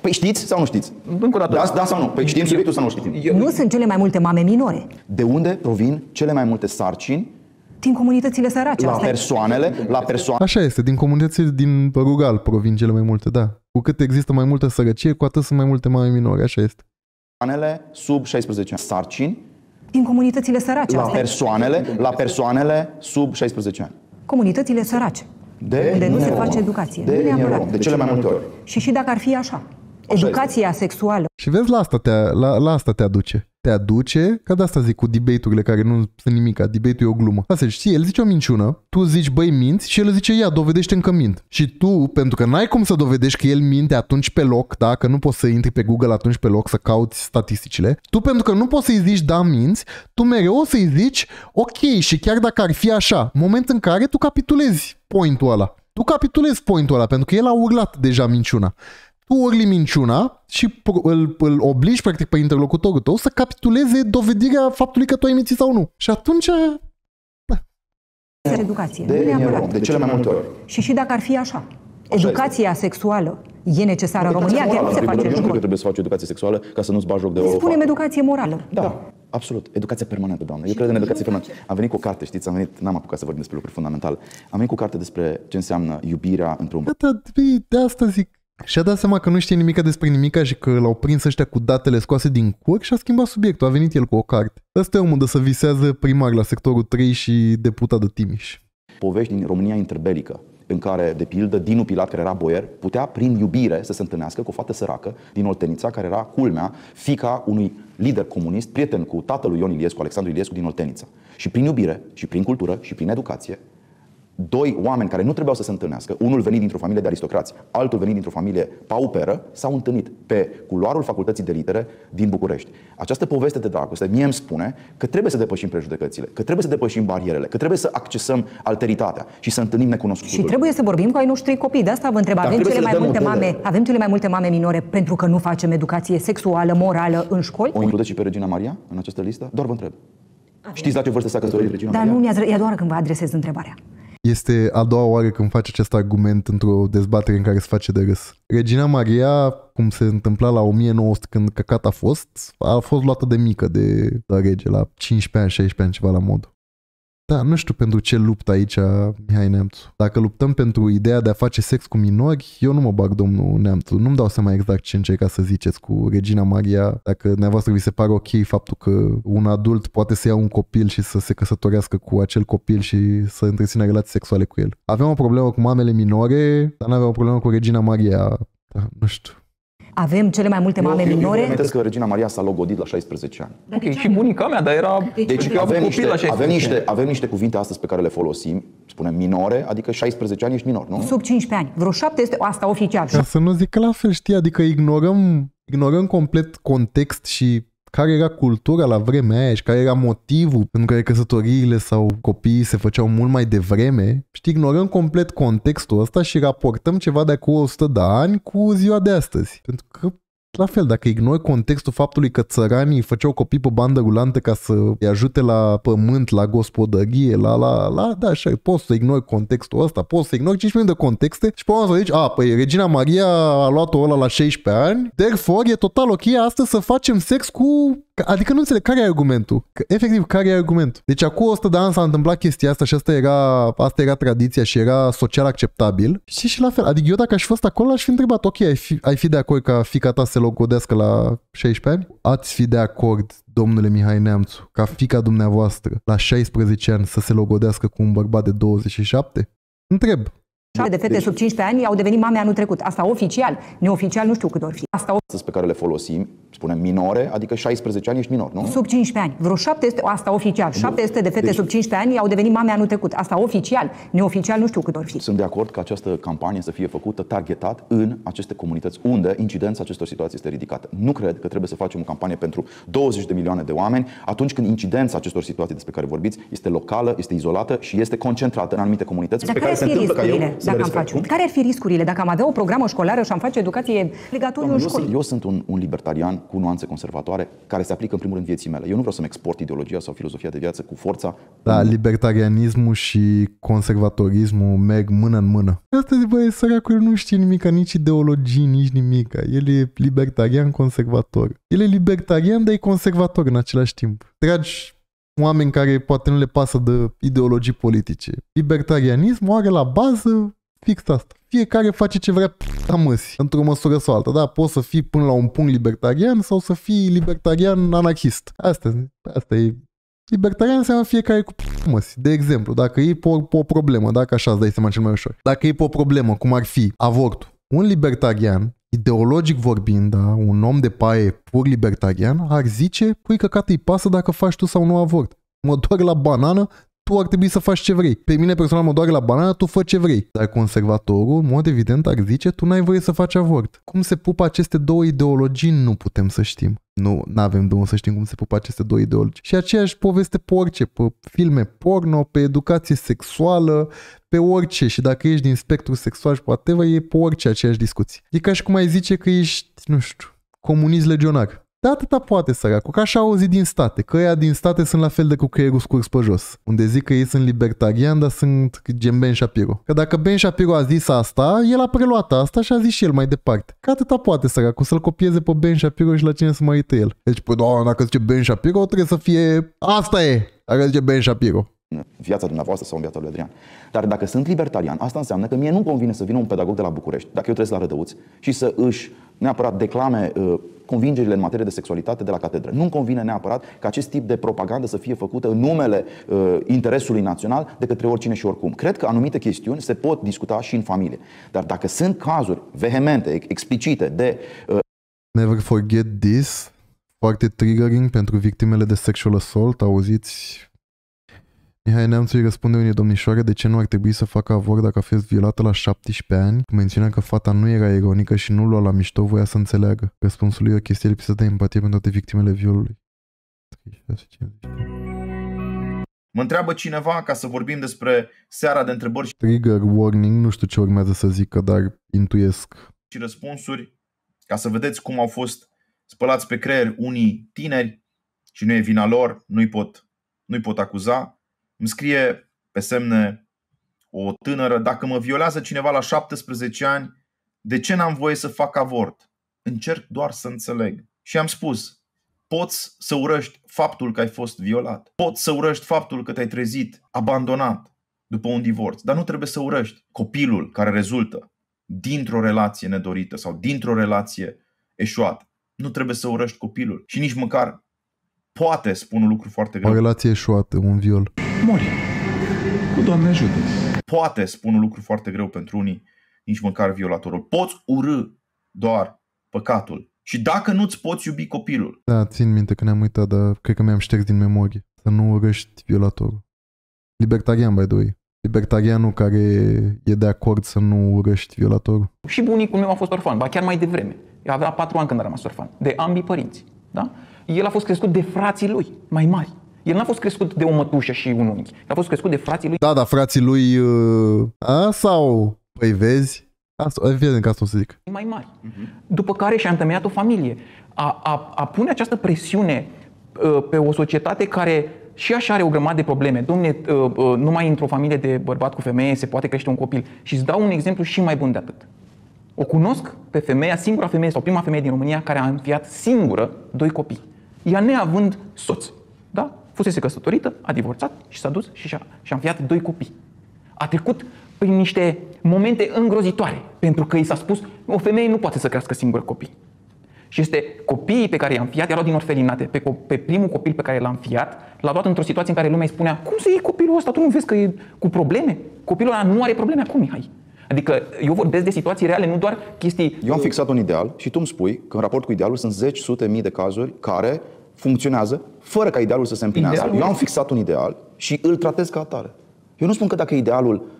Păi știți sau nu știți? Încă o dată. Da, da sau nu? Păi știm subiectul sau nu știm? Nu sunt cele mai multe mame minore. De unde provin cele mai multe sarcini? Din comunitățile sărace. La persoanele, la persoane. Așa este, din comunitățile din rural provin cele mai multe, da. Cu cât există mai multă sărăcie, cu atât sunt mai multe mame minore, așa este. Persoanele sub șaisprezece ani. Sarcini. Din comunitățile sărace. La persoanele, la persoanele sub șaisprezece ani. Comunitățile sărace. De unde nu se face educație. De, de, de, de cele mai multe ori. Și și dacă ar fi așa. Educația sexuală. Și vezi, la asta te, la, la asta te aduce. Te aduce, că de asta zic cu debate-urile care nu sunt nimica, debate-ul e o glumă. Asta știi, el zice o minciună, tu zici băi minți și el zice ia, dovedește-mi că mint. Și tu, pentru că n-ai cum să dovedești că el minte atunci pe loc, da, că nu poți să intri pe Google atunci pe loc să cauți statisticile, tu pentru că nu poți să-i zici da, minți, tu mereu o să-i zici ok, și chiar dacă ar fi așa, moment în care tu capitulezi pointul ăla. Tu capitulezi pointul ăla, pentru că el a urlat deja minciuna. Tu urli minciuna și îl, îl obligi practic pe interlocutorul tău să capituleze dovedirea faptului că tu ai mințit sau nu. Și atunci... Da. Educație. De, de, de cele mai multe ori. Și și dacă ar fi așa. Educația sexuală e necesară în România, chiar nu se face. Eu nu cred că trebuie să faci educație sexuală ca să nu-ți bagi joc de ori. Spunem educație morală. Da. Absolut. Educația permanentă, doamne. Eu cred în educație permanentă. Am venit cu o carte, știți, am venit, n-am apucat să vorbim despre lucruri fundamentale. Am venit cu o carte despre ce înseamnă iubirea într-un... Da, de asta zic. Și-a dat seama că nu știe nimica despre nimica și că l-au prins ăștia cu datele scoase din cur și a schimbat subiectul. A venit el cu o carte. Ăsta e omul de să visează primar la sectorul trei și deputat de Timiș. Povești din România interbelică, în care, de pildă, Dinu Pilat, care era boier, putea prin iubire să se întâlnească cu o fată săracă din Oltenița, care era, culmea, fiica unui lider comunist, prieten cu tatălui Ion Iliescu, Alexandru Iliescu din Oltenița. Și prin iubire, și prin cultură, și prin educație, doi oameni care nu trebuiau să se întâlnească, unul venit dintr-o familie de aristocrați, altul venit dintr-o familie pauperă, s-au întâlnit pe culoarul Facultății de Litere din București. Această poveste de dragoste mie îmi spune că trebuie să depășim prejudecățile, că trebuie să depășim barierele, că trebuie să accesăm alteritatea și să întâlnim necunoscutul. Și trebuie să vorbim cu ai noștri copii. De asta vă întreb, avem cele mai multe mame, avem cele mai multe mame minore pentru că nu facem educație sexuală, morală în școli? O includeți și pe Regina Maria în această listă? Doar vă întreb. Știți la ce vârstă s-a căsătorit Regina Maria? Dar nu mi-a, e doar când vă adresez întrebarea. Este a doua oară când face acest argument într-o dezbatere în care se face de râs. Regina Maria, cum se întâmpla la o mie nouă sute când căcat a fost, a fost luată de mică de la rege, la cincisprezece ani, șaisprezece ani, ceva la mod. Da, nu știu pentru ce lupt aici Mihai Neamțu. Dacă luptăm pentru ideea de a face sex cu minori, eu nu mă bag, domnul Neamțu. Nu-mi dau seama exact ce încerca să ziceți cu Regina Maria. Dacă dumneavoastră vi se pare ok faptul că un adult poate să ia un copil și să se căsătorească cu acel copil și să întrețină relații sexuale cu el. Aveam o problemă cu mamele minore, dar nu aveam o problemă cu Regina Maria. Da, nu știu. Avem cele mai multe mame eu, minore. Eu că Regina Maria s-a logodit la șaisprezece ani. Dar ok, și bunica mea, dar era... Deci eu avem, niște, la avem, niște, avem niște cuvinte astăzi pe care le folosim, spunem minore, adică șaisprezece ani ești minor, nu? Sub cincisprezece ani. Vreo șapte este asta oficial. Ca să nu zic că la fel, știi, adică ignorăm, ignorăm complet context și care era cultura la vremea aia și care era motivul pentru care căsătoriile sau copiii se făceau mult mai devreme. Știi, ignorăm complet contextul ăsta și raportăm ceva de acum o sută de ani cu ziua de astăzi. Pentru că, la fel, dacă ignori contextul faptului că țăranii făceau copii pe bandă rulantă ca să îi ajute la pământ, la gospodărie, la la la, da, așa, poți să ignori contextul ăsta, poți să ignori cinci minute de contexte și poți să zici, a, păi Regina Maria a luat-o ăla la șaisprezece ani, therefore e total ok astăzi să facem sex cu... Adică nu înțeleg, care e argumentul? Că, efectiv, care e argumentul? Deci acum o sută de ani s-a întâmplat chestia asta și asta era, asta era tradiția și era social acceptabil. Și și la fel, adică eu dacă aș fost acolo aș fi întrebat, ok, ai fi, ai fi de acord ca fiica ta să se logodească la șaisprezece ani? Ați fi de acord, domnule Mihai Neamțu, ca fiica dumneavoastră la șaisprezece ani să se logodească cu un bărbat de douăzeci și șapte? Întreb. șapte de fete deci, sub cincisprezece ani au devenit mame anul trecut. Asta oficial, neoficial nu știu cât or fi. Asta oficial pe care le folosim, spunem minore, adică șaisprezece ani ești minor, nu? Sub cincisprezece ani. Vreo șapte sute, asta oficial, șapte sute de fete deci, sub cincisprezece ani au devenit mame anul trecut. Asta oficial, neoficial nu știu cât or fi. Sunt de acord că această campanie să fie făcută targetat în aceste comunități unde incidența acestor situații este ridicată. Nu cred că trebuie să facem o campanie pentru douăzeci de milioane de oameni atunci când incidența acestor situații despre care vorbiți este locală, este izolată și este concentrată în anumite comunități. Dar pe care se întâmplă ca eu. Dacă am face. Care ar fi riscurile dacă am avea o programă școlară și am face educație obligatorie în școli? Eu, eu sunt un, un libertarian cu nuanțe conservatoare care se aplică în primul rând vieții mele. Eu nu vreau să-mi export ideologia sau filozofia de viață cu forța. Da, libertarianismul și conservatorismul merg mână în mână. Astăzi, băi, săracul nu știe nimic, nici ideologii, nici nimic. El e libertarian conservator. El e libertarian, dar e conservator în același timp. Tragi oameni care poate nu le pasă de ideologii politice. Libertarianismul are la bază fix asta. Fiecare face ce vrea amăsi, într-o măsură sau alta. Da, poți să fii până la un punct libertarian sau să fii libertarian anarhist. Asta, asta e. Libertarian înseamnă fiecare cu măsi. De exemplu, dacă e pe o, pe o problemă, dacă așa îți dai seama cel mai ușor, dacă e pe o problemă, cum ar fi avortul, un libertarian, ideologic vorbind, da, un om de paie pur libertarian ar zice, pui căcat îi pasă dacă faci tu sau nu avort. Mă doare la banană, tu ar trebui să faci ce vrei. Pe mine personal mă doare la banană, tu fă ce vrei. Dar conservatorul, în mod evident, ar zice, tu n-ai voie să faci avort. Cum se pupă aceste două ideologii, nu putem să știm. Nu avem de unde să știm cum se pupă aceste două ideologii. Și aceeași poveste pe orice, pe filme porno, pe educație sexuală, pe orice. Și dacă ești din spectrul sexual și poate, e pe orice aceeași discuție. E ca și cum ai zice că ești, nu știu, comunist legionar. De atâta poate săracul, că așa auzi din state, că ea din state sunt la fel de cu creierul scurs pe jos, unde zic că ei sunt libertariani, dar sunt gen Ben Shapiro. Că dacă Ben Shapiro a zis asta, el a preluat asta și a zis și el mai departe. Că atâta poate săracul, să-l copieze pe Ben Shapiro și la cine să mărită el. Deci, păi, doamne, dacă zice Ben Shapiro, trebuie să fie... Asta e! Dacă zice Ben Shapiro. Viața dumneavoastră sau în viața lui Adrian. Dar dacă sunt libertarian, asta înseamnă că mie nu-mi convine să vină un pedagog de la București, dacă eu trăiesc la Rădăuți, și să își neapărat declame uh, convingerile în materie de sexualitate de la catedră. Nu-mi convine neapărat ca acest tip de propagandă să fie făcută în numele uh, interesului național de către oricine și oricum. Cred că anumite chestiuni se pot discuta și în familie. Dar dacă sunt cazuri vehemente, explicite de... Uh... Never forget this, foarte triggering pentru victimele de sexual assault, auziți... Mihai Neamțu îi răspunde unei domnișoare de ce nu ar trebui să facă avort dacă a fost violată la șaptesprezece ani, cu mențiunea că fata nu era ironică și nu lua la mișto, voia să înțeleagă. Răspunsul lui e o chestie lipsită de empatie pentru toate victimele violului. Mă întreabă cineva ca să vorbim despre seara de întrebări și... Trigger warning, nu știu ce urmează să zică, dar intuiesc. Și răspunsuri, ca să vedeți cum au fost spălați pe creier unii tineri și nu e vina lor, nu-i pot, nu-i pot acuza. Îmi scrie pe semne o tânără, dacă mă violează cineva la șaptesprezece ani, de ce n-am voie să fac avort? Încerc doar să înțeleg. Și am spus, poți să urăști faptul că ai fost violat, poți să urăști faptul că te-ai trezit abandonat după un divorț, dar nu trebuie să urăști copilul care rezultă dintr-o relație nedorită sau dintr-o relație eșuată. Nu trebuie să urăști copilul și nici măcar poate spun un lucru foarte greu. O relație eșuată, un viol. Mori. Cu Doamne ajută. Poate spun un lucru foarte greu pentru unii, nici măcar violatorul. Poți urâ doar păcatul. Și dacă nu-ți poți iubi copilul. Da, țin minte că ne-am uitat, dar cred că mi-am șters din memorie. Să nu urăști violatorul. Libertarian, by the way. Libertarianul care e de acord să nu urăști violatorul. Și bunicul meu a fost orfan, ba chiar mai devreme. El avea patru ani când a rămas orfan. De ambii părinți. Da? El a fost crescut de frații lui, mai mari. El n-a fost crescut de o mătușă și un unchi. El a fost crescut de frații lui. Da, da, frații lui... Uh, a, sau... Păi vezi? Asta, evident că asta o să zic. Mai mari. Uh-huh. După care și-a întemeiat o familie. A, a, a pune această presiune uh, pe o societate care și așa are o grămadă de probleme. Dom'le, uh, uh, numai într-o familie de bărbat cu femeie se poate crește un copil. Și îți dau un exemplu și mai bun de atât. O cunosc pe femeia, singura femeie sau prima femeie din România care a înfiat singură doi copii. Ea neavând soț. Da? Fusese căsătorită, a divorțat și s-a dus și și-a și înfiat doi copii. A trecut prin niște momente îngrozitoare, pentru că i s-a spus o femeie nu poate să crească singură copii. Și este copiii pe care i-a înfiat, i-a luat din orfelinate. Pe, pe primul copil pe care l-a înfiat, l-a luat într-o situație în care lumea îi spunea cum să iei copilul ăsta, tu nu vezi că e cu probleme? Copilul ăla nu are probleme acum, Mihai. Adică eu vorbesc de situații reale, nu doar chestii... Eu am fixat un ideal și tu îmi spui că în raport cu idealul sunt zeci, sute, mii de cazuri care... funcționează fără ca idealul să se împlinească. Idealul... Eu am fixat un ideal și îl tratez ca atare. Eu nu spun că dacă idealul...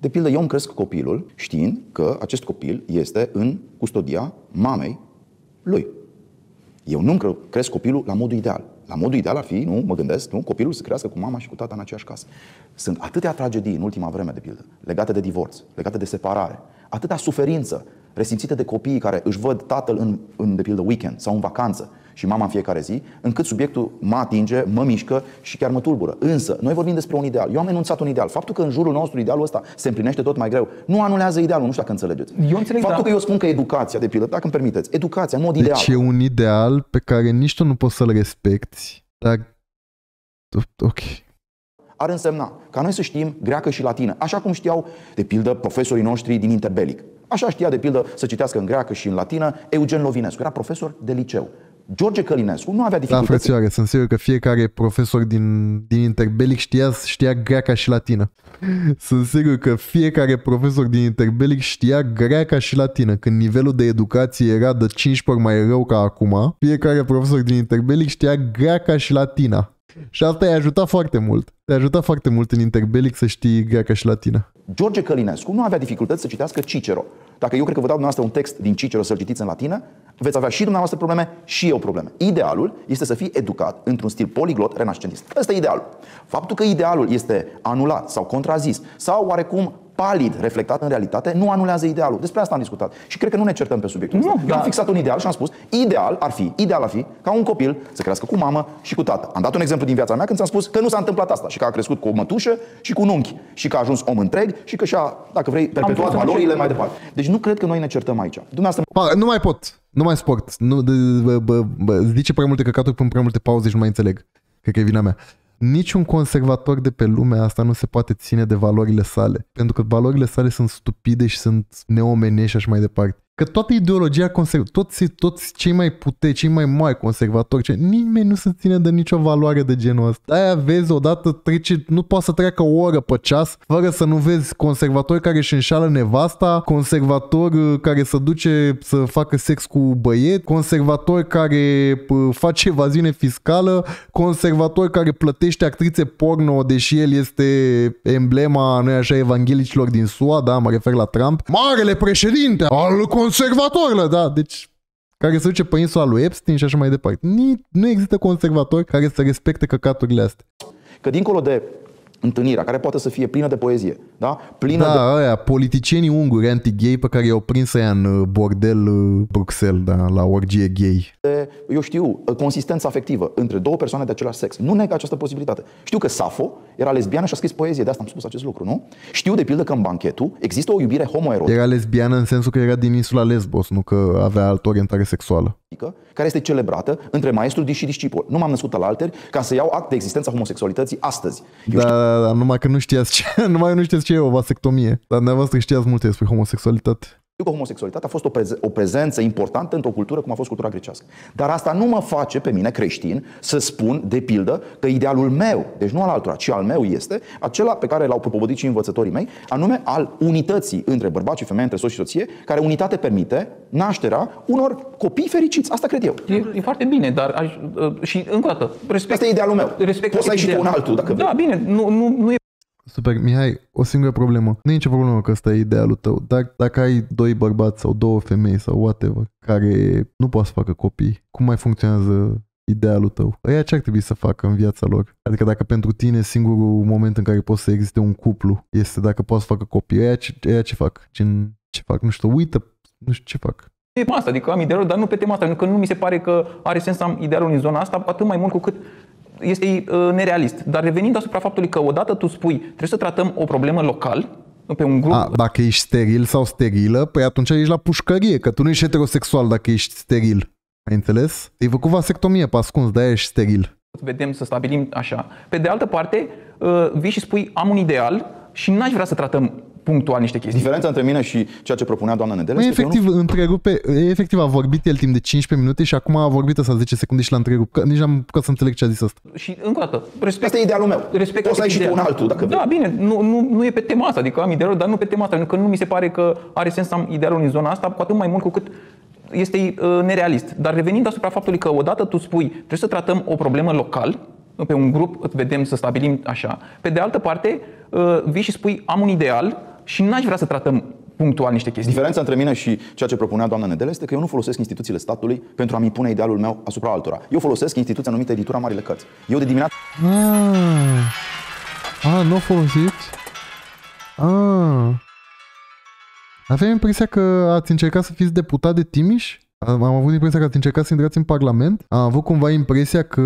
De pildă, eu îmi cresc copilul știind că acest copil este în custodia mamei lui. Eu nu îmi cresc copilul la modul ideal. La modul ideal ar fi, nu, mă gândesc, nu, copilul să crească cu mama și cu tata în aceeași casă. Sunt atâtea tragedii în ultima vreme, de pildă, legate de divorț, legate de separare, atâta suferință resimțită de copiii care își văd tatăl în, în de pildă, weekend sau în vacanță, și mama în fiecare zi, încât subiectul mă atinge, mă mișcă și chiar mă tulbură. Însă, noi vorbim despre un ideal. Eu am enunțat un ideal. Faptul că în jurul nostru idealul ăsta se împlinește tot mai greu nu anulează idealul, nu știu dacă înțelegeți. Eu înțeleg, Faptul da. că eu spun că educația, de pildă, dacă îmi permiteți, educația, în mod deci ideal. Deci e un ideal pe care nici tu nu poți să-l respecti, dar... Ok. Ar însemna ca noi să știm greacă și latină, așa cum știau, de pildă, profesorii noștri din interbelic. Așa știa, de pildă, să citească în greacă și în latină Eugen Lovinescu, era profesor de liceu. George Călinescu nu avea dificultăți. Da, frățioare, sunt sigur că fiecare profesor din, din interbelic știa, știa greaca și latină. Sunt sigur că fiecare profesor din interbelic știa greaca și latină. Când nivelul de educație era de cincisprezece ori mai rău ca acum, fiecare profesor din interbelic știa greaca și latina. Și asta i-a ajutat foarte mult. Te-a ajutat foarte mult în interbelic să știi greaca și latină. George Călinescu nu avea dificultăți să citească Cicero. Dacă eu cred că vă dau dumneavoastră un text din Cicero să-l citiți în latină, veți avea și dumneavoastră probleme și eu probleme. Idealul este să fii educat într-un stil poliglot renascentist. Ăsta e idealul. Faptul că idealul este anulat sau contrazis sau oarecum palid reflectat în realitate nu anulează idealul. Despre asta am discutat. Și cred că nu ne certăm pe subiectul ăsta. Eu am fixat un ideal și am spus, ideal ar fi, ideal ar fi ca un copil să crească cu mamă și cu tată. Am dat un exemplu din viața mea când ți-am spus că nu s-a întâmplat asta și că a crescut cu o mătușă și cu un unchi și că a ajuns om întreg și că și-a, dacă vrei, perpetuat valorile mai departe. Deci nu cred că noi ne certăm aici. Dumneavoastră... Pa, nu mai pot. Nu mai sport. Nu, bă, bă, bă, zice prea multe căcaturi, pun prea multe pauze și nu mai înțeleg. Cred că e vina mea. Niciun conservator de pe lumea asta nu se poate ține de valorile sale, pentru că valorile sale sunt stupide și sunt neomenești și așa mai departe. Că toată ideologia conservatoare, toți, toți cei mai puteri, cei mai mari conservatori, cei... nimeni nu se ține de nicio valoare de genul ăsta. De-aia vezi odată trece, nu poate să treacă o oră pe ceas fără să nu vezi conservatori care își înșală nevasta, conservatori care se duce să facă sex cu băieți, conservatori care face evaziune fiscală, conservatori care plătește actrițe porno, deși el este emblema, nu-i așa, evanghelicilor din S U A, da, mă refer la Trump, marele președinte al conservatorilor, da, deci care se duce pe insula lui Epstein și așa mai departe. Nici, nu există conservatori care să respecte căcaturile astea. Că dincolo de întâlnirea, care poate să fie plină de poezie, da? Plină da, de... aia, politicienii unguri anti-gay pe care i-au prins aia în bordel Bruxelles, da, la orgie gay. De, eu știu, consistența afectivă între două persoane de același sex. Nu neg această posibilitate. Știu că Safo era lesbiană și a scris poezie, de asta am spus acest lucru, nu? Știu, de pildă, că în Banchetul există o iubire homoerotică. Era lesbiană în sensul că era din insula Lesbos, nu că avea altă orientare sexuală. Care este celebrată între maestru și discipol. Nu m-am născut la alteri ca să iau act de existența homosexualității astăzi. Eu da, știu... da, da, numai că nu știați ce, numai nu știați ce e o vasectomie. Dar dumneavoastră știați multe despre homosexualitate. Știu că homosexualitatea a fost o, preze- o prezență importantă într-o cultură cum a fost cultura grecească. Dar asta nu mă face pe mine creștin să spun, de pildă, că idealul meu, deci nu al altora, ci al meu este acela pe care l-au propovădit și învățătorii mei, anume al unității între bărbați și femei, între soț și soție, care unitate permite nașterea unor copii fericiți. Asta cred eu. E, e foarte bine, dar aș, și încă o dată, respect. Asta e idealul meu. Respect. Poți să ai și tu un altul, dacă vrei. Da, bine, nu, nu, nu e... Super, Mihai, o singură problemă. Nu e nicio problemă că ăsta e idealul tău. Dar dacă ai doi bărbați sau două femei sau whatever, care nu poate să facă copii, cum mai funcționează idealul tău? Ăia ce ar trebui să facă în viața lor? Adică dacă pentru tine singurul moment în care poate să existe un cuplu este dacă poate să facă copii, ăia ce, ăia ce fac? Ce, ce fac? Nu știu, uită, nu știu ce fac. Tema asta, adică am idealul, dar nu pe tema asta, pentru că nu mi se pare că are sens să am idealul în zona asta, atât mai mult cu cât este uh, nerealist. Dar revenind asupra faptului că odată tu spui trebuie să tratăm o problemă local pe un grup. A, dacă ești steril sau sterilă, păi atunci ești la pușcărie, că tu nu ești heterosexual dacă ești steril. Ai înțeles? Te-ai făcut vasectomie pe ascuns, de-aia ești steril. Vedem să stabilim așa. Pe de altă parte, uh, vii și spui am un ideal și n-aș vrea să tratăm punctual niște chestii. Diferența între mine și ceea ce propunea doamna Nedele. Efectiv, nu... întrerupe, efectiv a vorbit el timp de cincisprezece minute și acum a vorbit ăsta zece secunde și l-a întrerupt. Că nici n-am putut să înțeleg ce a zis asta. Și încă o dată, respect. Asta e idealul meu. Respect. Poți să ai și tu un altul, dacă vrei. Da, bine, nu, nu, nu e pe tema asta, adică am idealul, dar nu pe tema asta, pentru că nu mi se pare că are sens să am idealul în zona asta, cu atât mai mult cu cât este uh, nerealist. Dar revenind asupra faptului că odată tu spui, trebuie să tratăm o problemă local, pe un grup, vedem să stabilim așa. Pe de altă parte, uh, vii și spui am un ideal și n-aș vrea să tratăm punctual niște chestii. Diferența între mine și ceea ce propunea doamna Nedele este că eu nu folosesc instituțiile statului pentru a-mi impune idealul meu asupra altora. Eu folosesc instituția numită Editura Marile Cărți. Eu de dimineață... Ah, ah nu folosit? Ah. Aveam impresia că ați încercat să fiți deputat de Timiș? Am avut impresia că ați încercat să intrați în Parlament. Am avut cumva impresia că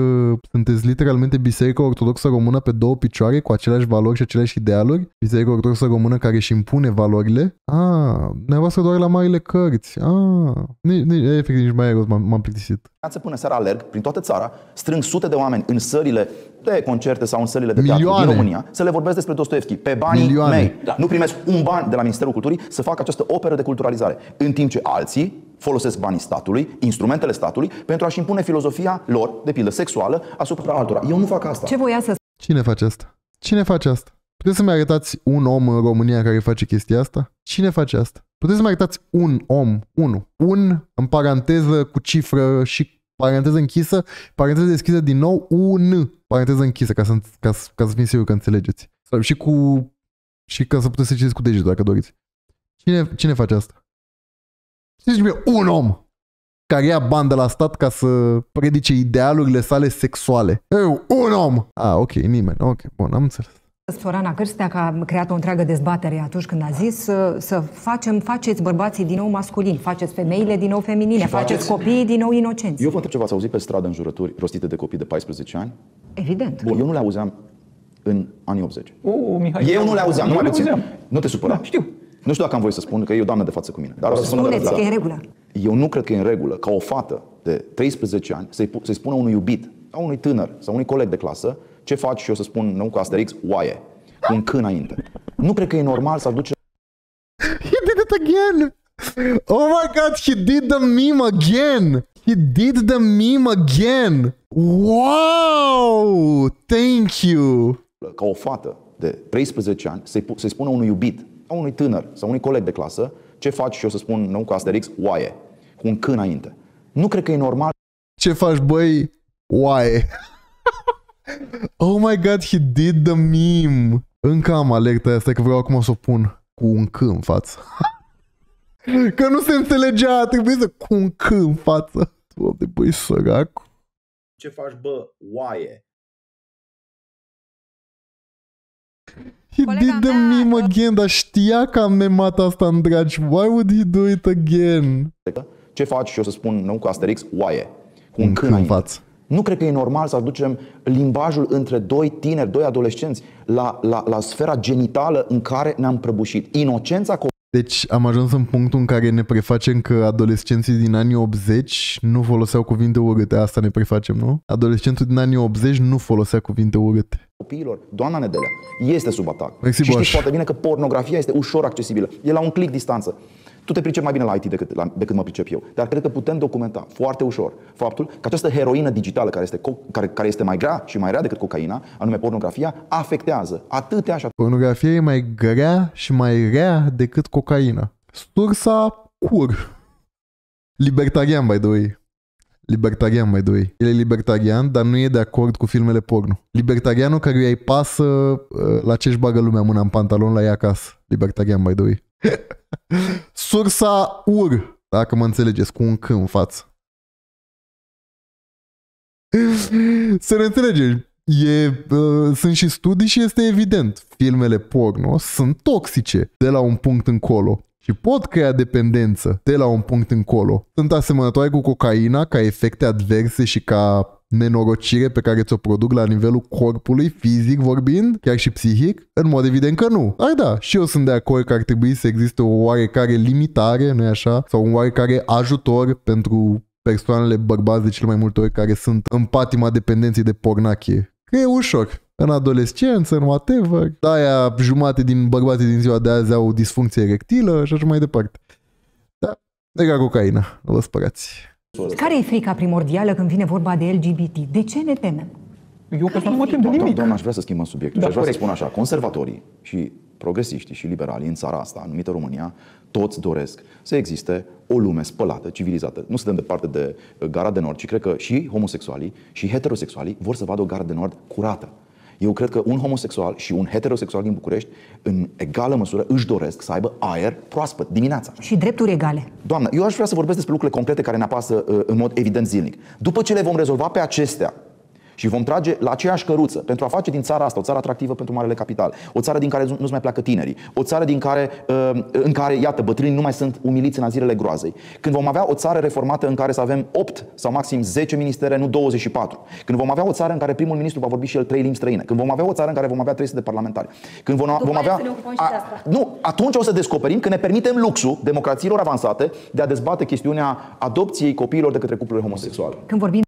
sunteți literalmente Biserica Ortodoxă Română pe două picioare, cu aceleași valori și aceleași idealuri. Biserica Ortodoxă Română care își impune valorile. Ah, nevoastră doar la Marile Cărți. Ah, nici, nici, efectiv, nici mai e rost, m-am plictisit. Până seara alerg prin toată țara, strâng sute de oameni în sările de concerte sau în sările de teatru din România să le vorbesc despre Dostoevski pe banii Milioane. mei. Da. Nu primesc un ban de la Ministerul Culturii să fac această operă de culturalizare, în timp ce alții folosesc banii statului, instrumentele statului, pentru a-și impune filozofia lor, de pildă sexuală, asupra altora. Eu nu fac asta. Ce voia să... Cine face asta? Cine face asta? Puteți să-mi arătați un om în România care face chestia asta? Cine face asta? Puteți să-mi arătați un om, unul, un, în paranteză cu cifră și paranteză închisă, paranteză deschisă din nou, un, paranteză închisă, ca să, ca, ca să fim sigur că înțelegeți. Sau și cu... și ca să puteți să citiți cu degetul, dacă doriți. Cine, cine face asta? Zici-mi un om care ia bani de la stat ca să predice idealurile sale sexuale. Eu, un om! Ah, ok, nimeni. Ok, bun, am înțeles. Sorana Cârstea că a creat o întreagă dezbatere atunci când a zis să, să facem, faceți bărbații din nou masculini, faceți femeile din nou feminine, faceți copiii din nou inocenți. Eu vă întreb ce v-ați auzit pe stradă în jurături rostite de copii de paisprezece ani? Evident. Bun, eu nu le auzeam în anii optzeci. O, Mihai, eu nu le auzeam, nu mai puțin. Nu te supăra. Da, știu. Nu știu dacă am voie să spun că e o doamnă de față cu mine. Dar o să spuneți că regulă. e în regulă. Eu nu cred că e în regulă ca o fată de treisprezece ani să-i să spună unui iubit, sau unui tânăr, sau unui coleg de clasă, ce faci, și eu să spun, nu cu Asterix, oaie, cu un C înainte. Nu cred că e normal să aduce... He did it again! Oh my god, he did the meme again! He did the meme again! Wow! Thank you! Ca o fată de treisprezece ani să-i să spună unui iubit, sau unui tânăr, sau unui coleg de clasă, ce faci, și eu să spun, nu cu Asterix, oaie, cu un C înainte. Nu cred că e normal... Ce faci, băi? Oaie! Oh my god, he did the meme. Încă am alerta asta, că vreau acum să o pun cu un C în față. Că nu se înțelegea, trebuie să cu un C în față. Doamne, băi, săracu. Ce faci, bă, oaie? He Colega did the mea, meme again, dar știa că am memat asta în dragi. Why would he do it again? Ce faci, și o să spun, nu cu Asterix, oaie. Cu un, un C, C în față. Nu cred că e normal să aducem limbajul între doi tineri, doi adolescenți la, la, la sfera genitală în care ne-am prăbușit. Inocența copilului. Deci am ajuns în punctul în care ne prefacem că adolescenții din anii optzeci nu foloseau cuvinte urâte. Asta ne prefacem, nu? Adolescentul din anii optzeci nu folosea cuvinte urâte. Copiilor, doamna Nedelea este sub atac. Și știți foarte bine că pornografia este ușor accesibilă. E la un click distanță. Tu te pricep mai bine la I T decât, la, decât mă pricep eu. Dar cred că putem documenta foarte ușor faptul că această heroină digitală care este, care, care este mai grea și mai rea decât cocaina, anume pornografia, afectează atâtea și atâtea. Pornografia e mai grea și mai rea decât cocaina. Sursa cur. Libertarian, by the way. Libertarian, by the way. El e libertarian, dar nu e de acord cu filmele porno. Libertarianul care îi pasă la ce-și bagă lumea mâna în pantalon la ea acasă. Libertarian, by the way. Sursa U R, dacă mă înțelegeți, cu un C în față. Să ne înțelegem, e, uh, sunt și studii și este evident, filmele porno sunt toxice de la un punct încolo și pot crea dependență de la un punct încolo. Sunt asemănătoare cu cocaina ca efecte adverse și ca nenorocire pe care ți-o produc la nivelul corpului, fizic vorbind, chiar și psihic? În mod evident că nu. Dar da, și eu sunt de acord că ar trebui să existe o oarecare limitare, nu-i așa? Sau un oarecare ajutor pentru persoanele bărbați de cele mai multe ori care sunt în patima dependenței de pornachie. Că e ușor. În adolescență, în whatever. De-aia jumate din bărbații din ziua de azi au disfuncție erectilă și așa mai departe. Da, e ca cocaina, nu vă spărați. Care e frica primordială când vine vorba de L G B T? De ce ne temem? Eu că nu mă tem de nimic. Doamna, aș vrea să schimbăm subiectul. Da, aș vrea să spun așa, conservatorii și progresiștii și liberalii în țara asta, anumită România, toți doresc să existe o lume spălată, civilizată. Nu suntem departe de Gara de Nord, ci cred că și homosexualii și heterosexualii vor să vadă o Gara de Nord curată. Eu cred că un homosexual și un heterosexual din București, în egală măsură, își doresc să aibă aer proaspăt dimineața. Și drepturi egale. Doamna, eu aș vrea să vorbesc despre lucrurile concrete care ne apasă în mod evident zilnic. După ce le vom rezolva pe acestea și vom trage la aceeași căruță pentru a face din țara asta o țară atractivă pentru marele capital, o țară din care nu-ți mai pleacă tinerii, o țară din care, în care, iată, bătrânii nu mai sunt umiliți în azilele groazei, când vom avea o țară reformată în care să avem opt sau maxim zece ministere, nu douăzeci și patru, când vom avea o țară în care primul ministru va vorbi și el trei limbi străine, când vom avea o țară în care vom avea trei sute de parlamentari, când vom, vom avea... A, nu, atunci o să descoperim că ne permitem luxul democrațiilor avansate de a dezbate chestiunea adopției copiilor de către cuplurile homosexuale. Când vorbim...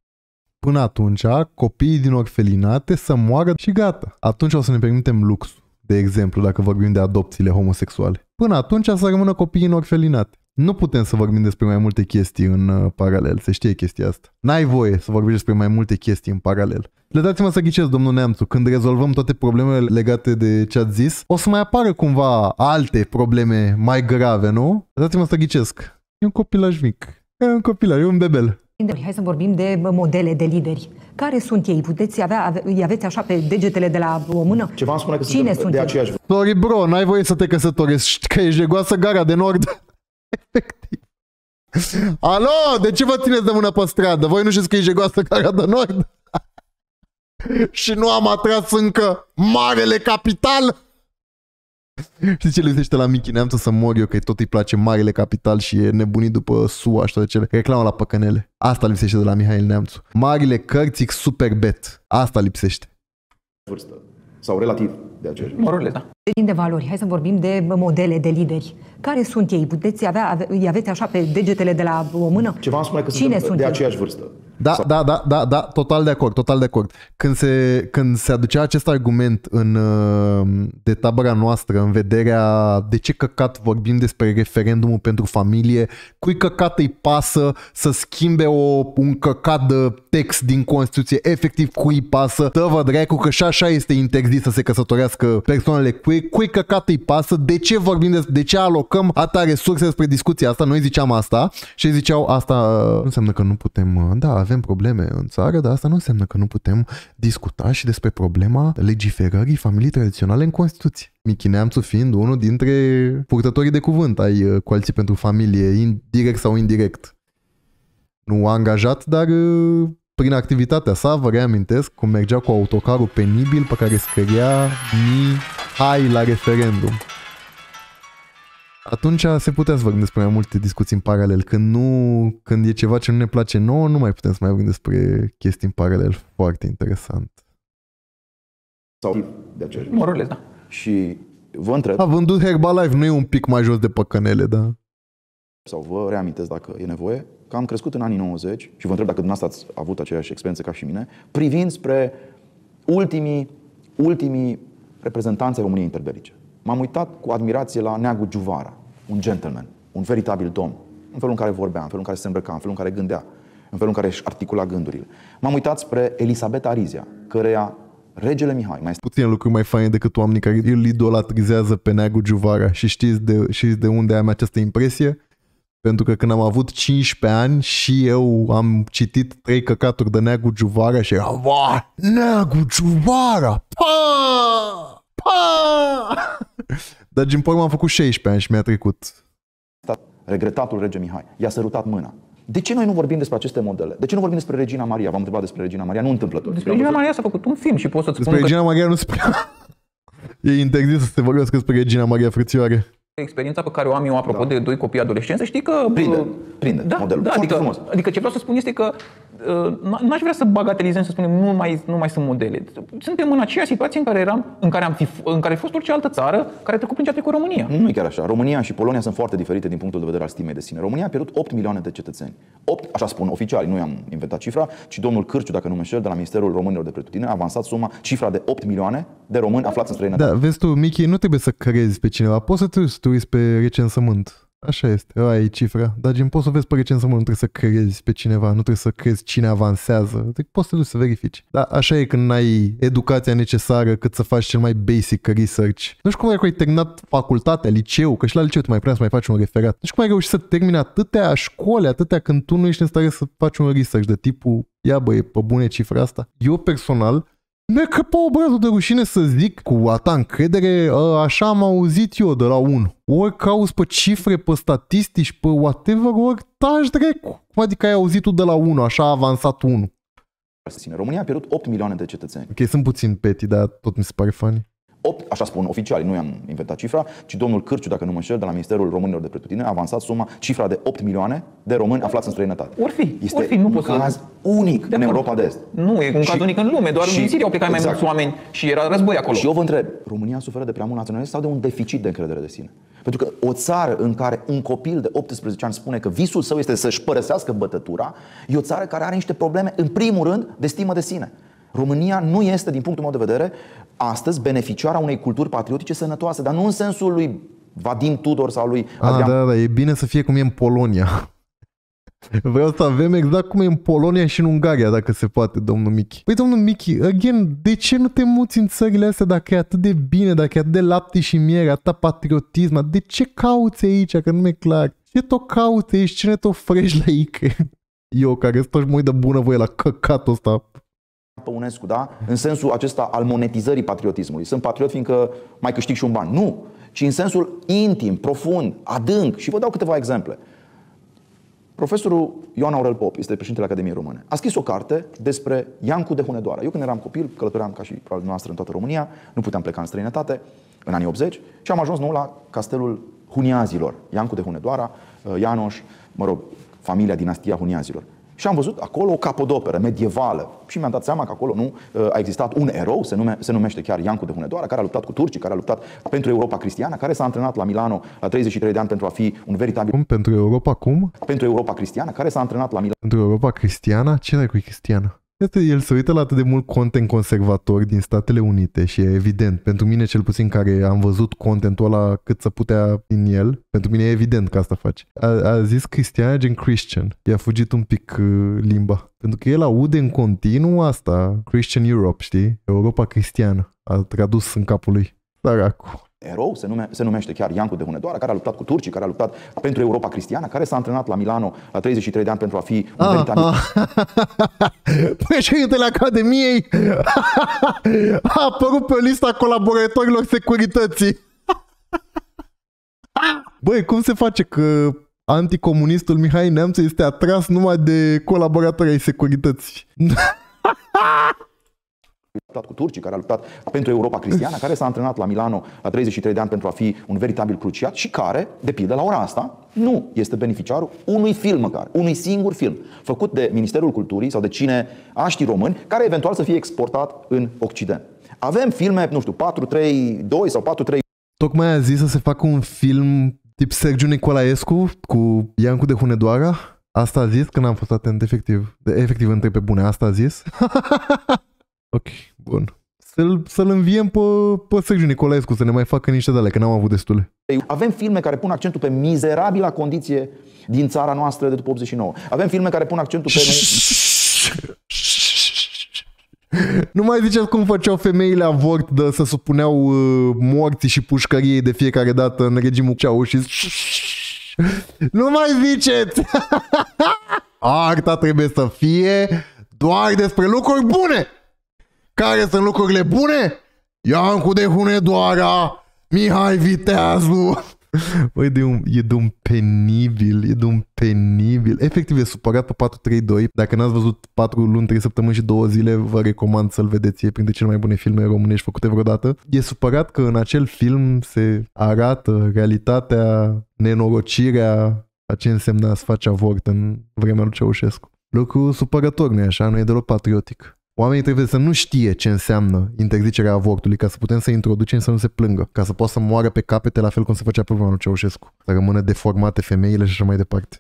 Până atunci, copiii din orfelinate să moară și gata. Atunci o să ne permitem lux, de exemplu, dacă vorbim de adopțiile homosexuale. Până atunci să rămână copiii în orfelinate. Nu putem să vorbim despre mai multe chestii în paralel, se știe chestia asta. N-ai voie să vorbim despre mai multe chestii în paralel. Le dați-mă să ghicesc, domnul Neamțu, când rezolvăm toate problemele legate de ce ați zis, o să mai apară cumva alte probleme mai grave, nu? Le dați-mă să ghicesc. E un copilaj mic. E un copilaj, e un bebel. Hai să vorbim de modele de lideri. Care sunt ei? Puteți avea, îi aveți așa pe degetele de la o mână? Ce v-am spune că cine sunt de aceeași... Sorry bro, n-ai voie să te căsătorești, că e jegoasă Gara de Nord. Efectiv. Alo, de ce vă țineți de mână pe stradă? Voi nu știți că e jegoasă Gara de Nord? Și nu am atras încă Marele Capital? Știi ce le zicește la Mihai Neamțu? Să mor eu, că tot îi place Marele Capital și e nebunit după S U A și toate cele. Reclamă la păcănele. Asta lipsește de la Mihai Neamțu. Marile Cărți Superbet. Asta lipsește. Vârstă. Sau relativ de aceeași. Mă da. De valori, hai să vorbim de modele de lideri. Care sunt ei? Puteți avea, ave, îi aveți așa pe degetele de la o mână? Ceva îmi spune că cine sunt de ei? Aceeași vârstă. Da, da, da, da, da, total de acord, total de acord. Când se, când se aducea acest argument în, de tabăra noastră, în vederea de ce căcat vorbim despre referendumul pentru familie, cui căcat îi pasă să schimbe o, un căcat de text din Constituție, efectiv cui îi pasă, dă-vă dracu că și așa este interzis să se căsătorească persoanele queer, cui căcat îi pasă, de ce vorbim, de, de ce alocăm atâta resurse spre discuția asta, noi ziceam asta și ziceau asta nu înseamnă că nu putem, da, avem probleme în țară, dar asta nu înseamnă că nu putem discuta și despre problema legiferării familiei tradiționale în Constituție. Mihai Neamțu fiind unul dintre purtătorii de cuvânt ai Coaliției pentru Familie, direct sau indirect. Nu angajat, dar prin activitatea sa, vă reamintesc, cum mergea cu autocarul penibil pe care scria Mihai la referendum. Atunci se putea să vorbim despre mai multe discuții în paralel. Când, nu, când e ceva ce nu ne place nouă, nu mai putem să mai vorbim despre chestii în paralel. Foarte interesant. Sau de aceeași. Mă da. Și vă întreb... A vândut Herbalife, nu e un pic mai jos de păcănele, da? Sau vă reamintesc dacă e nevoie, că am crescut în anii nouăzeci și vă întreb dacă dumneavoastră ați avut aceeași experiență ca și mine, privind spre ultimii, ultimii reprezentanți ai României interbelice. M-am uitat cu admirație la Neagu Juvara, un gentleman, un veritabil domn, în felul în care vorbea, în felul în care se îmbrăca, în felul în care gândea, în felul în care își articula gândurile. M-am uitat spre Elisabeta Arizia, căreia regele Mihai mai... Puțin lucruri mai faine decât oamenii care îl idolatrizează pe Neagu Juvara. Și știți de, știți de unde am această impresie? Pentru că când am avut cincisprezece ani și eu am citit trei căcaturi de Neagu Juvara și era... Neagu Juvara! Pa! Pa! Dar din pormă am făcut șaisprezece ani și mi-a trecut. Regretatul rege Mihai i-a sărutat mâna. De ce noi nu vorbim despre aceste modele? De ce nu vorbim despre Regina Maria? V-am întrebat despre Regina Maria, nu întâmplător. Despre Regina Maria s-a făcut un film și pot să-ți spun că... Regina Maria nu se... E interzis să se vorbească despre Regina Maria, frățioare. Experiența pe care o am eu apropo da. de doi copii adolescenți, știi că... Prinde, prinde da, modelul. Da, adică, frumos. Adică ce vreau să spun este că uh, n-aș vrea să bagatelizăm, să spunem, nu mai, nu mai sunt modele. Suntem în aceea situație în care eram, în care am fi, în care a fost orice altă țară care a trecut prin ce a trecut România. Nu e chiar așa. România și Polonia sunt foarte diferite din punctul de vedere al stimei de sine. România a pierdut opt milioane de cetățeni. opt, așa spun oficiali, nu i-am inventat cifra, ci domnul Cârciu, dacă nu mă înșel, de la Ministerul Românilor de Pretutindeni, a avansat suma, cifra de opt milioane de români aflați în străinătate. Da, vezi tu, Michi, nu trebuie să crezi pe cineva. Poți să te tu uiți pe recensământ. Așa este, aia e cifra. Dar gen, poți să vezi pe recensământ, nu trebuie să crezi pe cineva, nu trebuie să crezi cine avansează. Deci poți să duci să verifici. Dar așa e când n-ai educația necesară cât să faci cel mai basic research. Nu știu cum ai, că ai terminat facultatea, liceu, că și la liceu tu mai prea să mai faci un referat. Nu știu cum ai reușit să termini atâtea școli, atâtea, când tu nu ești în stare să faci un research de tipul, ia bă, e pe bune cifra asta. Eu personal... Mi-a căpat obrazul de rușine să zic cu a ta încredere, așa am auzit eu de la unul. Ori cauți pe cifre, pe statistici, pe whatever, ori tași drecu. Cum adică ai auzit tu de la unul, așa a avansat unul. România a pierdut opt milioane de cetățeni. Ok, sunt puțin petty, dar tot mi se pare funny. opt, așa spun oficiali, nu i-am inventat cifra, ci domnul Cârciu, dacă nu mă înșel, de la Ministerul Românilor de Pretutindeni, a avansat suma, cifra de opt milioane de români aflați în străinătate. Or fi, este or fi, nu un caz să... unic de în Europa de Est. Nu, e un și, caz unic în lume, doar și, în Siria au plecat exact. mai mulți oameni și era război acolo. Și eu vă întreb, România suferă de prea mult naționalism sau de un deficit de încredere de sine? Pentru că o țară în care un copil de optsprezece ani spune că visul său este să-și părăsească bătătura, e o țară care are niște probleme, în primul rând, de stimă de sine. România nu este, din punctul meu de vedere, astăzi beneficiara unei culturi patriotice sănătoase, dar nu în sensul lui Vadim Tudor sau lui Adrian. A, da, da, e bine să fie cum e în Polonia. Vreau să avem exact cum e în Polonia și în Ungaria, dacă se poate, domnul Michi. Păi, domnul Michi, again, de ce nu te muți în țările astea dacă e atât de bine, dacă e atât de lapte și miere, atât patriotism? De ce cauți aici, că nu e clar? Ce te-o cauți aici? Cine te-o frești la Icre? Eu, care stau și mă uit de bunăvoie la căcatul ăsta... pe UNESCO, da? În sensul acesta al monetizării patriotismului. Sunt patriot fiindcă mai câștig și un ban. Nu! Ci în sensul intim, profund, adânc. Și vă dau câteva exemple. Profesorul Ioan Aurel Pop, este președintele Academiei Române, a scris o carte despre Iancu de Hunedoara. Eu când eram copil, călătoream ca și probabil noastră în toată România, nu puteam pleca în străinătate, în anii optzeci, și am ajuns nou la castelul Huniazilor, Iancu de Hunedoara, Ianoș, mă rog, familia, dinastia Huniazilor. Și am văzut acolo o capodoperă medievală și mi-am dat seama că acolo nu a existat un erou, se, nume, se numește chiar Iancu de Hunedoara, care a luptat cu turcii, care a luptat pentru Europa cristiană, care s-a antrenat la Milano la treizeci și trei de ani pentru a fi un veritabil... Cum? Pentru Europa cum? Pentru Europa cristiană, care s-a antrenat la Milano... Pentru Europa cristiană? Ce e cu cristiană? El se uită la atât de mult content conservator din Statele Unite și e evident, pentru mine cel puțin care am văzut contentul ăla cât să putea din el, pentru mine e evident că asta face. A, a zis Cristian, gen Christian, i-a fugit un pic uh, limba. Pentru că el aude în continuu asta, Christian Europe, știi? Europa cristiană, a tradus în capul lui. Săracu. Erou, se, nume, se numește chiar Iancu de Hunedoara, care a luptat cu turcii, care a luptat pentru Europa cristiană, care s-a antrenat la Milano la treizeci și trei de ani pentru a fi un veritabil... Președintele Academiei a apărut pe lista colaboratorilor securității. Băi, cum se face că anticomunistul Mihai Neamțu este atras numai de colaboratori ai securității? Cu turcii, care a luptat pentru Europa cristiană, care s-a antrenat la Milano la treizeci și trei de ani pentru a fi un veritabil cruciat și care, de pildă, la ora asta, nu este beneficiarul unui film măcar, unui singur film, făcut de Ministerul Culturii sau de cineaștii români, care eventual să fie exportat în Occident. Avem filme, nu știu, patru trei doi sau patru trei... Tocmai a zis să se facă un film tip Sergiu Nicolaescu cu Iancu de Hunedoara? Asta a zis când am fost atent, efectiv. De, efectiv, întreb pe bune, asta a zis? Ok, bun. Să-l să înviem pe, pe Sergiu Nicolaescu să ne mai facă niște de alea, că n-am avut destule. Avem filme care pun accentul pe mizerabila condiție din țara noastră de după optzeci și nouă. Avem filme care pun accentul pe... Nu mai ziceți cum făceau femeile avort de să supuneau uh, morții și pușcăriei de fiecare dată în regimul Ceaușescu. Nu mai ziceți! Arta trebuie să fie doar despre lucruri bune! Care sunt lucrurile bune? Iancu de Hunedoara, Mihai Viteazu. Băi, de un, e de un penibil, e de un penibil. Efectiv, e supărat pe patru trei doi. Dacă n-ați văzut patru luni, trei săptămâni și două zile, vă recomand să-l vedeți. E printre cele mai bune filme românești făcute vreodată. E supărat că în acel film se arată realitatea, nenorocirea a ce însemna să faci avort în vremea lui Ceaușescu. Lucru supărător, nu-i așa? Nu e deloc patriotic. Oamenii trebuie să nu știe ce înseamnă interzicerea avortului ca să putem să introducem să nu se plângă, ca să poată să moară pe capete la fel cum se făcea pe vremea lui Ceaușescu, să rămână deformate femeile și așa mai departe.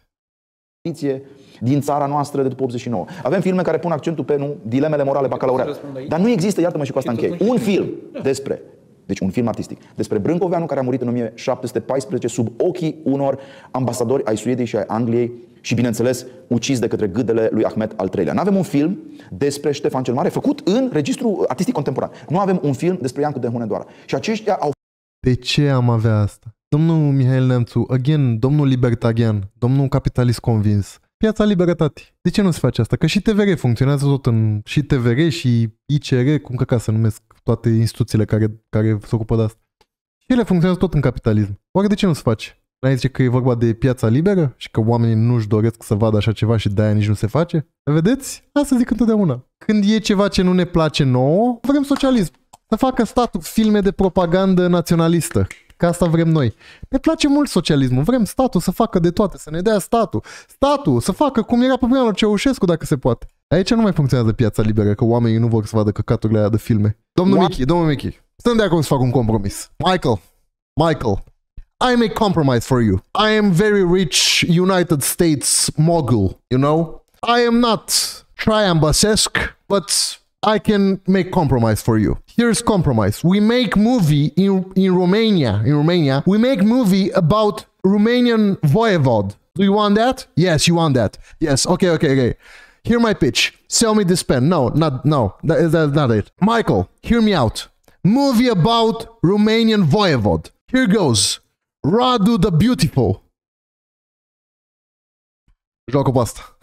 Din țara noastră de după optzeci și nouă. Avem filme care pun accentul pe nu, dilemele morale bacalaureate. Dar nu există, iartă-mă și cu asta închei, un film despre, deci un film artistic, despre Brâncoveanu care a murit în o mie șapte sute paisprezece sub ochii unor ambasadori ai Suediei și ai Angliei, și, bineînțeles, ucis de către gâdele lui Ahmed al treilea. Nu avem un film despre Ștefan cel Mare făcut în registru artistic contemporan. Nu avem un film despre Iancu de Hunedoara. Și aceștia au... De ce am avea asta? Domnul Mihai Neamțu, again, domnul libertarian, domnul capitalist convins, piața libertății. De ce nu se face asta? Că și T V R funcționează tot în... Și T V R și I C R, cum că ca să numesc toate instituțiile care, care se ocupă de asta. Și ele funcționează tot în capitalism. Oare de ce nu se face? N-ai zice că e vorba de piața liberă și că oamenii nu-și doresc să vadă așa ceva și de-aia nici nu se face? Vedeți? Asta zic întotdeauna. Când e ceva ce nu ne place nouă, vrem socialism. Să facă statul filme de propagandă naționalistă. Că asta vrem noi. Ne place mult socialismul. Vrem statul să facă de toate, să ne dea statul. Statul să facă cum era pe vremea lui Ceaușescu, dacă se poate. Aici nu mai funcționează piața liberă, că oamenii nu vor să vadă căcaturile aia de filme. Domnul Michi, domnul Michi, stăm de acum să fac un compromis. Michael, Michael. I make compromise for you. I am very rich United States mogul, you know? I am not Traian Băsescu, but I can make compromise for you. Here's compromise. We make movie in, in Romania, in Romania. We make movie about Romanian voivod. Do you want that? Yes, you want that. Yes, okay, okay, okay. Hear my pitch. Sell me this pen. No, not, no, that, that's not it. Michael, hear me out. Movie about Romanian voivod. Here goes. Radu the Beautiful. Joacă pe asta.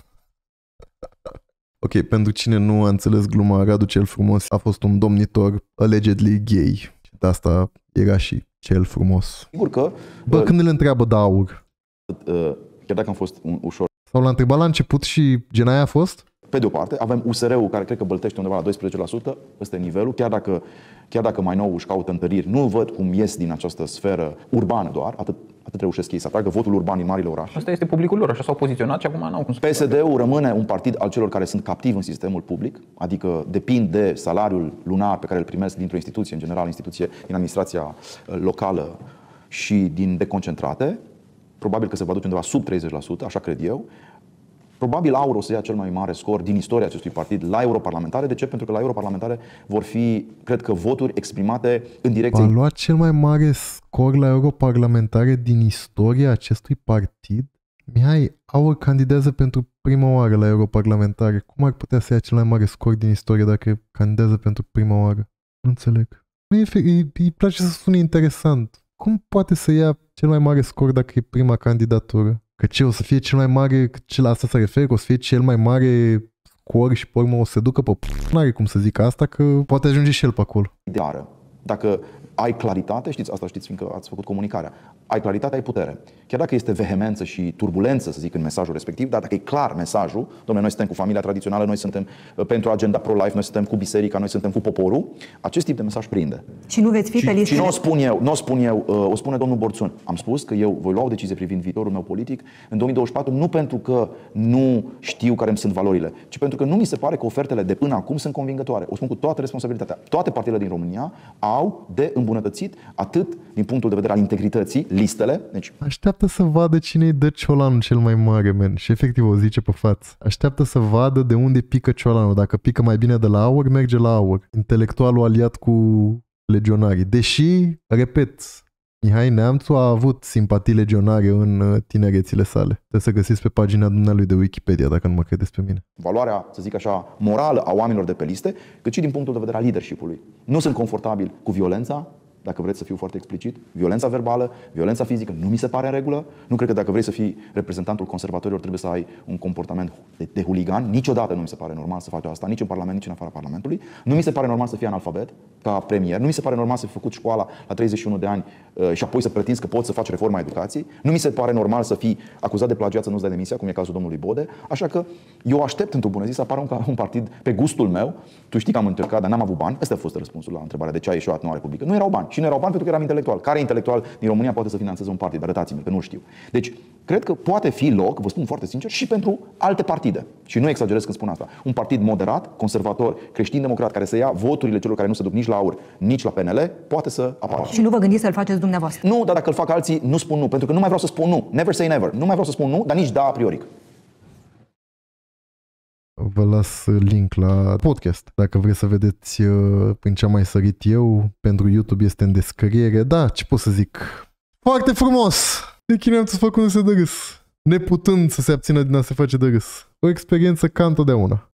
Ok, pentru cine nu a înțeles gluma, Radu cel Frumos a fost un domnitor allegedly gay. De asta era și cel frumos. Sigur că... Bă, uh, când îl întreabă de aur? Uh, chiar dacă am fost un ușor... Sau l-a întrebat la început și gen aia a fost? Pe de o parte, avem U S R-ul care cred că băltește undeva la doisprezece la sută, ăsta e nivelul, chiar dacă, chiar dacă mai nou își caută întăriri, nu văd cum ies din această sferă urbană doar, atât, atât reușesc ei să atragă votul urban din marile orașe. Asta este publicul lor, așa s-au poziționat și acum n-au cum să... P S D-ul rămâne un partid al celor care sunt captivi în sistemul public, adică depind de salariul lunar pe care îl primesc dintr-o instituție, în general instituție din administrația locală și din deconcentrate, probabil că se va duce undeva sub treizeci la sută, așa cred eu. Probabil AUR o să ia cel mai mare scor din istoria acestui partid la europarlamentare. De ce? Pentru că la europarlamentare vor fi, cred că, voturi exprimate în direcție... Va lua cel mai mare scor la europarlamentare din istoria acestui partid? Mihai, AUR candidează pentru prima oară la europarlamentare. Cum ar putea să ia cel mai mare scor din istorie dacă candidează pentru prima oară? Nu înțeleg. Îi place să sune interesant. Cum poate să ia cel mai mare scor dacă e prima candidatură? Că ce, o să fie cel mai mare, ce la asta se referă, o să fie cel mai mare scor și pe urmă o să se ducă pe... N-are cum să zic asta, că poate ajunge și el pe acolo. Dar, dacă ai claritate, știți, asta știți fiindcă ați făcut comunicarea, ai claritate, ai putere. Chiar dacă este vehemență și turbulență, să zic, în mesajul respectiv, dar dacă e clar mesajul, domnule, noi suntem cu familia tradițională, noi suntem pentru agenda pro-life, noi suntem cu biserica, noi suntem cu poporul, acest tip de mesaj prinde. Și nu veți fi și, pe listele... Și nu o spun eu, nu o spun eu, o spune domnul Borțun. Am spus că eu voi lua o decizie privind viitorul meu politic în două mii douăzeci și patru, nu pentru că nu știu care îmi sunt valorile, ci pentru că nu mi se pare că ofertele de până acum sunt convingătoare. O spun cu toată responsabilitatea. Toate partidele din România au de îmbunătățit, atât din punctul de vedere al integrității, listele. Deci... Așteaptă să vadă cine îi dă ciolanul cel mai mare, men. Și efectiv o zice pe față. Așteaptă să vadă de unde pică ciolanul. Dacă pică mai bine de la AUR, merge la AUR. Intelectualul aliat cu legionarii. Deși, repet, Mihai Neamțu a avut simpatii legionare în tinerețile sale. Trebuie să găsiți pe pagina dumnealui de Wikipedia, dacă nu mă credeți pe mine. Valoarea, să zic așa, morală a oamenilor de pe liste, cât și din punctul de vedere al leadership-ului. Nu sunt confortabil cu violența, dacă vreți să fiu foarte explicit, violența verbală, violența fizică, nu mi se pare în regulă. Nu cred că dacă vrei să fii reprezentantul conservatorilor trebuie să ai un comportament de, de huligan. Niciodată nu mi se pare normal să faci asta, nici în Parlament, nici în afara Parlamentului. Nu mi se pare normal să fii analfabet ca premier. Nu mi se pare normal să fi făcut școala la treizeci și unu de ani și apoi să pretinzi că poți să faci reforma educației. Nu mi se pare normal să fii acuzat de plagiat, să nu-ți dai demisia, cum e cazul domnului Bode. Așa că eu aștept într-o bună zi să apară un, un partid pe gustul meu. Tu știi că am încercat, dar n-am avut bani. Ăsta a fost răspunsul la întrebarea de ce a ieșit Noua Republică. Nu erau bani. Și nu erau bani pentru că eram intelectual. Care intelectual din România poate să finanțeze un partid? Arătați-mi, că nu știu. Deci, cred că poate fi loc, vă spun foarte sincer, și pentru alte partide. Și nu exagerez când spun asta. Un partid moderat, conservator, creștin-democrat, care să ia voturile celor care nu se duc nici la AUR, nici la P N L, poate să apară. Și nu vă gândiți să-l faceți dumneavoastră? Nu, dar dacă îl fac alții, nu spun nu. Pentru că nu mai vreau să spun nu. Never say never. Nu mai vreau să spun nu, dar nici da a priori. Vă las link la podcast. Dacă vreți să vedeți prin ce am mai sărit eu, pentru YouTube este în descriere. Da, ce pot să zic? Foarte frumos! De cine am făcut nu se dă râs. Neputând să se abțină din a se face de râs. O experiență ca întotdeauna.